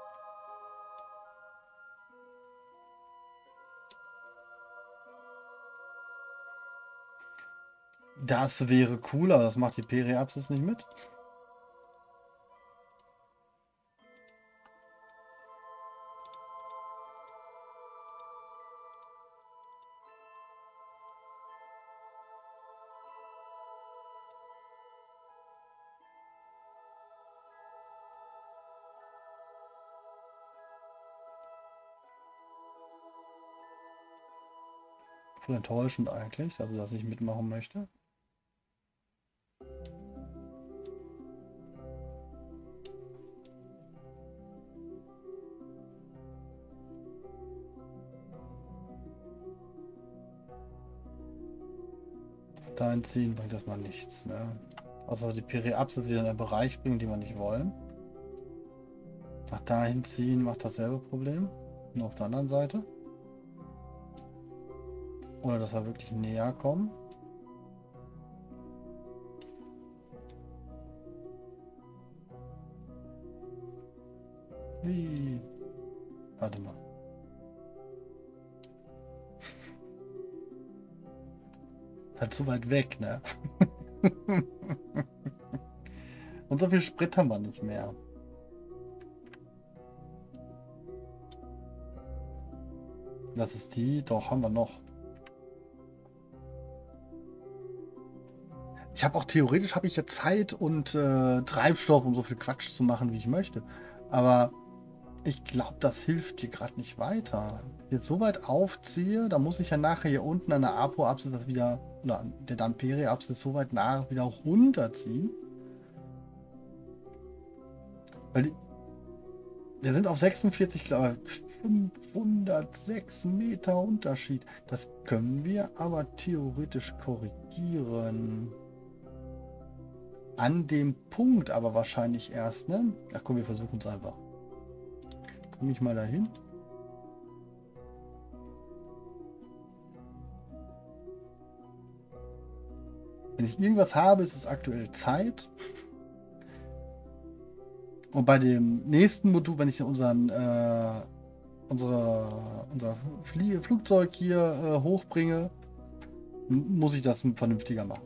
Das wäre cool, aber das macht die Periapsis nicht mit. Voll enttäuschend eigentlich, also dass ich mitmachen möchte. Dahin ziehen bringt das mal nichts, ne? Außer die Periapsis wieder in einen Bereich bringen, den wir nicht wollen. Nach dahin ziehen macht dasselbe Problem, nur auf der anderen Seite. Ohne dass wir wirklich näher kommen. Wie? Warte mal. Halt zu weit weg, ne? Und so viel Sprit haben wir nicht mehr. Das ist die, doch haben wir noch. Ich habe auch theoretisch habe ich ja Zeit und äh, Treibstoff, um so viel Quatsch zu machen, wie ich möchte. Aber ich glaube, das hilft dir gerade nicht weiter. Jetzt so weit aufziehe, da muss ich ja nachher hier unten an der Apo-Apsis das wieder, oder an der Damperi-Apsis so weit nach wieder runterziehen. Weil die, wir sind auf sechsundvierzig, glaube ich, fünfhundertsechs Meter Unterschied. Das können wir aber theoretisch korrigieren. An dem Punkt aber wahrscheinlich erst, ne? Ach komm, wir versuchen es einfach. Komm ich mal dahin. Wenn ich irgendwas habe, ist es aktuell Zeit. Und bei dem nächsten Modul, wenn ich unseren äh, unsere, unser Flie Flugzeug hier äh, hochbringe, muss ich das vernünftiger machen.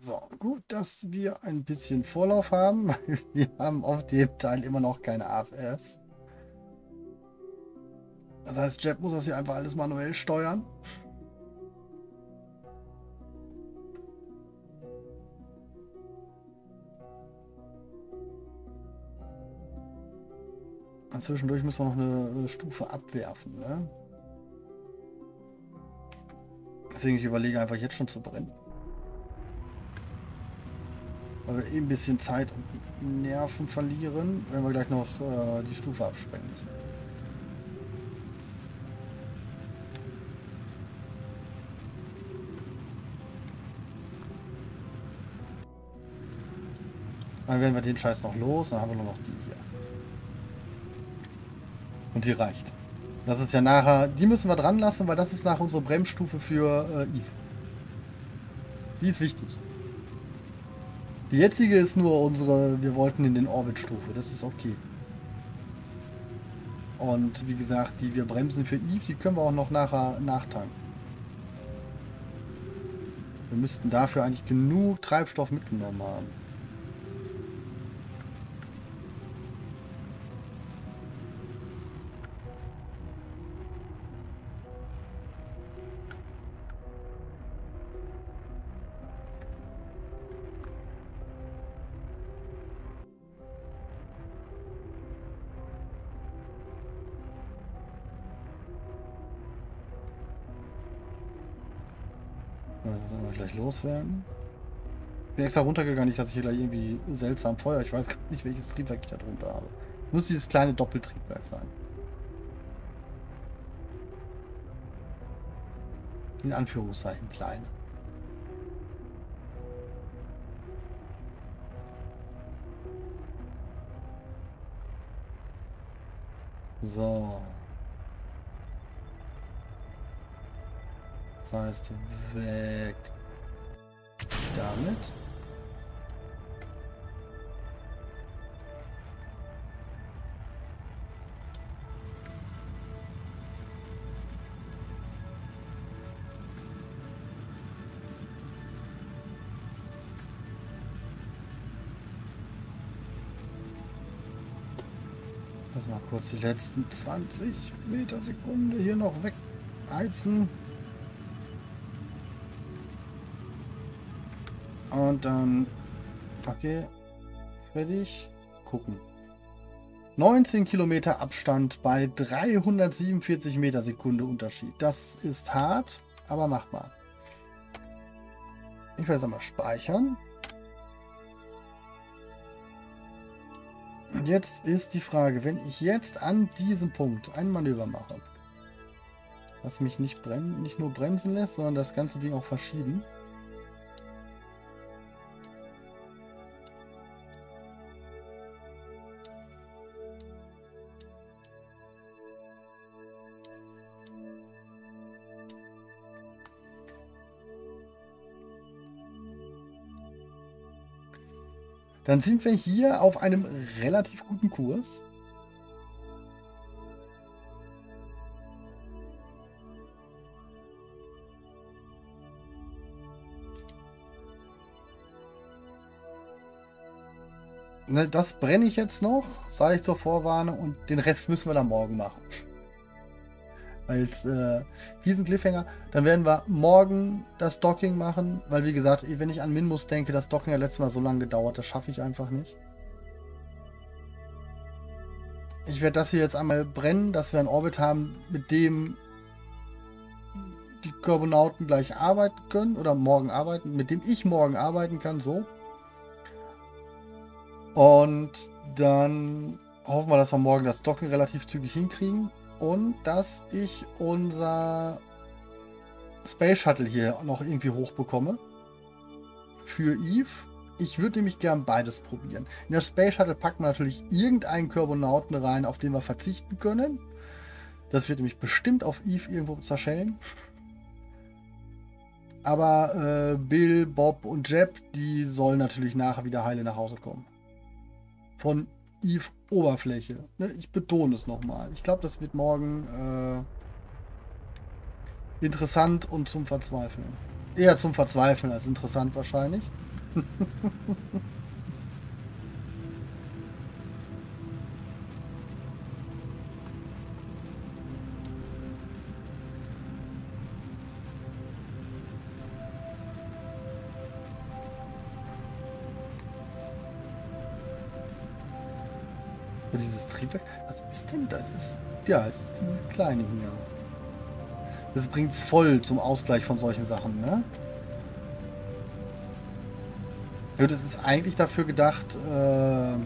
So, gut, dass wir ein bisschen Vorlauf haben, weil wir haben auf dem Teil immer noch keine A F S. Das heißt, Jeb muss das hier einfach alles manuell steuern. Und zwischendurch müssen wir noch eine Stufe abwerfen, ne? Deswegen ich überlege einfach jetzt schon zu brennen. Weil wir eh ein bisschen Zeit und Nerven verlieren, wenn wir gleich noch äh, die Stufe absprengen müssen. Dann werden wir den Scheiß noch los, dann haben wir nur noch die hier. Und die reicht. Das ist ja nachher, die müssen wir dran lassen, weil das ist nachher unsere Bremsstufe für äh, Eve. Die ist wichtig. Die jetzige ist nur unsere, wir wollten in den Orbit-Stufe, das ist okay. Und wie gesagt, die wir bremsen für Eve, die können wir auch noch nachher nachtanken. Wir müssten dafür eigentlich genug Treibstoff mitgenommen haben. Loswerden. Ich bin extra runtergegangen, nicht dass ich hier gleich irgendwie seltsam Feuer. Ich weiß gar nicht, welches Triebwerk ich da drunter habe. Muss dieses kleine Doppeltriebwerk sein. In Anführungszeichen klein. So. Das heißt, weg. Damit. Lass mal kurz die letzten zwanzig Meter Sekunde hier noch wegheizen. Und dann, okay, fertig, gucken. neunzehn Kilometer Abstand bei dreihundertsiebenundvierzig Meter Sekunde Unterschied. Das ist hart, aber machbar. Ich werde jetzt einmal speichern. Und jetzt ist die Frage, wenn ich jetzt an diesem Punkt ein Manöver mache, was mich nicht, brem- nicht nur bremsen lässt, sondern das ganze Ding auch verschieben. Dann sind wir hier auf einem relativ guten Kurs. Das brenne ich jetzt noch, sage ich zur Vorwarnung, und den Rest müssen wir dann morgen machen. Als äh, diesen Cliffhanger. Dann werden wir morgen das Docking machen, weil wie gesagt, wenn ich an Minmus denke, das Docking hat letztes Mal so lange gedauert, das schaffe ich einfach nicht. Ich werde das hier jetzt einmal brennen, dass wir einen Orbit haben, mit dem die Kerbonauten gleich arbeiten können oder morgen arbeiten, mit dem ich morgen arbeiten kann, so. Und dann hoffen wir, dass wir morgen das Docking relativ zügig hinkriegen. Und dass ich unser Space Shuttle hier noch irgendwie hochbekomme. Für Eve. Ich würde nämlich gern beides probieren. In das Space Shuttle packt man natürlich irgendeinen Kerbonauten rein, auf den wir verzichten können. Das wird nämlich bestimmt auf Eve irgendwo zerschellen. Aber äh, Bill, Bob und Jeb, die sollen natürlich nachher wieder heile nach Hause kommen. Von Eve Oberfläche. Ich betone es nochmal. Ich glaube, das wird morgen äh, interessant und zum Verzweifeln. Eher zum Verzweifeln als interessant wahrscheinlich. Dieses Triebwerk, was ist denn das? Ist, ja, es ist diese kleine hier. Das bringt es voll zum Ausgleich von solchen Sachen, ne? Ja, das ist eigentlich dafür gedacht, äh,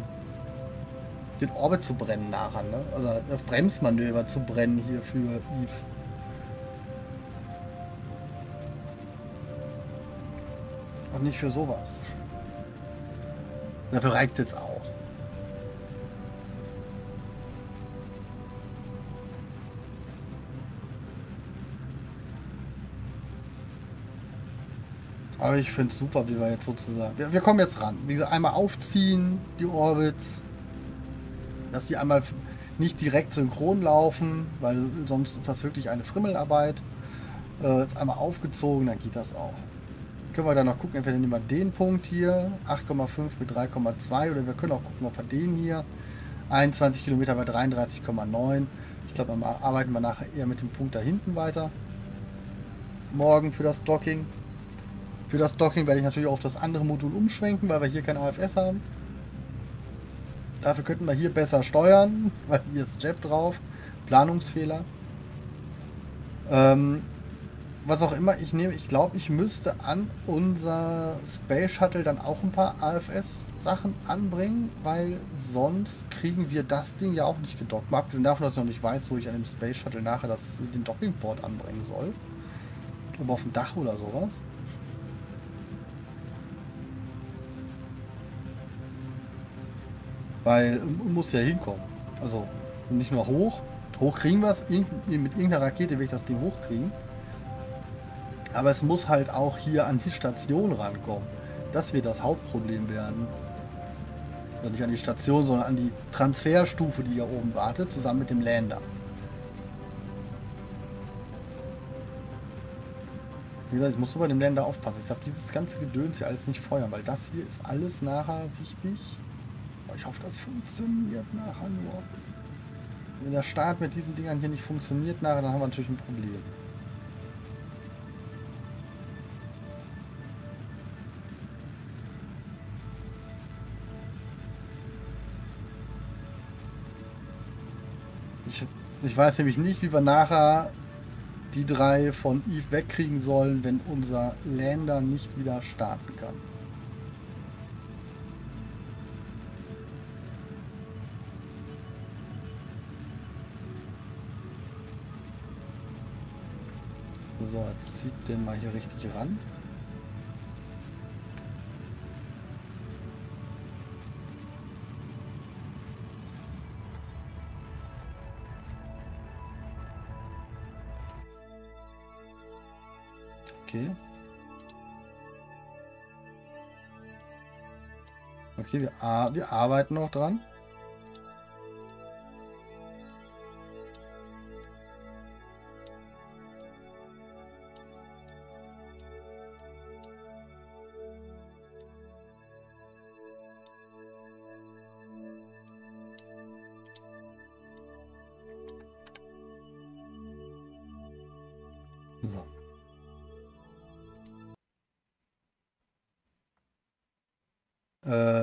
den Orbit zu brennen nachher, ne? Also das Bremsmanöver zu brennen hier für Eve. Und nicht für sowas. Dafür reicht es jetzt auch. Aber ich finde es super, wie wir jetzt sozusagen... Wir, wir kommen jetzt ran. Wie gesagt, einmal aufziehen, die Orbits. Dass die einmal nicht direkt synchron laufen, weil sonst ist das wirklich eine Frimmelarbeit. Äh, jetzt einmal aufgezogen, dann geht das auch. Können wir dann noch gucken, entweder nehmen wir den Punkt hier, acht Komma fünf mit drei Komma zwei, oder wir können auch gucken, ob wir den hier, einundzwanzig Kilometer bei dreiunddreißig Komma neun. Ich glaube, dann arbeiten wir nachher eher mit dem Punkt da hinten weiter. Morgen für das Docking. Für das Docking werde ich natürlich auf das andere Modul umschwenken, weil wir hier kein A F S haben. Dafür könnten wir hier besser steuern, weil hier ist Jeb drauf. Planungsfehler. Ähm, was auch immer ich nehme, ich glaube, ich müsste an unser Space Shuttle dann auch ein paar A F S-Sachen anbringen, weil sonst kriegen wir das Ding ja auch nicht gedockt. Mal abgesehen davon, dass ich noch nicht weiß, wo ich an dem Space Shuttle nachher das, den Dockingport anbringen soll. Ob auf dem Dach oder sowas. Weil man muss ja hinkommen. Also nicht nur hoch. Hoch kriegen wir es. Mit irgendeiner Rakete will ich das Ding hochkriegen. Aber es muss halt auch hier an die Station rankommen. Das wird das Hauptproblem werden. Also nicht an die Station, sondern an die Transferstufe, die hier oben wartet, zusammen mit dem Lander. Wie gesagt, ich muss über den Lander aufpassen. Ich glaube, dieses ganze Gedöns hier alles nicht feuern, weil das hier ist alles nachher wichtig. Ich hoffe, das funktioniert nachher nur. Wenn der Start mit diesen Dingern hier nicht funktioniert nachher, dann haben wir natürlich ein Problem. Ich, ich weiß nämlich nicht, wie wir nachher die drei von Eve wegkriegen sollen, wenn unser Lander nicht wieder starten kann. So, jetzt zieht den mal hier richtig ran. Okay. Okay, wir, wir arbeiten noch dran.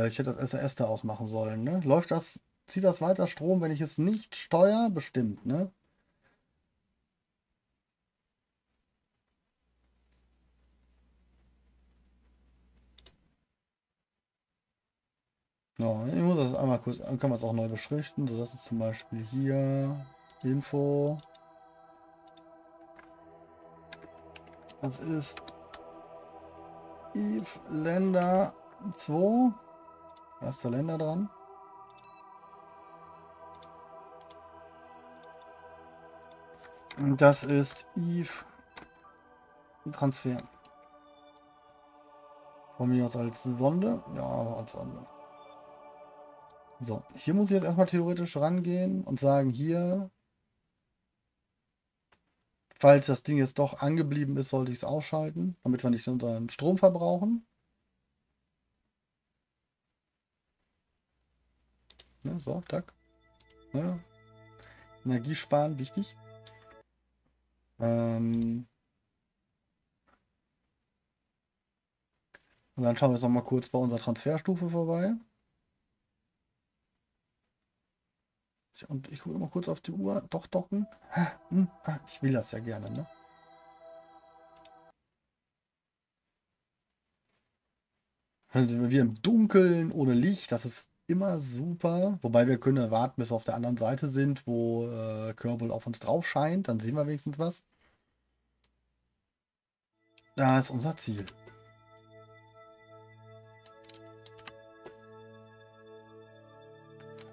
Ich hätte das S R S da ausmachen sollen, ne? Läuft das, zieht das weiter Strom, wenn ich es nicht steuere? Bestimmt, ne? No, ich muss das einmal kurz, dann kann man es auch neu beschriften, sodass es zum Beispiel hier Info. Das ist Eve Länder zwei. Da ist der Länder dran. Und das ist Eve Transfer. Von mir aus als Sonde. Ja, als Sonde. So, hier muss ich jetzt erstmal theoretisch rangehen und sagen, hier, falls das Ding jetzt doch angeblieben ist, sollte ich es ausschalten, damit wir nicht unseren Strom verbrauchen. Ne, so, tack. Ne. Energie sparen, wichtig. Ähm Und dann schauen wir jetzt noch mal kurz bei unserer Transferstufe vorbei. Ich, und ich gucke mal kurz auf die Uhr. Doch, docken. Hm, ich will das ja gerne, ne? Dann sind wir im Dunkeln, ohne Licht. Das ist immer super, wobei wir können warten, bis wir auf der anderen Seite sind, wo äh, Kerbal auf uns drauf scheint, dann sehen wir wenigstens was. Da ist unser Ziel.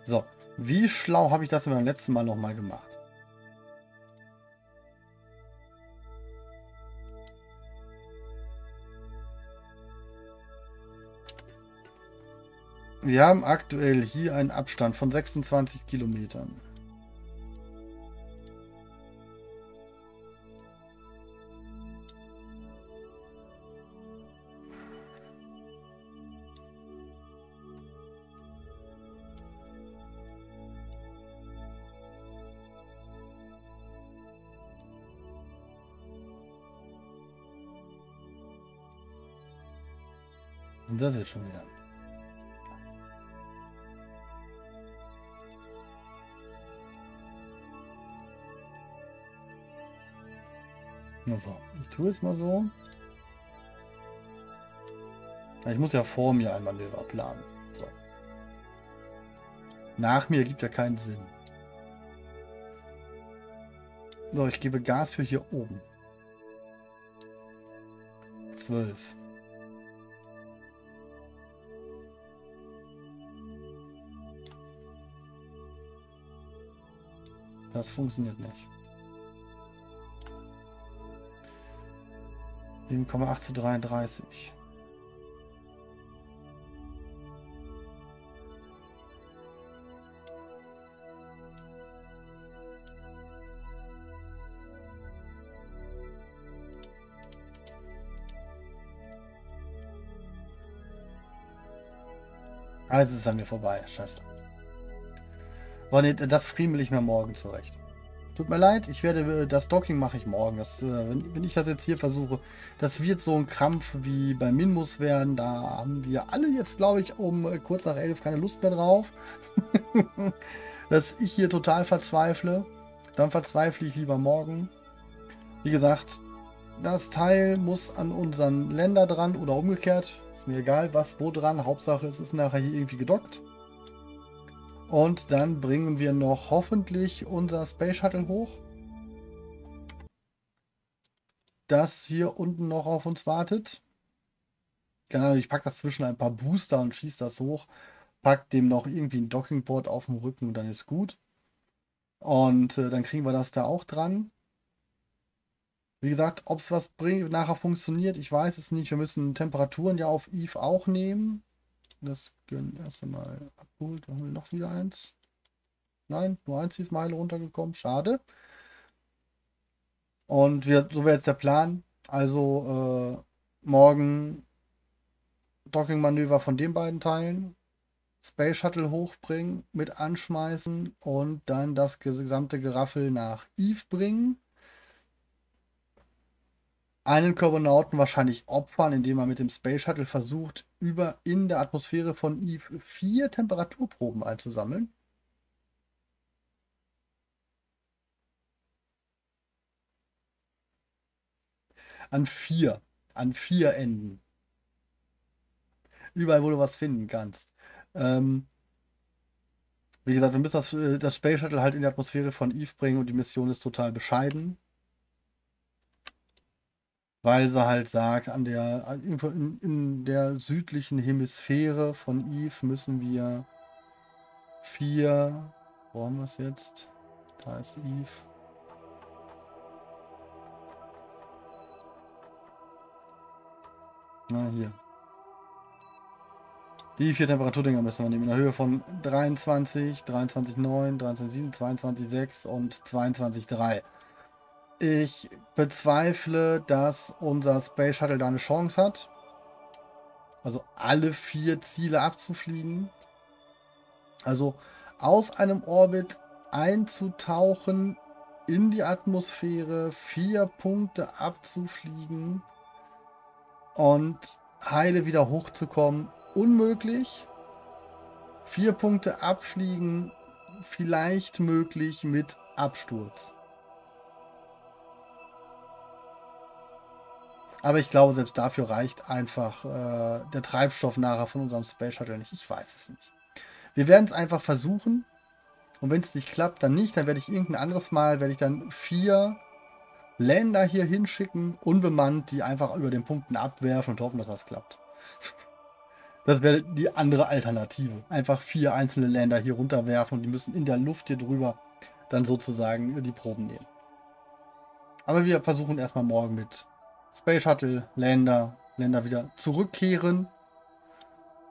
So, wie schlau habe ich das denn beim letzten Mal nochmal gemacht? Wir haben aktuell hier einen Abstand von sechsundzwanzig Kilometern. Und das jetzt schon wieder. So, ich tue es mal so. Ich muss ja vor mir ein Manöver planen. So. Nach mir gibt ja keinen Sinn. So, ich gebe Gas für hier oben. zwölf. Das funktioniert nicht. sieben Komma acht zu dreiunddreißig. Also ist es an mir vorbei. Scheiße. Aber nee, das friemel ich mir morgen zurecht. Tut mir leid, ich werde das Docking mache ich morgen. Das, äh, wenn, wenn ich das jetzt hier versuche, das wird so ein Krampf wie bei Minmus werden. Da haben wir alle jetzt, glaube ich, um äh, kurz nach elf keine Lust mehr drauf. dass ich hier total verzweifle. Dann verzweifle ich lieber morgen. Wie gesagt, das Teil muss an unseren Länder dran oder umgekehrt. Ist mir egal, was wo dran. Hauptsache, es ist nachher hier irgendwie gedockt. Und dann bringen wir noch hoffentlich unser Space Shuttle hoch. Das hier unten noch auf uns wartet. Genau, ich packe das zwischen ein paar Booster und schieße das hoch. Pack dem noch irgendwie ein Dockingboard auf den Rücken und dann ist gut. Und äh, dann kriegen wir das da auch dran. Wie gesagt, ob es was bringt, nachher funktioniert, ich weiß es nicht. Wir müssen Temperaturen ja auf Eve auch nehmen. Das können erst einmal abholen. Da haben wir noch wieder eins. Nein, nur eins ist mal runtergekommen. Schade. Und wir, so wäre jetzt der Plan. Also äh, morgen Docking-Manöver von den beiden Teilen. Space Shuttle hochbringen, mit anschmeißen und dann das gesamte Geraffel nach Eve bringen. Einen Kerbonauten wahrscheinlich opfern, indem er mit dem Space Shuttle versucht, über in der Atmosphäre von Eve vier Temperaturproben einzusammeln. An vier. An vier Enden. Überall, wo du was finden kannst. Ähm, wie gesagt, wir müssen das, das Space Shuttle halt in die Atmosphäre von Eve bringen und die Mission ist total bescheiden. Weil sie halt sagt, an der, in, in der südlichen Hemisphäre von Eve müssen wir vier, wo haben wir es jetzt? Da ist Eve. Na, hier. Die vier Temperaturdinger müssen wir nehmen, in der Höhe von dreiundzwanzig, dreiundzwanzig Komma neun, dreiundzwanzig Komma sieben, zweiundzwanzig Komma sechs und zweiundzwanzig Komma drei. Ich bezweifle, dass unser Space Shuttle da eine Chance hat. Also alle vier Ziele abzufliegen. Also aus einem Orbit einzutauchen, in die Atmosphäre, vier Punkte abzufliegen und heile wieder hochzukommen, unmöglich. Vier Punkte abfliegen, vielleicht möglich mit Absturz. Aber ich glaube, selbst dafür reicht einfach äh, der Treibstoff nachher von unserem Space Shuttle nicht. Ich weiß es nicht. Wir werden es einfach versuchen. Und wenn es nicht klappt, dann nicht. Dann werde ich irgendein anderes Mal, werde ich dann vier Länder hier hinschicken, unbemannt, die einfach über den Punkten abwerfen und hoffen, dass das klappt. Das wäre die andere Alternative. Einfach vier einzelne Länder hier runterwerfen und die müssen in der Luft hier drüber dann sozusagen die Proben nehmen. Aber wir versuchen erstmal morgen mit Space Shuttle, Länder, Länder wieder zurückkehren,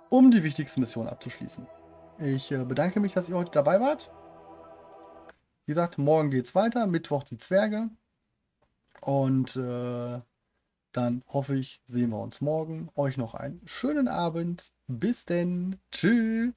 um die wichtigste Mission abzuschließen. Ich bedanke mich, dass ihr heute dabei wart. Wie gesagt, morgen geht's weiter, Mittwoch die Zwerge. Und äh, dann hoffe ich, sehen wir uns morgen. Euch noch einen schönen Abend. Bis denn. Tschüss.